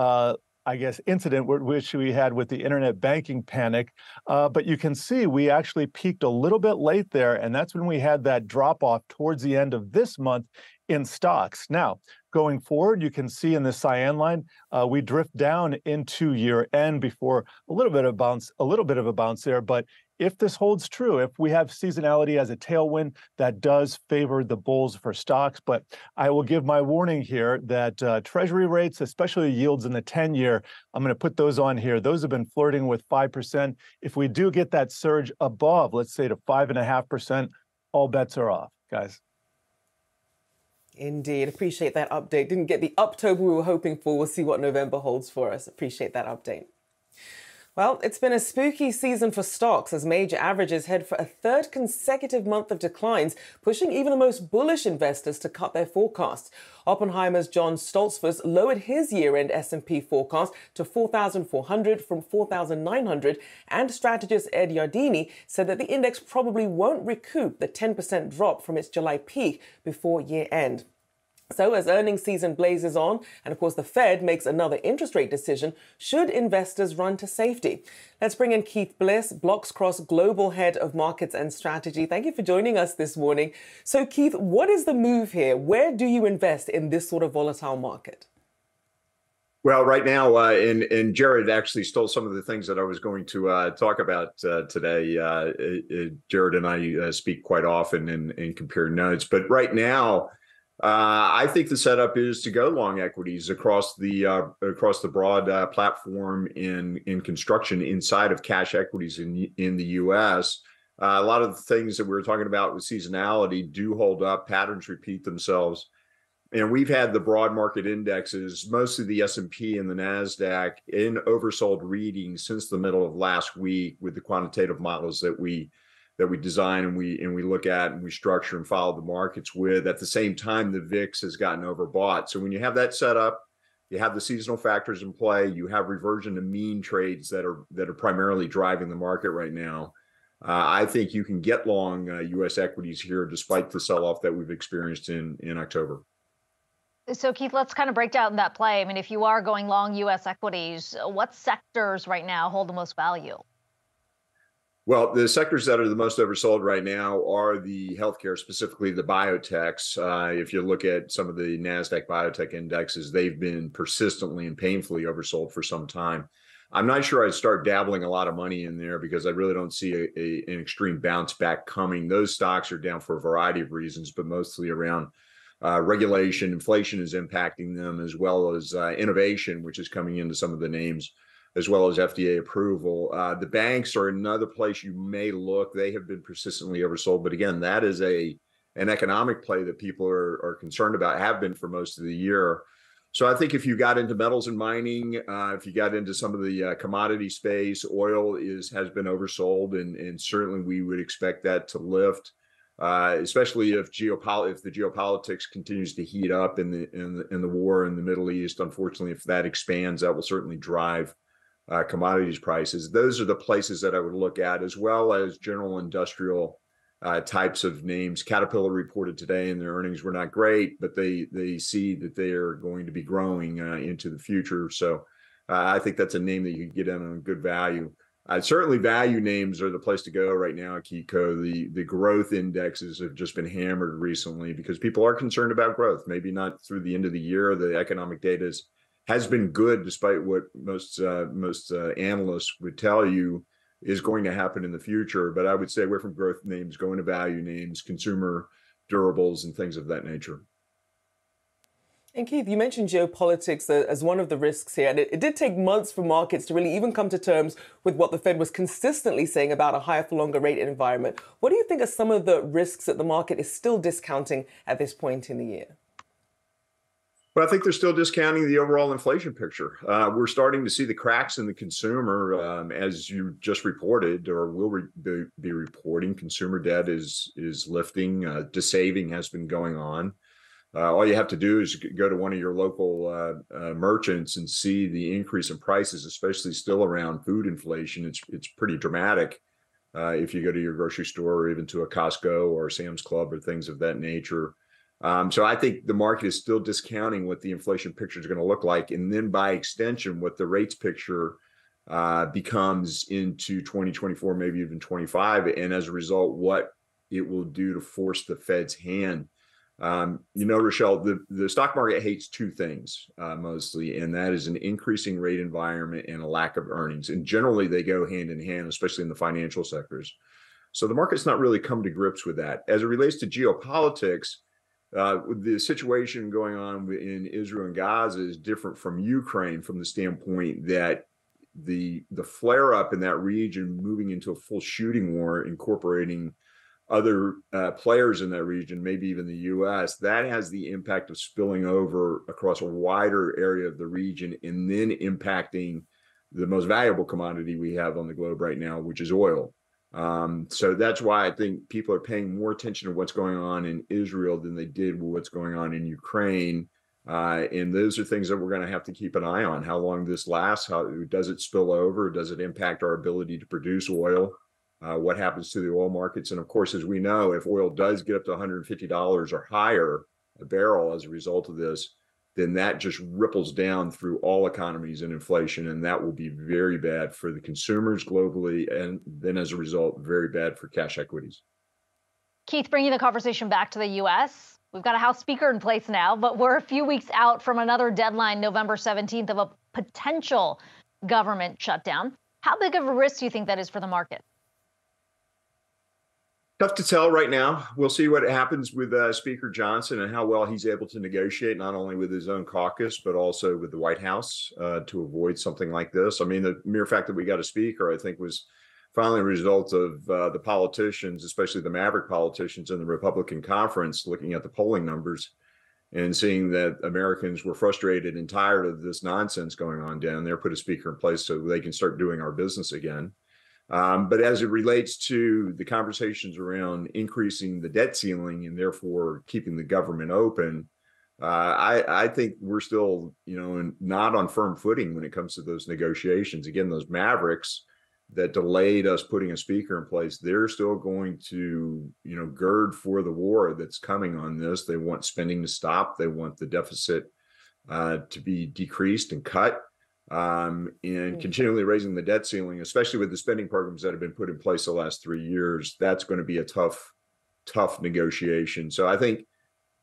uh, I guess, incident which we had with the internet banking panic. Uh, but you can see we actually peaked a little bit late there, and that's when we had that drop-off towards the end of this month in stocks. Now, going forward, you can see in the cyan line, uh, we drift down into year-end before a little bit of bounce, a little bit of a bounce there. But if this holds true, if we have seasonality as a tailwind, that does favor the bulls for stocks. But I will give my warning here that uh, Treasury rates, especially yields in the ten-year, I'm going to put those on here. Those have been flirting with five percent. If we do get that surge above, let's say to five point five percent, all bets are off, guys. Indeed. Appreciate that update. Didn't get the October we were hoping for. We'll see what November holds for us. Appreciate that update. Well, it's been a spooky season for stocks as major averages head for a third consecutive month of declines, pushing even the most bullish investors to cut their forecasts. Oppenheimer's John Stoltzfus lowered his year-end S and P forecast to four thousand four hundred from four thousand nine hundred, and strategist Ed Yardini said that the index probably won't recoup the ten percent drop from its July peak before year-end. So as earnings season blazes on, and of course the Fed makes another interest rate decision, should investors run to safety? Let's bring in Keith Bliss, Blocks Cross Global Head of Markets and Strategy. Thank you for joining us this morning. So Keith, what is the move here? Where do you invest in this sort of volatile market? Well, right now, uh, and, and Jared actually stole some of the things that I was going to uh, talk about uh, today. Uh, uh, Jared and I uh, speak quite often and, and compare notes. But right now, uh, I think the setup is to go long equities across the uh, across the broad uh, platform in, in construction inside of cash equities in, in the U S. Uh, a lot of the things that we were talking about with seasonality do hold up, patterns repeat themselves. And we've had the broad market indexes, mostly the S and P and the NASDAQ, in oversold readings since the middle of last week with the quantitative models that we that we design and we and we look at and we structure and follow the markets with. At the same time, the V I X has gotten overbought. So when you have that set up, you have the seasonal factors in play, you have reversion to mean trades that are that are primarily driving the market right now. Uh, I think you can get long uh, U S equities here despite the sell-off that we've experienced in in October. So, Keith, let's kind of break down that play. I mean, if you are going long U S equities, what sectors right now hold the most value? Well, the sectors that are the most oversold right now are the healthcare, specifically the biotechs. Uh, if you look at some of the NASDAQ biotech indexes, they've been persistently and painfully oversold for some time. I'm not sure I'd start dabbling a lot of money in there because I really don't see a, a, an extreme bounce back coming. Those stocks are down for a variety of reasons, but mostly around Uh, regulation, inflation is impacting them, as well as uh, innovation, which is coming into some of the names, as well as F D A approval. Uh, the banks are another place you may look. They have been persistently oversold. But again, that is a an economic play that people are, are concerned about, have been for most of the year. So I think if you got into metals and mining, uh, if you got into some of the uh, commodity space, oil is has been oversold, and, and certainly we would expect that to lift. Uh, especially if geopol if the geopolitics continues to heat up in the in the, in the war in the Middle East. Unfortunately, if that expands, that will certainly drive uh, commodities prices. Those are the places that I would look at, as well as general industrial uh, types of names. Caterpillar reported today, and their earnings were not great, but they they see that they are going to be growing uh, into the future. So uh, I think that's a name that you can get in on good value. Uh, certainly value names are the place to go right now, Akiko. The, the growth indexes have just been hammered recently because people are concerned about growth. Maybe not through the end of the year. The economic data is, has been good, despite what most, uh, most uh, analysts would tell you is going to happen in the future. But I would stay away from growth names, going to value names, consumer durables, and things of that nature. And Keith, you mentioned geopolitics as one of the risks here, and it, it did take months for markets to really even come to terms with what the Fed was consistently saying about a higher for longer rate environment. What do you think are some of the risks that the market is still discounting at this point in the year? Well, I think they're still discounting the overall inflation picture. Uh, we're starting to see the cracks in the consumer, um, as you just reported, or will re be, be reporting. Consumer debt is, is lifting. Uh, desaving has been going on. Uh, all you have to do is go to one of your local uh, uh, merchants and see the increase in prices, especially still around food inflation. It's it's pretty dramatic uh, if you go to your grocery store or even to a Costco or Sam's Club or things of that nature. Um, so I think the market is still discounting what the inflation picture is going to look like. And then by extension, what the rates picture uh, becomes into twenty twenty-four, maybe even twenty-five. And as a result, what it will do to force the Fed's hand. Um, you know, Rochelle, the, the stock market hates two things uh, mostly, and that is an increasing rate environment and a lack of earnings. And generally, they go hand in hand, especially in the financial sectors. So the market's not really come to grips with that. As it relates to geopolitics, uh, the situation going on in Israel and Gaza is different from Ukraine from the standpoint that the, the flare-up in that region moving into a full shooting war, incorporating other uh, players in that region, maybe even the U S, that has the impact of spilling over across a wider area of the region and then impacting the most valuable commodity we have on the globe right now, which is oil. Um, so that's why I think people are paying more attention to what's going on in Israel than they did with what's going on in Ukraine. Uh, and those are things that we're going to have to keep an eye on. How long this lasts, how does it spill over? Does it impact our ability to produce oil? Uh, what happens to the oil markets? And of course, as we know, if oil does get up to one hundred fifty dollars or higher, a barrel as a result of this, then that just ripples down through all economies and inflation, and that will be very bad for the consumers globally, and then as a result, very bad for cash equities. Keith, bringing the conversation back to the U S, we've got a House Speaker in place now, but we're a few weeks out from another deadline, November seventeenth, of a potential government shutdown. How big of a risk do you think that is for the market? Tough to tell right now. We'll see what happens with uh, Speaker Johnson and how well he's able to negotiate, not only with his own caucus, but also with the White House uh, to avoid something like this. I mean, the mere fact that we got a speaker, I think, was finally a result of uh, the politicians, especially the maverick politicians in the Republican conference, looking at the polling numbers and seeing that Americans were frustrated and tired of this nonsense going on down there, put a speaker in place so they can start doing our business again. Um, but as it relates to the conversations around increasing the debt ceiling and therefore keeping the government open, uh, I, I think we're still, you know, not on firm footing when it comes to those negotiations. Again, those mavericks that delayed us putting a speaker in place, they're still going to, you know, gird for the war that's coming on this. They want spending to stop. They want the deficit uh, to be decreased and cut. Um, and continually raising the debt ceiling, especially with the spending programs that have been put in place the last three years, that's going to be a tough, tough negotiation. So I think,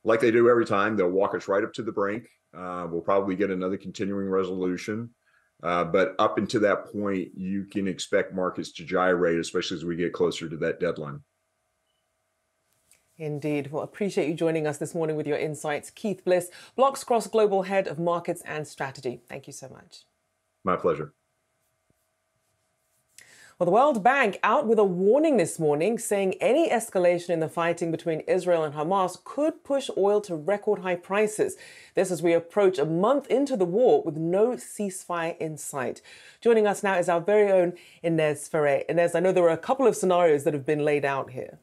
like they do every time, they'll walk us right up to the brink. Uh, we'll probably get another continuing resolution. Uh, but up until that point, you can expect markets to gyrate, especially as we get closer to that deadline. Indeed. Well, appreciate you joining us this morning with your insights. Keith Bliss, Blocks Cross Global Head of Markets and Strategy. Thank you so much. My pleasure. Well, the World Bank out with a warning this morning, saying any escalation in the fighting between Israel and Hamas could push oil to record high prices. This as we approach a month into the war with no ceasefire in sight. Joining us now is our very own Inez Ferrer. Inez, I know there are a couple of scenarios that have been laid out here.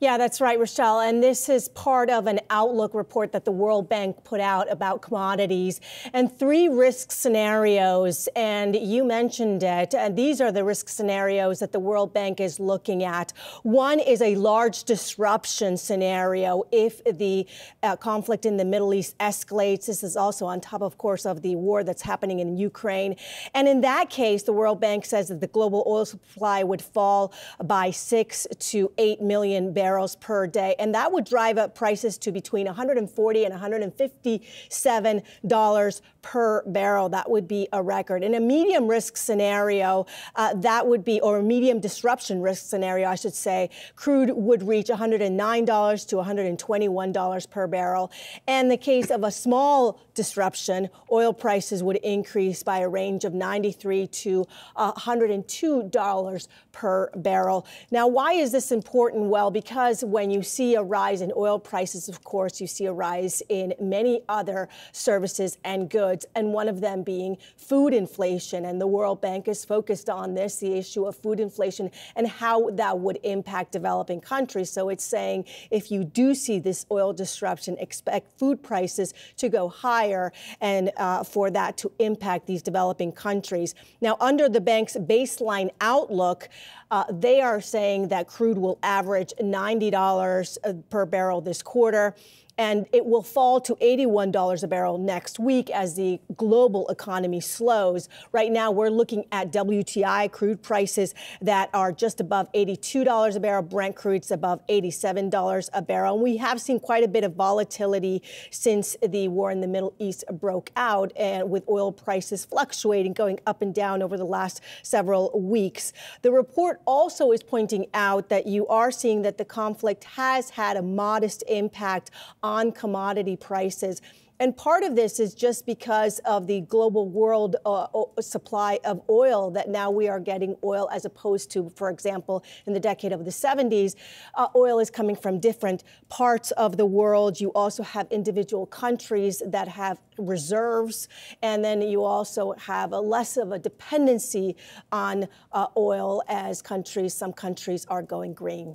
Yeah, that's right, Rochelle. And this is part of an outlook report that the World Bank put out about commodities and three risk scenarios. And you mentioned it. And these are the risk scenarios that the World Bank is looking at. One is a large disruption scenario if the uh, conflict in the Middle East escalates. This is also on top, of course, of the war that's happening in Ukraine. And in that case, the World Bank says that the global oil supply would fall by six to eight million barrels per day, and that would drive up prices to between one hundred forty and one hundred fifty-seven dollars per barrel. That would be a record. In a medium risk scenario, uh, that would be, or a medium disruption risk scenario, I should say, crude would reach one hundred nine dollars to one hundred twenty-one dollars per barrel. And in the case of a small disruption, oil prices would increase by a range of ninety-three dollars to one hundred two dollars per barrel. Now, why is this important? Well, because when you see a rise in oil prices, of course, you see a rise in many other services and goods, and one of them being food inflation. And the World Bank is focused on this, the issue of food inflation and how that would impact developing countries. So it's saying if you do see this oil disruption, expect food prices to go higher and uh, for that to impact these developing countries. Now, under the bank's baseline outlook, uh, they are saying that crude will average ninety dollars per barrel this quarter, and it will fall to eighty-one dollars a barrel next week as the global economy slows. Right now, we're looking at W T I crude prices that are just above eighty-two dollars a barrel. Brent crude's above eighty-seven dollars a barrel. And we have seen quite a bit of volatility since the war in the Middle East broke out, and with oil prices fluctuating, going up and down over the last several weeks. The report also is pointing out that you are seeing that the conflict has had a modest impact on commodity prices. And part of this is just because of the global world uh, supply of oil, that now we are getting oil as opposed to, for example, in the decade of the seventies, uh, oil is coming from different parts of the world. You also have individual countries that have reserves, and then you also have a less of a dependency on uh, oil as countries, some countries are going green.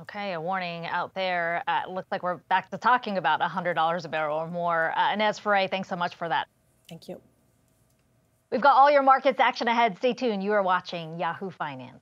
Okay, a warning out there. Uh, looks like we're back to talking about one hundred dollars a barrel or more. Uh, Inez Ferrer, thanks so much for that. Thank you. We've got all your markets action ahead. Stay tuned. You are watching Yahoo Finance.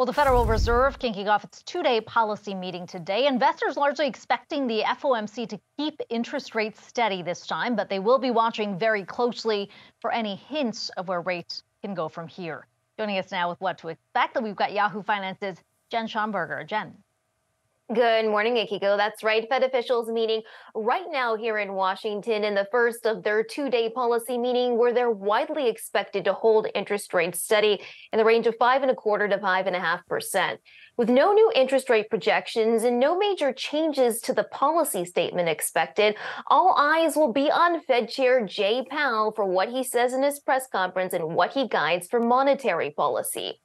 Well, the Federal Reserve kicking off its two-day policy meeting today. Investors largely expecting the F O M C to keep interest rates steady this time, but they will be watching very closely for any hints of where rates can go from here. Joining us now with what to expect, we've got Yahoo Finance's Jen Schomburger. Jen. Good morning, Akiko. That's right. Fed officials meeting right now here in Washington in the first of their two-day policy meeting, where they're widely expected to hold interest rates steady in the range of five and a quarter to five and a half percent. With no new interest rate projections and no major changes to the policy statement expected, all eyes will be on Fed Chair Jay Powell for what he says in his press conference and what he guides for monetary policy.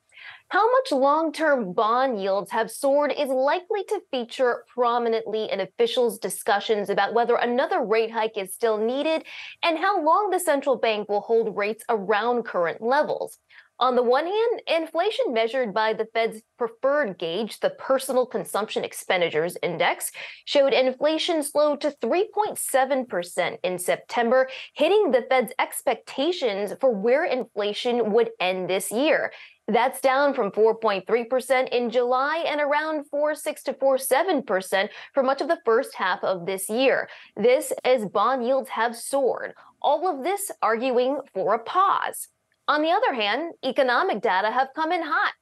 How much long-term bond yields have soared is likely to feature prominently in officials' discussions about whether another rate hike is still needed and how long the central bank will hold rates around current levels. On the one hand, inflation measured by the Fed's preferred gauge, the Personal Consumption Expenditures Index, showed inflation slowed to three point seven percent in September, hitting the Fed's expectations for where inflation would end this year. That's down from four point three percent in July and around four point six to four point seven percent for much of the first half of this year. This as bond yields have soared. All of this arguing for a pause. On the other hand, economic data have come in hot.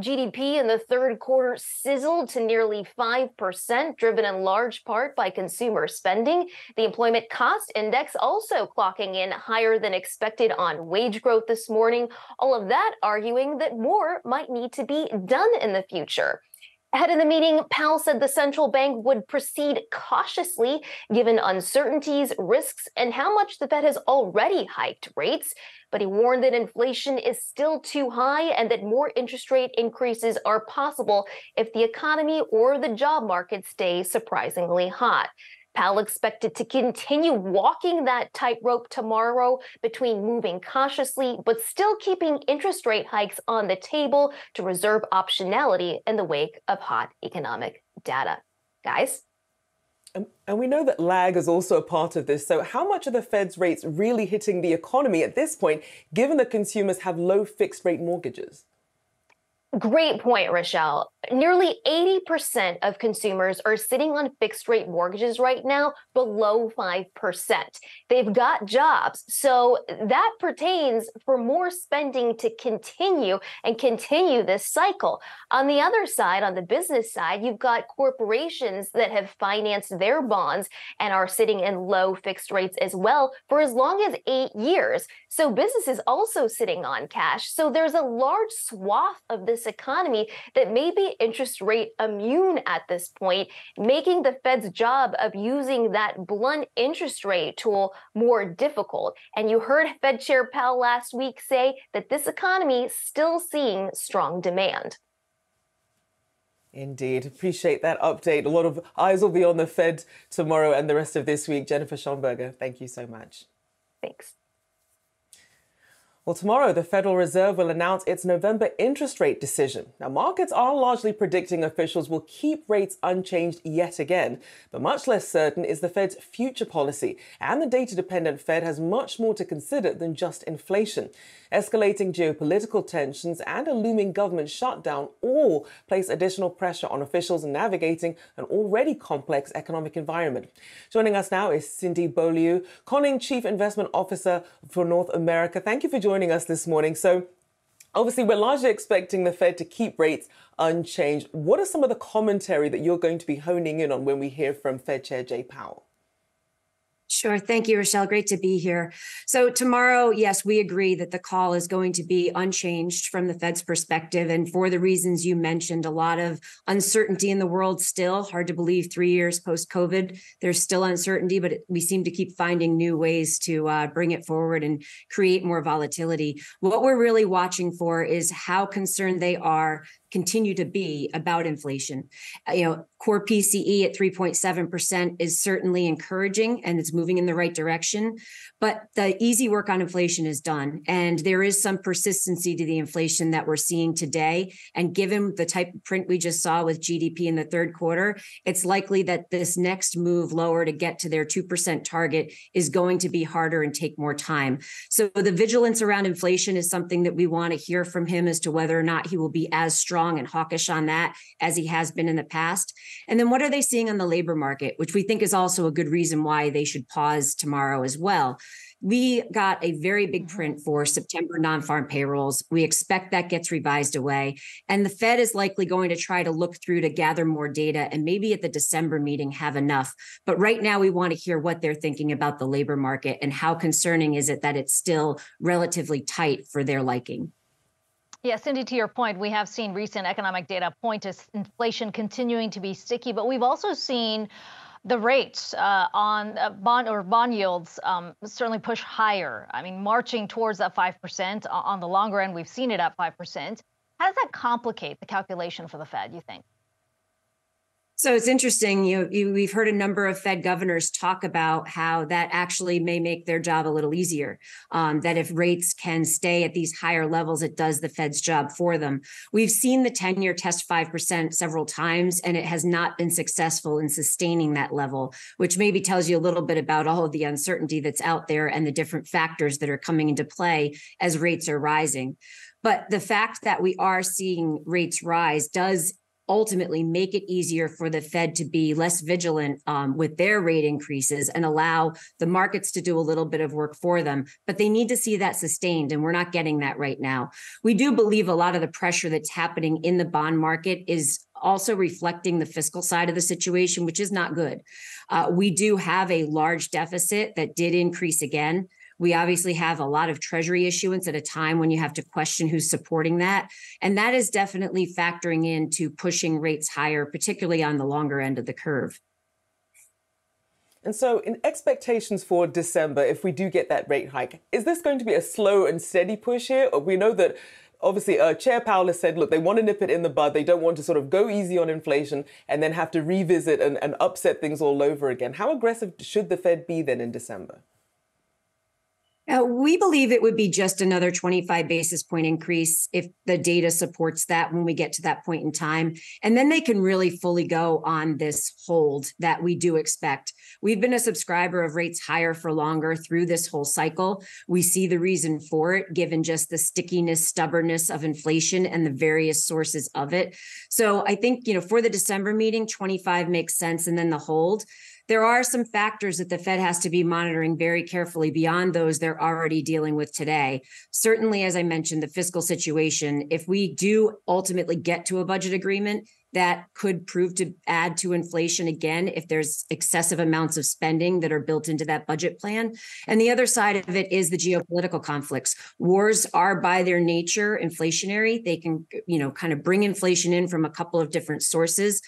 G D P in the third quarter sizzled to nearly five percent, driven in large part by consumer spending. The employment cost index also clocking in higher than expected on wage growth this morning. All of that arguing that more might need to be done in the future. Ahead of the meeting, Powell said the central bank would proceed cautiously given uncertainties, risks, and how much the Fed has already hiked rates. But he warned that inflation is still too high and that more interest rate increases are possible if the economy or the job market stays surprisingly hot. Powell expected to continue walking that tightrope tomorrow between moving cautiously but still keeping interest rate hikes on the table to reserve optionality in the wake of hot economic data. Guys? And, and we know that lag is also a part of this. So how much are the Fed's rates really hitting the economy at this point, given that consumers have low fixed rate mortgages? Great point, Rochelle. Nearly eighty percent of consumers are sitting on fixed rate mortgages right now below five percent. They've got jobs, so that pertains for more spending to continue and continue this cycle. On the other side, on the business side, you've got corporations that have financed their bonds and are sitting in low fixed rates as well for as long as eight years. So business is also sitting on cash. So there's a large swath of this economy that may be interest rate immune at this point, making the Fed's job of using that blunt interest rate tool more difficult. And you heard Fed Chair Powell last week say that this economy is still seeing strong demand. Indeed. Appreciate that update. A lot of eyes will be on the Fed tomorrow and the rest of this week. Jennifer Schomburger, thank you so much. Thanks. Well, tomorrow, the Federal Reserve will announce its November interest rate decision. Now, markets are largely predicting officials will keep rates unchanged yet again, but much less certain is the Fed's future policy, and the data-dependent Fed has much more to consider than just inflation. Escalating geopolitical tensions and a looming government shutdown all place additional pressure on officials navigating an already complex economic environment. Joining us now is Cindy Beaulieu, Conning Chief Investment Officer for North America. Thank you for joining joining us this morning. So obviously, we're largely expecting the Fed to keep rates unchanged. What are some of the commentary that you're going to be honing in on when we hear from Fed Chair Jay Powell? Sure. Thank you, Rochelle. Great to be here. So tomorrow, yes, we agree that the call is going to be unchanged from the Fed's perspective. And for the reasons you mentioned, a lot of uncertainty in the world still. Hard to believe three years post-COVID, there's still uncertainty, but we seem to keep finding new ways to uh, bring it forward and create more volatility. What we're really watching for is how concerned they are continue to be about inflation. You know, Core P C E at three point seven percent is certainly encouraging, and it's moving in the right direction. But the easy work on inflation is done, and there is some persistency to the inflation that we're seeing today. And given the type of print we just saw with G D P in the third quarter, it's likely that this next move lower to get to their two percent target is going to be harder and take more time. So the vigilance around inflation is something that we want to hear from him as to whether or not he will be as strong and hawkish on that as he has been in the past. And then what are they seeing on the labor market, which we think is also a good reason why they should pause tomorrow as well. We got a very big print for September non-farm payrolls. We expect that gets revised away. And the Fed is likely going to try to look through to gather more data and maybe at the December meeting have enough. But right now we want to hear what they're thinking about the labor market and how concerning is it that it's still relatively tight for their liking. Yeah, Cindy, to your point, we have seen recent economic data point to inflation continuing to be sticky, but we've also seen the rates uh, on uh, bond or bond yields um, certainly push higher. I mean, marching towards that five percent on the longer end, we've seen it at five percent. How does that complicate the calculation for the Fed, you think? So it's interesting. You, you, we've heard a number of Fed governors talk about how that actually may make their job a little easier, um, that if rates can stay at these higher levels, it does the Fed's job for them. We've seen the ten-year test five percent several times, and it has not been successful in sustaining that level, which maybe tells you a little bit about all of the uncertainty that's out there and the different factors that are coming into play as rates are rising. But the fact that we are seeing rates rise does ultimately make it easier for the Fed to be less vigilant um, with their rate increases and allow the markets to do a little bit of work for them. But they need to see that sustained, and we're not getting that right now. We do believe a lot of the pressure that's happening in the bond market is also reflecting the fiscal side of the situation, which is not good. Uh, we do have a large deficit that did increase again. We obviously have a lot of Treasury issuance at a time when you have to question who's supporting that. And that is definitely factoring into pushing rates higher, particularly on the longer end of the curve. And so in expectations for December, if we do get that rate hike, is this going to be a slow and steady push here? Or we know that obviously uh, Chair Powell has said, look, they want to nip it in the bud. They don't want to sort of go easy on inflation and then have to revisit and, and upset things all over again. How aggressive should the Fed be then in December? Uh, we believe it would be just another twenty-five basis point increase if the data supports that when we get to that point in time. And then they can really fully go on this hold that we do expect. We've been a subscriber of rates higher for longer through this whole cycle. We see the reason for it, given just the stickiness, stubbornness of inflation and the various sources of it. So I think, you know, for the December meeting, twenty-five makes sense, and then the hold. There are some factors that the Fed has to be monitoring very carefully beyond those they're already dealing with today. Certainly, as I mentioned, the fiscal situation, if we do ultimately get to a budget agreement, that could prove to add to inflation again if there's excessive amounts of spending that are built into that budget plan. And the other side of it is the geopolitical conflicts. Wars are by their nature inflationary. They can, you know, kind of bring inflation in from a couple of different sources.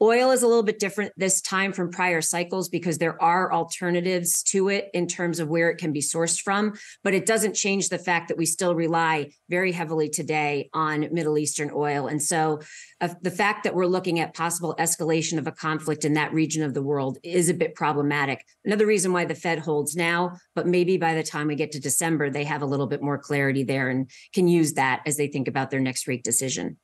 Oil is a little bit different this time from prior cycles because there are alternatives to it in terms of where it can be sourced from, but it doesn't change the fact that we still rely very heavily today on Middle Eastern oil. And so uh, the fact that we're looking at possible escalation of a conflict in that region of the world is a bit problematic. Another reason why the Fed holds now, but maybe by the time we get to December, they have a little bit more clarity there and can use that as they think about their next rate decision.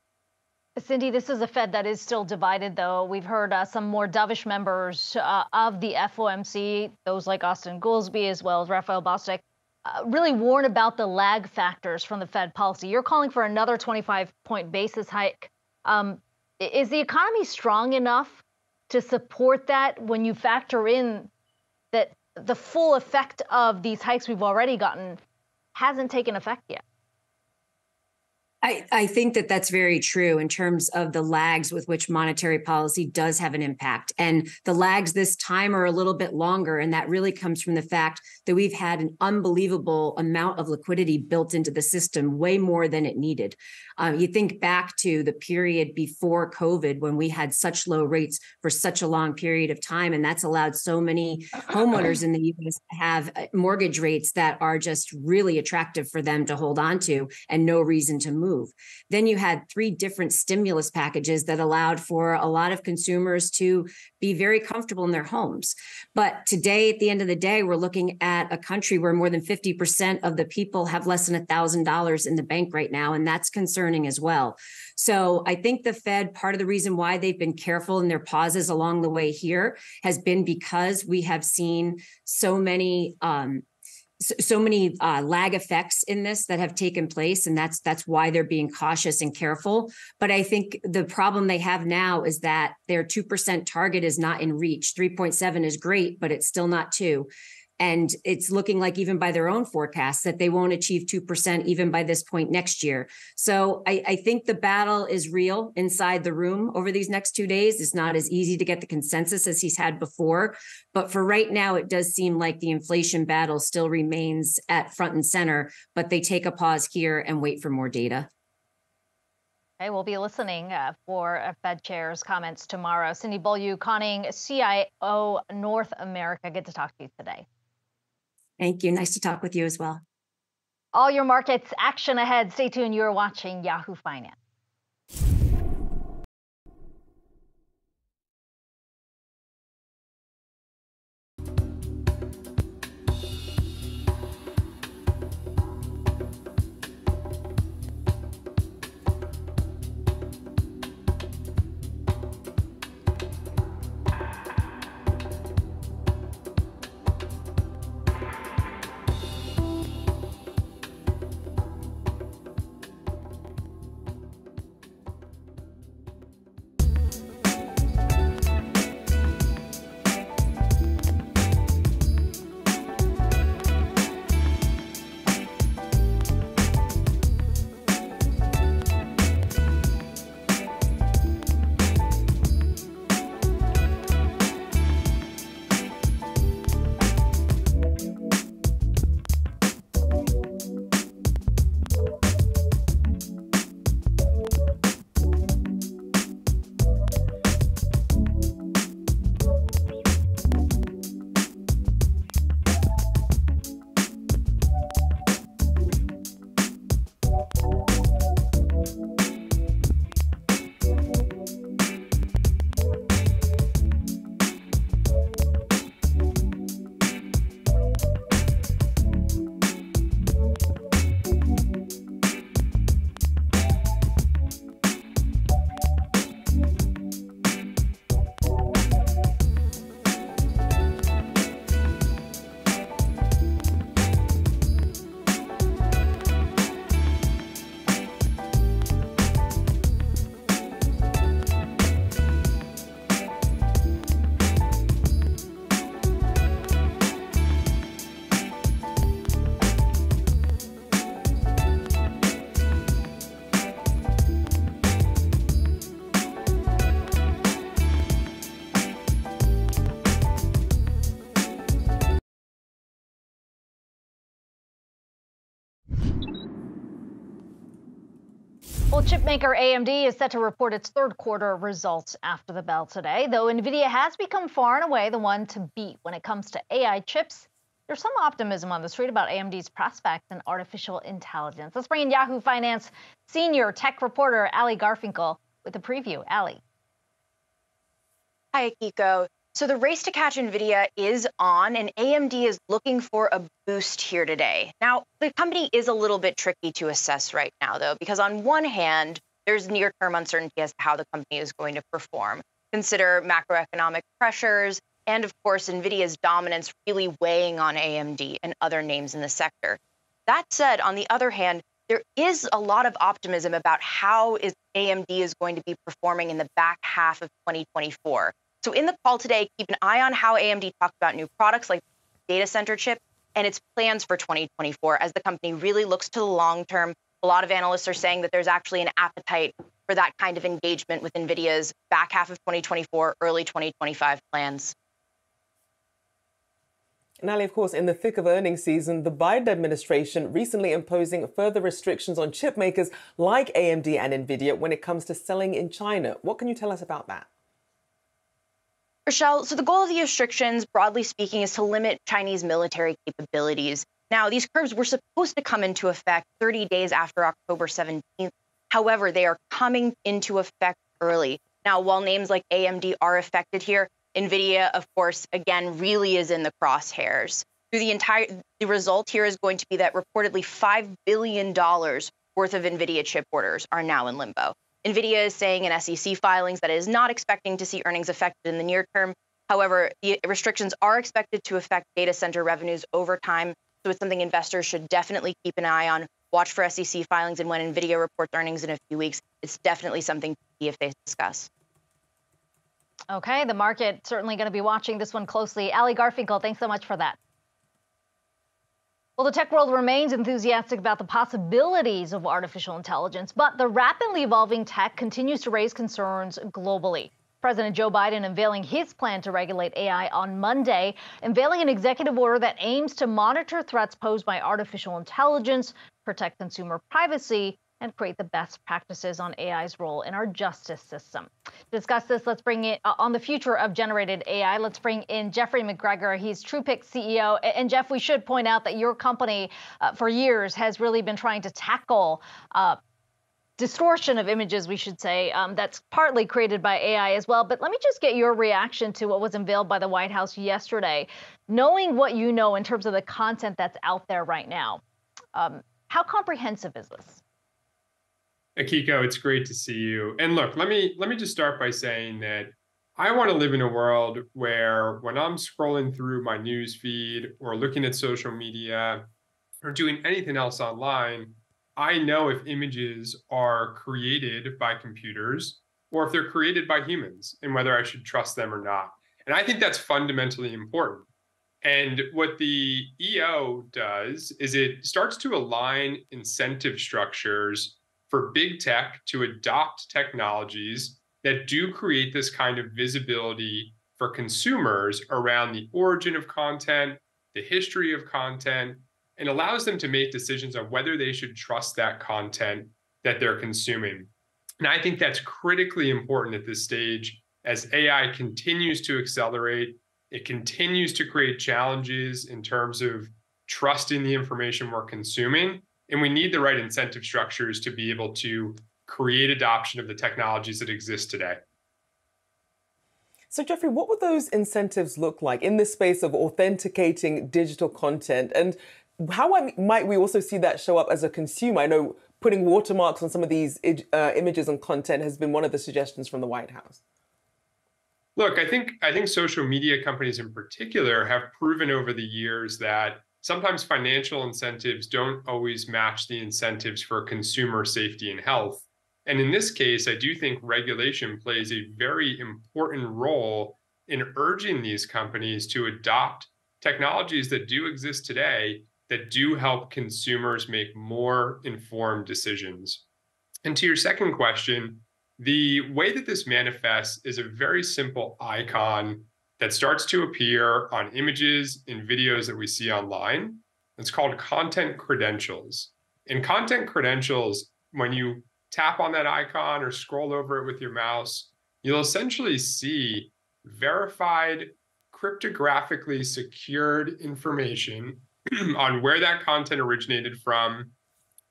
Cindy, this is a Fed that is still divided, though. We've heard uh, some more dovish members uh, of the F O M C, those like Austin Goolsbee as well as Raphael Bostic, uh, really warn about the lag factors from the Fed policy. You're calling for another twenty-five point basis hike. Um, is the economy strong enough to support that when you factor in that the full effect of these hikes we've already gotten hasn't taken effect yet? I, I think that that's very true in terms of the lags with which monetary policy does have an impact. And the lags this time are a little bit longer. And that really comes from the fact that we've had an unbelievable amount of liquidity built into the system, way more than it needed. Um, you think back to the period before COVID when we had such low rates for such a long period of time. And that's allowed so many homeowners in the U S to have mortgage rates that are just really attractive for them to hold on to and no reason to move. move. Then you had three different stimulus packages that allowed for a lot of consumers to be very comfortable in their homes. But today, at the end of the day, we're looking at a country where more than fifty percent of the people have less than one thousand dollars in the bank right now, and that's concerning as well. So I think the Fed, part of the reason why they've been careful in their pauses along the way here has been because we have seen so many um, so, so many uh, lag effects in this that have taken place. And that's that's why they're being cautious and careful. But I think the problem they have now is that their two percent target is not in reach. three point seven is great, but it's still not two. And it's looking like even by their own forecasts that they won't achieve two percent even by this point next year. So I, I think the battle is real inside the room over these next two days. It's not as easy to get the consensus as he's had before. But for right now, it does seem like the inflation battle still remains at front and center, but they take a pause here and wait for more data. Okay, we'll be listening uh, for uh, Fed Chair's comments tomorrow. Cindy Beaulieu Conning, C I O North America. Good to talk to you today. Thank you. Nice to talk with you as well. All your markets action ahead. Stay tuned. You're watching Yahoo Finance. Well, chipmaker A M D is set to report its third quarter results after the bell today, though Nvidia has become far and away the one to beat when it comes to A I chips. There's some optimism on the street about A M D's prospects in artificial intelligence. Let's bring in Yahoo Finance senior tech reporter Ali Garfinkel with a preview. Ali. Hi, Akiko. So the race to catch Nvidia is on, and A M D is looking for a boost here today. Now, the company is a little bit tricky to assess right now, though, because on one hand, there's near-term uncertainty as to how the company is going to perform. Consider macroeconomic pressures, and of course, Nvidia's dominance really weighing on A M D and other names in the sector. That said, on the other hand, there is a lot of optimism about how is A M D is going to be performing in the back half of twenty twenty-four. So in the call today, keep an eye on how A M D talks about new products like data center chip and its plans for twenty twenty-four as the company really looks to the long term. A lot of analysts are saying that there's actually an appetite for that kind of engagement with NVIDIA's back half of twenty twenty-four, early twenty twenty-five plans. And Ali, of course, in the thick of earnings season, the Biden administration recently imposing further restrictions on chip makers like A M D and NVIDIA when it comes to selling in China. What can you tell us about that? Rochelle, so the goal of the restrictions, broadly speaking, is to limit Chinese military capabilities. Now, these curbs were supposed to come into effect thirty days after October seventeenth However, they are coming into effect early. Now, while names like A M D are affected here, Nvidia, of course, again, really is in the crosshairs. Through the entire, the result here is going to be that reportedly five billion dollars worth of Nvidia chip orders are now in limbo. Nvidia is saying in S E C filings that it is not expecting to see earnings affected in the near term. However, the restrictions are expected to affect data center revenues over time. So it's something investors should definitely keep an eye on. Watch for S E C filings, and when Nvidia reports earnings in a few weeks, it's definitely something to see if they discuss. Okay, the market certainly going to be watching this one closely. Ali Garfinkel, thanks so much for that. Well, the tech world remains enthusiastic about the possibilities of artificial intelligence, but the rapidly evolving tech continues to raise concerns globally. President Joe Biden unveiling his plan to regulate A I on Monday, unveiling an executive order that aims to monitor threats posed by artificial intelligence, protect consumer privacy, and create the best practices on A I's role in our justice system. To discuss this, let's bring it uh, on the future of generated A I. Let's bring in Jeffrey McGregor. He's Truepic C E O. And, and Jeff, we should point out that your company uh, for years has really been trying to tackle uh, distortion of images, we should say, um, that's partly created by A I as well. But let me just get your reaction to what was unveiled by the White House yesterday. Knowing what you know in terms of the content that's out there right now, um, how comprehensive is this? Akiko, it's great to see you. And look, let me let me just start by saying that I want to live in a world where when I'm scrolling through my news feed or looking at social media or doing anything else online, I know if images are created by computers or if they're created by humans and whether I should trust them or not. And I think that's fundamentally important. And what the E O does is it starts to align incentive structures for big tech to adopt technologies that do create this kind of visibility for consumers around the origin of content, the history of content, and allows them to make decisions on whether they should trust that content that they're consuming. And I think that's critically important at this stage as A I continues to accelerate. It continues to create challenges in terms of trusting the information we're consuming. And we need the right incentive structures to be able to create adoption of the technologies that exist today. So, Jeffrey, what would those incentives look like in this space of authenticating digital content? And how might we also see that show up as a consumer? I know putting watermarks on some of these uh, images and content has been one of the suggestions from the White House. Look, I think, I think social media companies in particular have proven over the years that sometimes financial incentives don't always match the incentives for consumer safety and health. And in this case, I do think regulation plays a very important role in urging these companies to adopt technologies that do exist today that do help consumers make more informed decisions. And to your second question, the way that this manifests is a very simple icon that starts to appear on images and videos that we see online. It's called content credentials. And content credentials, when you tap on that icon or scroll over it with your mouse, you'll essentially see verified, cryptographically secured information on where that content originated from,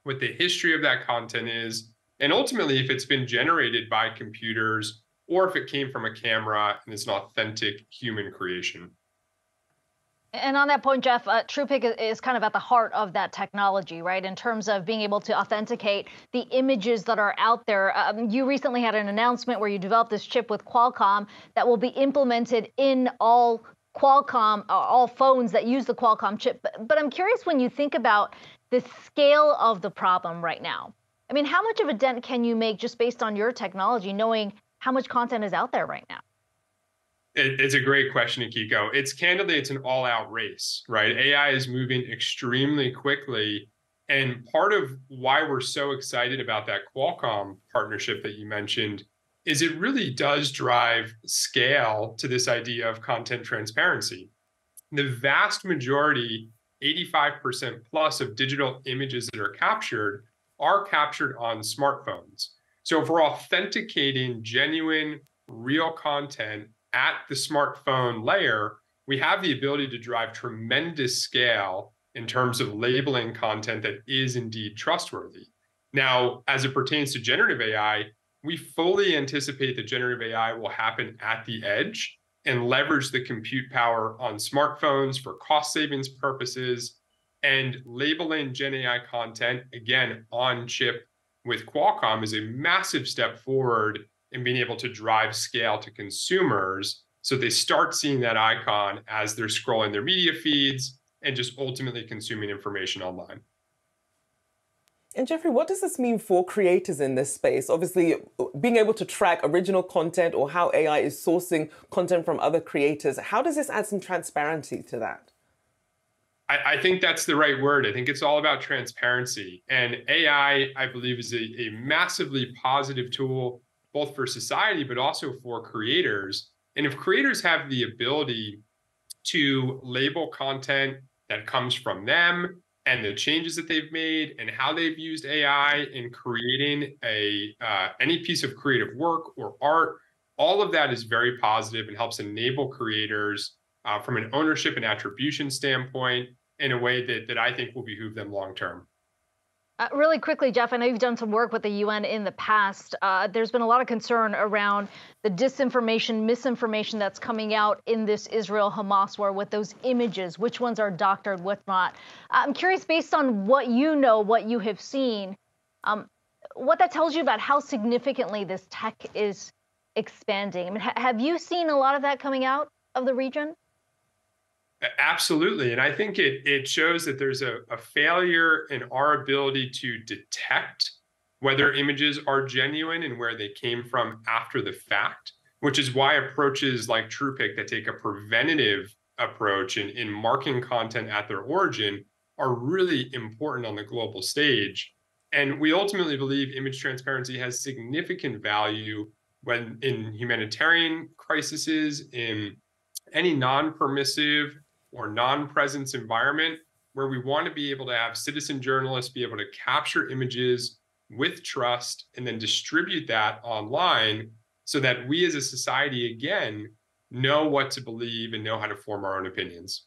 what the history of that content is, and ultimately if it's been generated by computers or if it came from a camera and it's an authentic human creation. And on that point, Jeff, uh, Truepic is kind of at the heart of that technology, right, in terms of being able to authenticate the images that are out there. Um, you recently had an announcement where you developed this chip with Qualcomm that will be implemented in all Qualcomm, uh, all phones that use the Qualcomm chip. But, but I'm curious, when you think about the scale of the problem right now, I mean, how much of a dent can you make just based on your technology, knowing how much content is out there right now? It's a great question, Akiko. It's candidly, it's an all-out race, right? A I is moving extremely quickly. And part of why we're so excited about that Qualcomm partnership that you mentioned is it really does drive scale to this idea of content transparency. The vast majority, eighty-five percent plus of digital images that are captured are captured on smartphones. So if we're authenticating genuine, real content at the smartphone layer, we have the ability to drive tremendous scale in terms of labeling content that is indeed trustworthy. Now, as it pertains to generative A I, we fully anticipate that generative A I will happen at the edge and leverage the compute power on smartphones for cost savings purposes, and labeling Gen A I content, again, on chip with Qualcomm is a massive step forward in being able to drive scale to consumers. So they start seeing that icon as they're scrolling their media feeds and just ultimately consuming information online. And Jeffrey, what does this mean for creators in this space? Obviously, being able to track original content or how A I is sourcing content from other creators, how does this add some transparency to that? I, I think that's the right word. I think it's all about transparency. And A I, I believe, is a, a massively positive tool, both for society, but also for creators. And if creators have the ability to label content that comes from them, and the changes that they've made and how they've used A I in creating a uh, any piece of creative work or art, all of that is very positive and helps enable creators uh, from an ownership and attribution standpoint in a way that, that I think will behoove them long term. Uh, really quickly, Jeff, I know you've done some work with the U N in the past. Uh, there's been a lot of concern around the disinformation, misinformation that's coming out in this Israel-Hamas war with those images, which ones are doctored, what not. I'm curious, based on what you know, what you have seen, um, what that tells you about how significantly this tech is expanding. I mean, ha have you seen a lot of that coming out of the region? Absolutely. And I think it, it shows that there's a, a failure in our ability to detect whether images are genuine and where they came from after the fact, which is why approaches like Truepic that take a preventative approach in, in marking content at their origin are really important on the global stage. And we ultimately believe image transparency has significant value when in humanitarian crises, in any non-permissive or non-presence environment where we want to be able to have citizen journalists be able to capture images with trust and then distribute that online so that we as a society, again, know what to believe and know how to form our own opinions.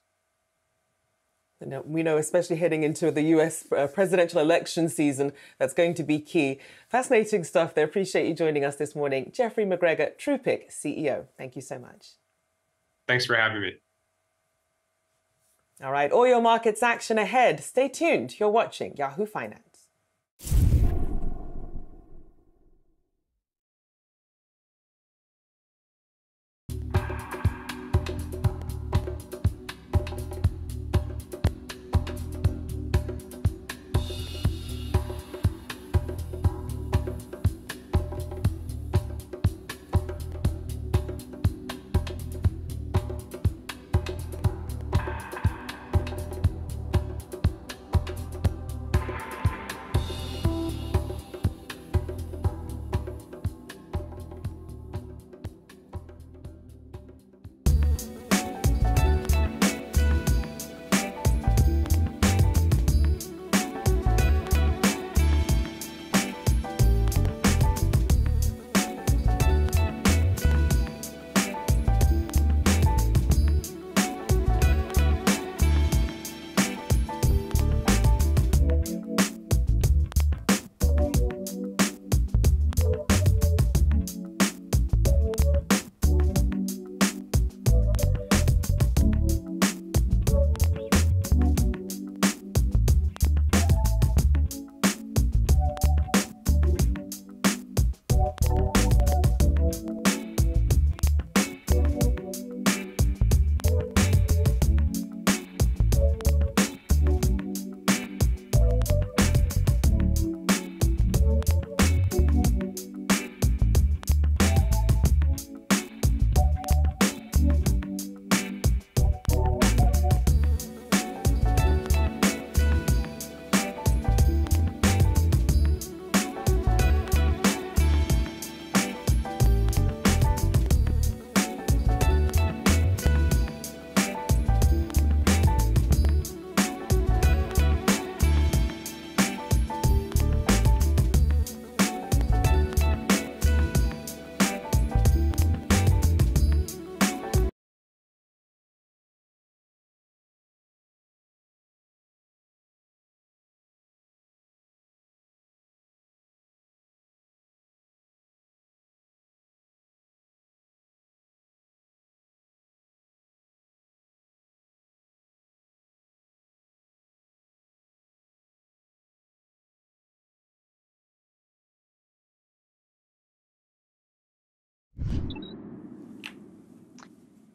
And we know, especially heading into the U S presidential election season, that's going to be key. Fascinating stuff there. Appreciate you joining us this morning. Jeffrey McGregor, Truepic C E O. Thank you so much. Thanks for having me. All right, all your markets action ahead. Stay tuned. You're watching Yahoo Finance.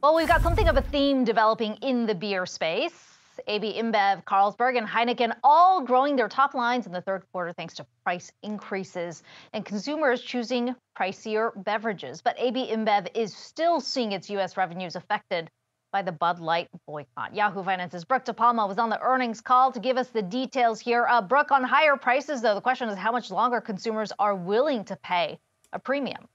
Well, we've got something of a theme developing in the beer space. A B InBev, Carlsberg, and Heineken all growing their top lines in the third quarter thanks to price increases and consumers choosing pricier beverages. But A B InBev is still seeing its U S revenues affected by the Bud Light boycott. Yahoo Finance's Brooke DePalma was on the earnings call to give us the details here. Uh, Brooke, on higher prices, though, the question is how much longer consumers are willing to pay a premium.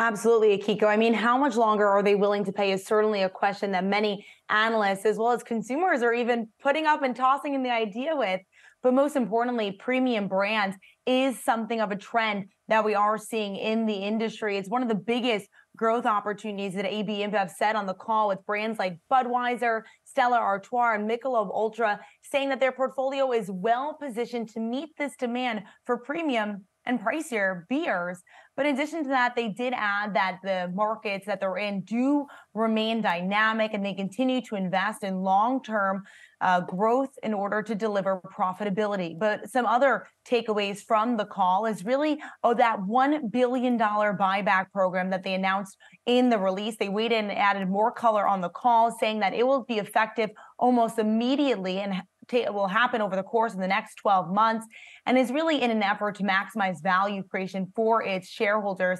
Absolutely, Akiko. I mean, how much longer are they willing to pay is certainly a question that many analysts as well as consumers are even putting up and tossing in the idea with. But most importantly, premium brands is something of a trend that we are seeing in the industry. It's one of the biggest growth opportunities that A B InBev said on the call, with brands like Budweiser, Stella Artois, and Michelob Ultra saying that their portfolio is well positioned to meet this demand for premium and pricier beers. But in addition to that, they did add that the markets that they're in do remain dynamic and they continue to invest in long-term uh, growth in order to deliver profitability. But some other takeaways from the call is really, oh, that one billion dollars buyback program that they announced in the release. They weighed in and added more color on the call, saying that it will be effective almost immediately and will happen over the course of the next twelve months, and is really in an effort to maximize value creation for its shareholders.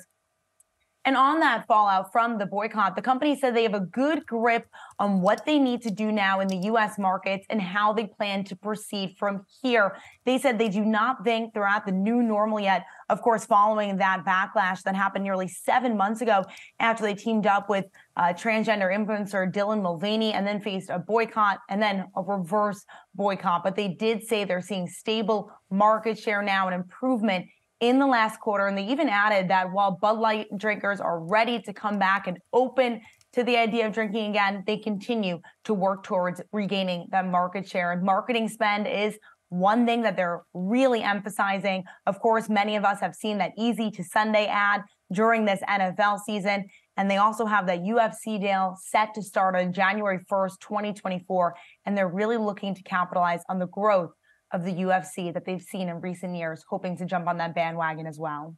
And on that fallout from the boycott, the company said they have a good grip on what they need to do now in the U S markets and how they plan to proceed from here. They said they do not think they're at the new normal yet. Of course, following that backlash that happened nearly seven months ago after they teamed up with uh, transgender influencer Dylan Mulvaney and then faced a boycott and then a reverse boycott. But they did say they're seeing stable market share now and improvement in the last quarter, and they even added that while Bud Light drinkers are ready to come back and open to the idea of drinking again, they continue to work towards regaining that market share. And marketing spend is one thing that they're really emphasizing. Of course, many of us have seen that Easy to Sunday ad during this N F L season, and they also have that U F C deal set to start on January first, twenty twenty-four, and they're really looking to capitalize on the growth of the U F C that they've seen in recent years, hoping to jump on that bandwagon as well.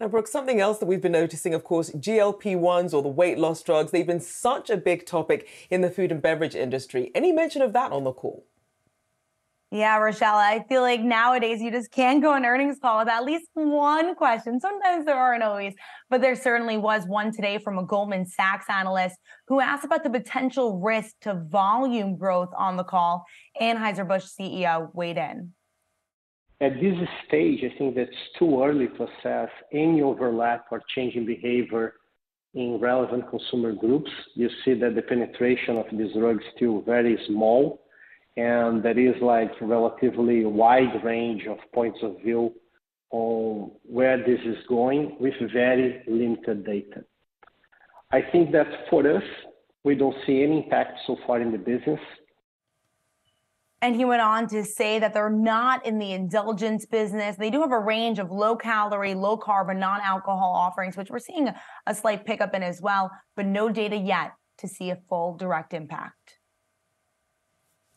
Now, Brooke, something else that we've been noticing, of course, G L P ones or the weight loss drugs, they've been such a big topic in the food and beverage industry. Any mention of that on the call? Yeah, Rochelle, I feel like nowadays you just can't go on earnings call with at least one question. Sometimes there aren't always, but there certainly was one today from a Goldman Sachs analyst who asked about the potential risk to volume growth on the call. Anheuser-Busch C E O weighed in. At this stage, I think that's too early to assess any overlap or change in behavior in relevant consumer groups. You see that the penetration of these drugs is still very small. And that is like relatively wide range of points of view on where this is going with very limited data. I think that for us, we don't see any impact so far in the business. And he went on to say that they're not in the indulgence business. They do have a range of low-calorie, low-carb, and non-alcohol offerings, which we're seeing a slight pickup in as well, but no data yet to see a full direct impact.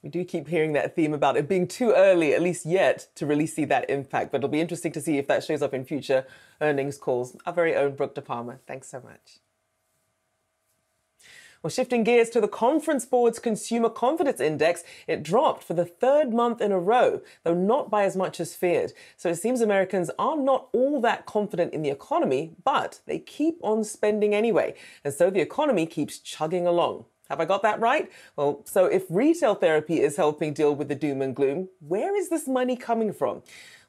We do keep hearing that theme about it being too early, at least yet, to really see that impact. But it'll be interesting to see if that shows up in future earnings calls. Our very own Brooke DePalma, thanks so much. Well, shifting gears to the Conference Board's Consumer Confidence Index, it dropped for the third month in a row, though not by as much as feared. So it seems Americans are not all that confident in the economy, but they keep on spending anyway. And so the economy keeps chugging along. Have I got that right? Well, so if retail therapy is helping deal with the doom and gloom, where is this money coming from?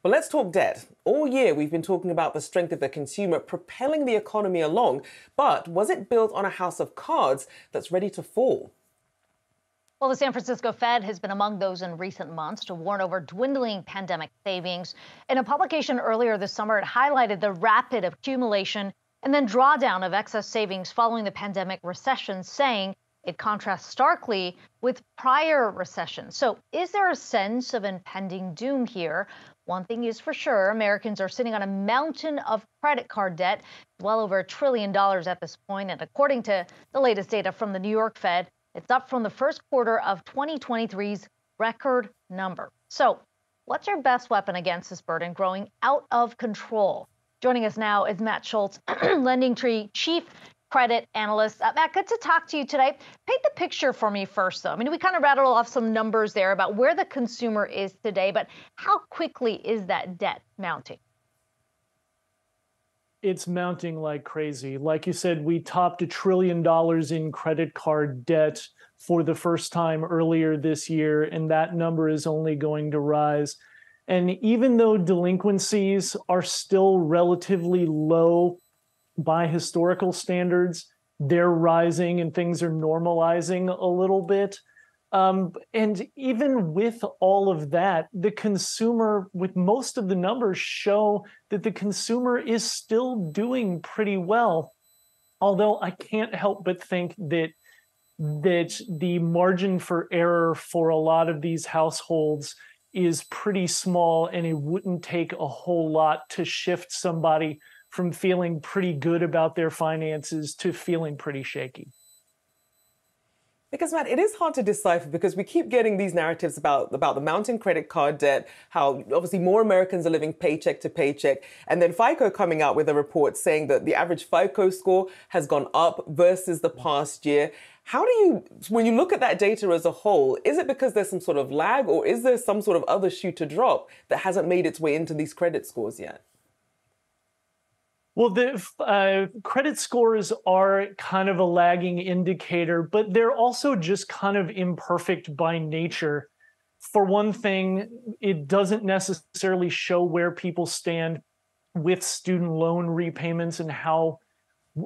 Well, let's talk debt. All year, we've been talking about the strength of the consumer propelling the economy along, but was it built on a house of cards that's ready to fall? Well, the San Francisco Fed has been among those in recent months to warn over dwindling pandemic savings. In a publication earlier this summer, it highlighted the rapid accumulation and then drawdown of excess savings following the pandemic recession, saying it contrasts starkly with prior recessions. So is there a sense of impending doom here? One thing is for sure, Americans are sitting on a mountain of credit card debt, well over a trillion dollars at this point. And according to the latest data from the New York Fed, it's up from the first quarter of twenty twenty-three's record number. So what's our best weapon against this burden growing out of control? Joining us now is Matt Schultz, LendingTree Chief credit analyst. Uh, Matt, good to talk to you today. Paint the picture for me first, though. I mean, we kind of rattled off some numbers there about where the consumer is today, but how quickly is that debt mounting? It's mounting like crazy. Like you said, we topped a trillion dollars in credit card debt for the first time earlier this year, and that number is only going to rise. And even though delinquencies are still relatively low by historical standards, they're rising and things are normalizing a little bit. Um, and even with all of that, the consumer, with most of the numbers, show that the consumer is still doing pretty well. Although I can't help but think that that the margin for error for a lot of these households is pretty small, and it wouldn't take a whole lot to shift somebody from feeling pretty good about their finances to feeling pretty shaky. Because, Matt, it is hard to decipher because we keep getting these narratives about, about the mounting credit card debt, how obviously more Americans are living paycheck to paycheck, and then FICO coming out with a report saying that the average FICO score has gone up versus the past year. How do you, when you look at that data as a whole, is it because there's some sort of lag, or is there some sort of other shoe to drop that hasn't made its way into these credit scores yet? Well, the uh, credit scores are kind of a lagging indicator, but they're also just kind of imperfect by nature. For one thing, it doesn't necessarily show where people stand with student loan repayments and how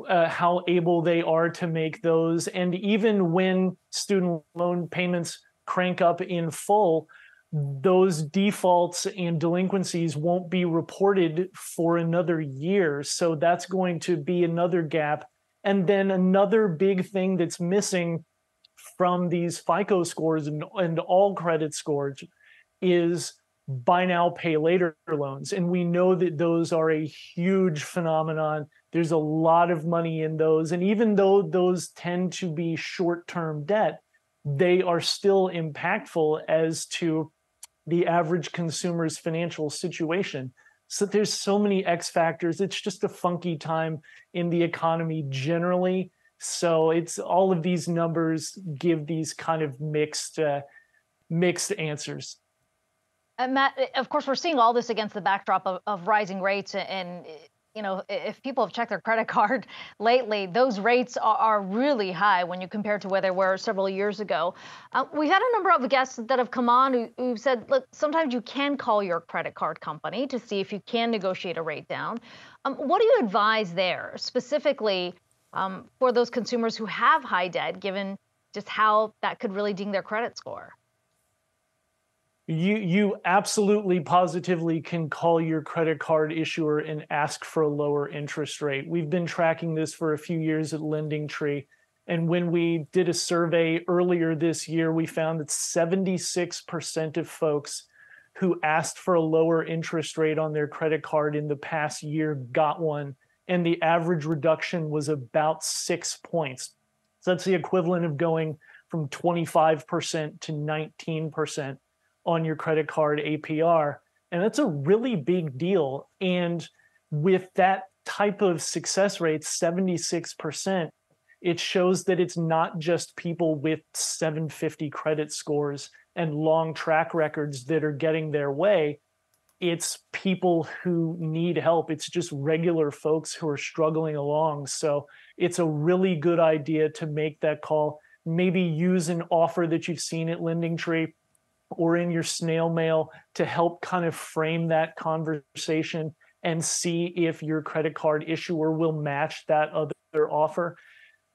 uh, how able they are to make those. And even when student loan payments crank up in full, those defaults and delinquencies won't be reported for another year. So that's going to be another gap. And then another big thing that's missing from these FICO scores and, and all credit scores is buy now, pay later loans. And we know that those are a huge phenomenon. There's a lot of money in those. And even though those tend to be short-term debt, they are still impactful as to the average consumer's financial situation. So there's so many X factors. It's just a funky time in the economy generally. So it's all of these numbers give these kind of mixed, uh, mixed answers. And Matt, of course, we're seeing all this against the backdrop of, of rising rates, and you know, if people have checked their credit card lately, those rates are, are really high when you compare to where they were several years ago. Uh, we've had a number of guests that have come on who, who said, look, sometimes you can call your credit card company to see if you can negotiate a rate down. Um, what do you advise there specifically um, for those consumers who have high debt, given just how that could really ding their credit score? You you absolutely positively can call your credit card issuer and ask for a lower interest rate. We've been tracking this for a few years at LendingTree. And when we did a survey earlier this year, we found that seventy-six percent of folks who asked for a lower interest rate on their credit card in the past year got one. And the average reduction was about six points. So that's the equivalent of going from twenty-five percent to nineteen percent. On your credit card A P R. And that's a really big deal. And with that type of success rate, seventy-six percent, it shows that it's not just people with seven fifty credit scores and long track records that are getting their way. It's people who need help. It's just regular folks who are struggling along. So it's a really good idea to make that call. Maybe use an offer that you've seen at LendingTree or in your snail mail to help kind of frame that conversation and see if your credit card issuer will match that other offer.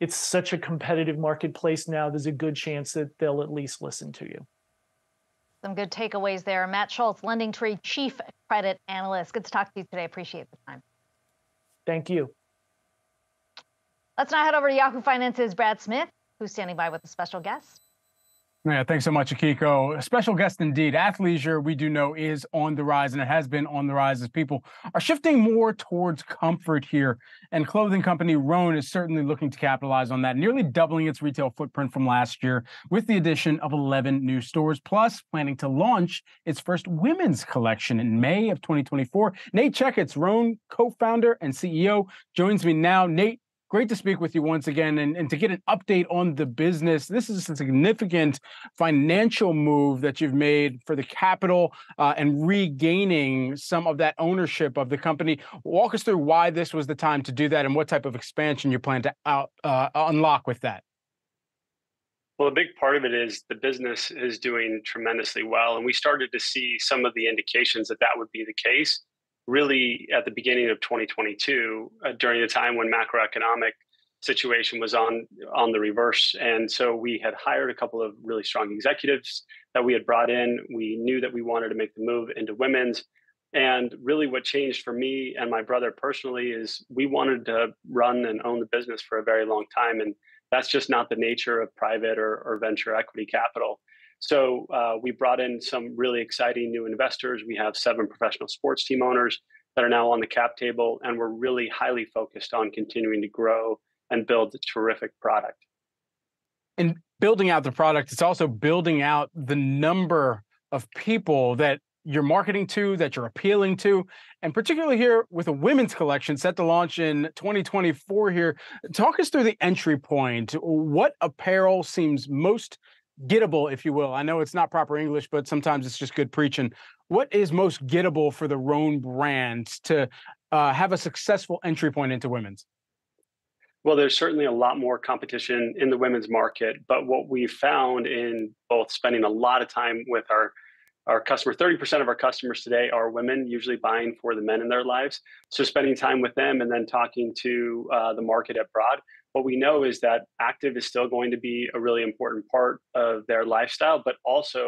It's such a competitive marketplace now, there's a good chance that they'll at least listen to you. Some good takeaways there. Matt Schultz, LendingTree Chief Credit Analyst. Good to talk to you today. Appreciate the time. Thank you. Let's now head over to Yahoo Finance's Brad Smith, who's standing by with a special guest. Yeah, thanks so much, Akiko. A special guest indeed. Athleisure, we do know, is on the rise, and it has been on the rise as people are shifting more towards comfort here. And clothing company Rhone is certainly looking to capitalize on that, nearly doubling its retail footprint from last year with the addition of eleven new stores, plus planning to launch its first women's collection in May of twenty twenty-four. Nate Checketts, Rhone co-founder and C E O, joins me now. Nate, Great to speak with you once again and, and to get an update on the business. This is a significant financial move that you've made for the capital uh, and regaining some of that ownership of the company. Walk us through why this was the time to do that and what type of expansion you plan to out, uh, unlock with that. Well, a big part of it is the business is doing tremendously well, and we started to see some of the indications that that would be the case really at the beginning of twenty twenty-two, uh, during the time when macroeconomic situation was on, on the reverse. And so we had hired a couple of really strong executives that we had brought in. We knew that we wanted to make the move into women's. And really what changed for me and my brother personally is we wanted to run and own the business for a very long time. And that's just not the nature of private or, or venture equity capital. So uh, we brought in some really exciting new investors. We have seven professional sports team owners that are now on the cap table, and we're really highly focused on continuing to grow and build a terrific product. And building out the product, it's also building out the number of people that you're marketing to, that you're appealing to, and particularly here with a women's collection set to launch in twenty twenty-four here. Talk us through the entry point. What apparel seems most gettable, if you will? I know it's not proper English, but sometimes it's just good preaching. What is most gettable for the Roan brand to uh, have a successful entry point into women's? Well, there's certainly a lot more competition in the women's market, but what we found in both spending a lot of time with our Our customer, thirty percent of our customers today are women, usually buying for the men in their lives. So spending time with them and then talking to uh, the market at broad, what we know is that active is still going to be a really important part of their lifestyle, but also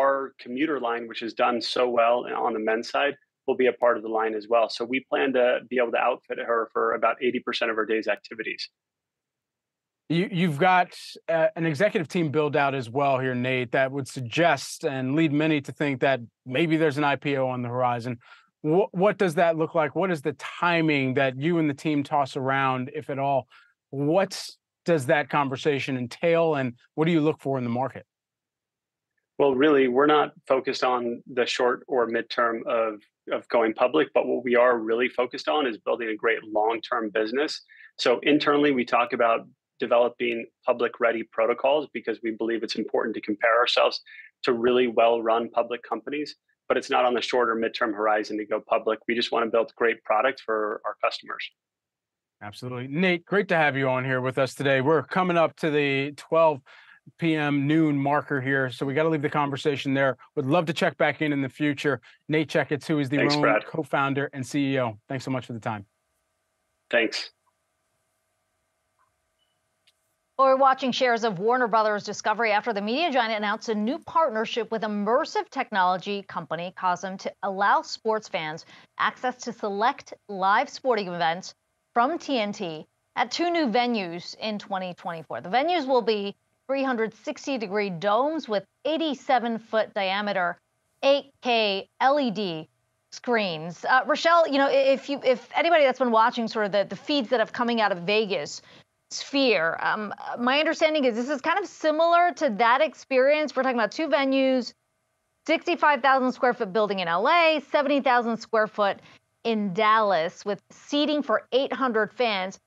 our commuter line, which has done so well on the men's side, will be a part of the line as well. So we plan to be able to outfit her for about eighty percent of her day's activities. You, you've got uh, an executive team build out as well here, Nate, that would suggest and lead many to think that maybe there's an I P O on the horizon. What, what does that look like? What is the timing that you and the team toss around, if at all? What does that conversation entail, and what do you look for in the market? Well, really, we're not focused on the short or midterm of, of going public, but what we are really focused on is building a great long-term business. So internally, we talk about developing public-ready protocols because we believe it's important to compare ourselves to really well-run public companies, but it's not on the short or midterm horizon to go public. We just want to build great products for our customers. Absolutely. Nate, great to have you on here with us today. We're coming up to the twelve p m noon marker here, so we got to leave the conversation there. Would love to check back in in the future. Nate Checketts, who is the Thanks, Roan Brad. co-founder and C E O. Thanks so much for the time. Thanks. Well, we're watching shares of Warner Brothers Discovery after the media giant announced a new partnership with immersive technology company Cosm to allow sports fans access to select live sporting events from T N T at two new venues in twenty twenty-four. The venues will be three hundred sixty degree domes with eighty-seven foot diameter eight K L E D screens. Uh, Rochelle, you know, if you if anybody that's been watching sort of the, the feeds that have coming out of Vegas, Sphere. Um, my understanding is this is kind of similar to that experience. We're talking about two venues, sixty-five thousand square foot building in L A, seventy thousand square foot in Dallas with seating for eight hundred fans.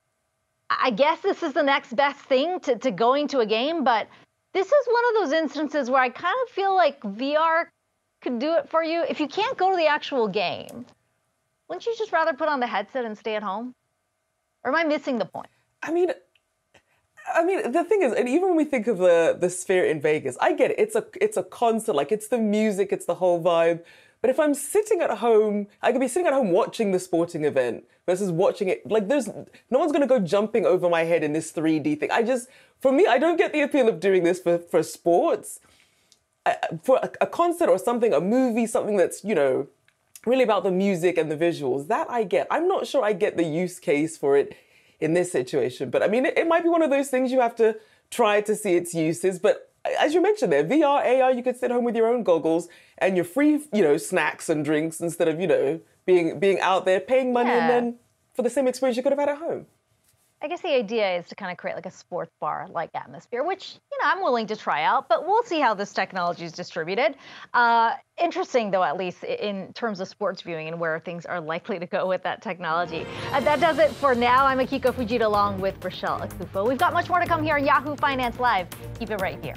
I guess this is the next best thing to, to going to a game, but this is one of those instances where I kind of feel like V R could do it for you. If you can't go to the actual game, wouldn't you just rather put on the headset and stay at home? Or am I missing the point? I mean, I mean, the thing is, and even when we think of the the Sphere in Vegas, I get it. It's a it's a concert, like it's the music, it's the whole vibe. But if I'm sitting at home, I could be sitting at home watching the sporting event versus watching it. Like there's no one's gonna go jumping over my head in this three D thing. I just, for me, I don't get the appeal of doing this for for sports, I, for a, a concert or something, a movie, something that's, you know, really about the music and the visuals. That I get. I'm not sure I get the use case for it in this situation. But I mean, it, it might be one of those things you have to try to see its uses. But as you mentioned there, V R, A R, you could sit home with your own goggles and your free, you know, snacks and drinks instead of, you know, being being out there paying money yeah. and then for the same experience you could have had at home. I guess the idea is to kind of create like a sports bar-like atmosphere, which, you know, I'm willing to try out, but we'll see how this technology is distributed. Uh, interesting, though, at least in terms of sports viewing and where things are likely to go with that technology. Uh, that does it for now. I'm Akiko Fujita along with Rochelle Akufo. We've got much more to come here on Yahoo Finance Live. Keep it right here.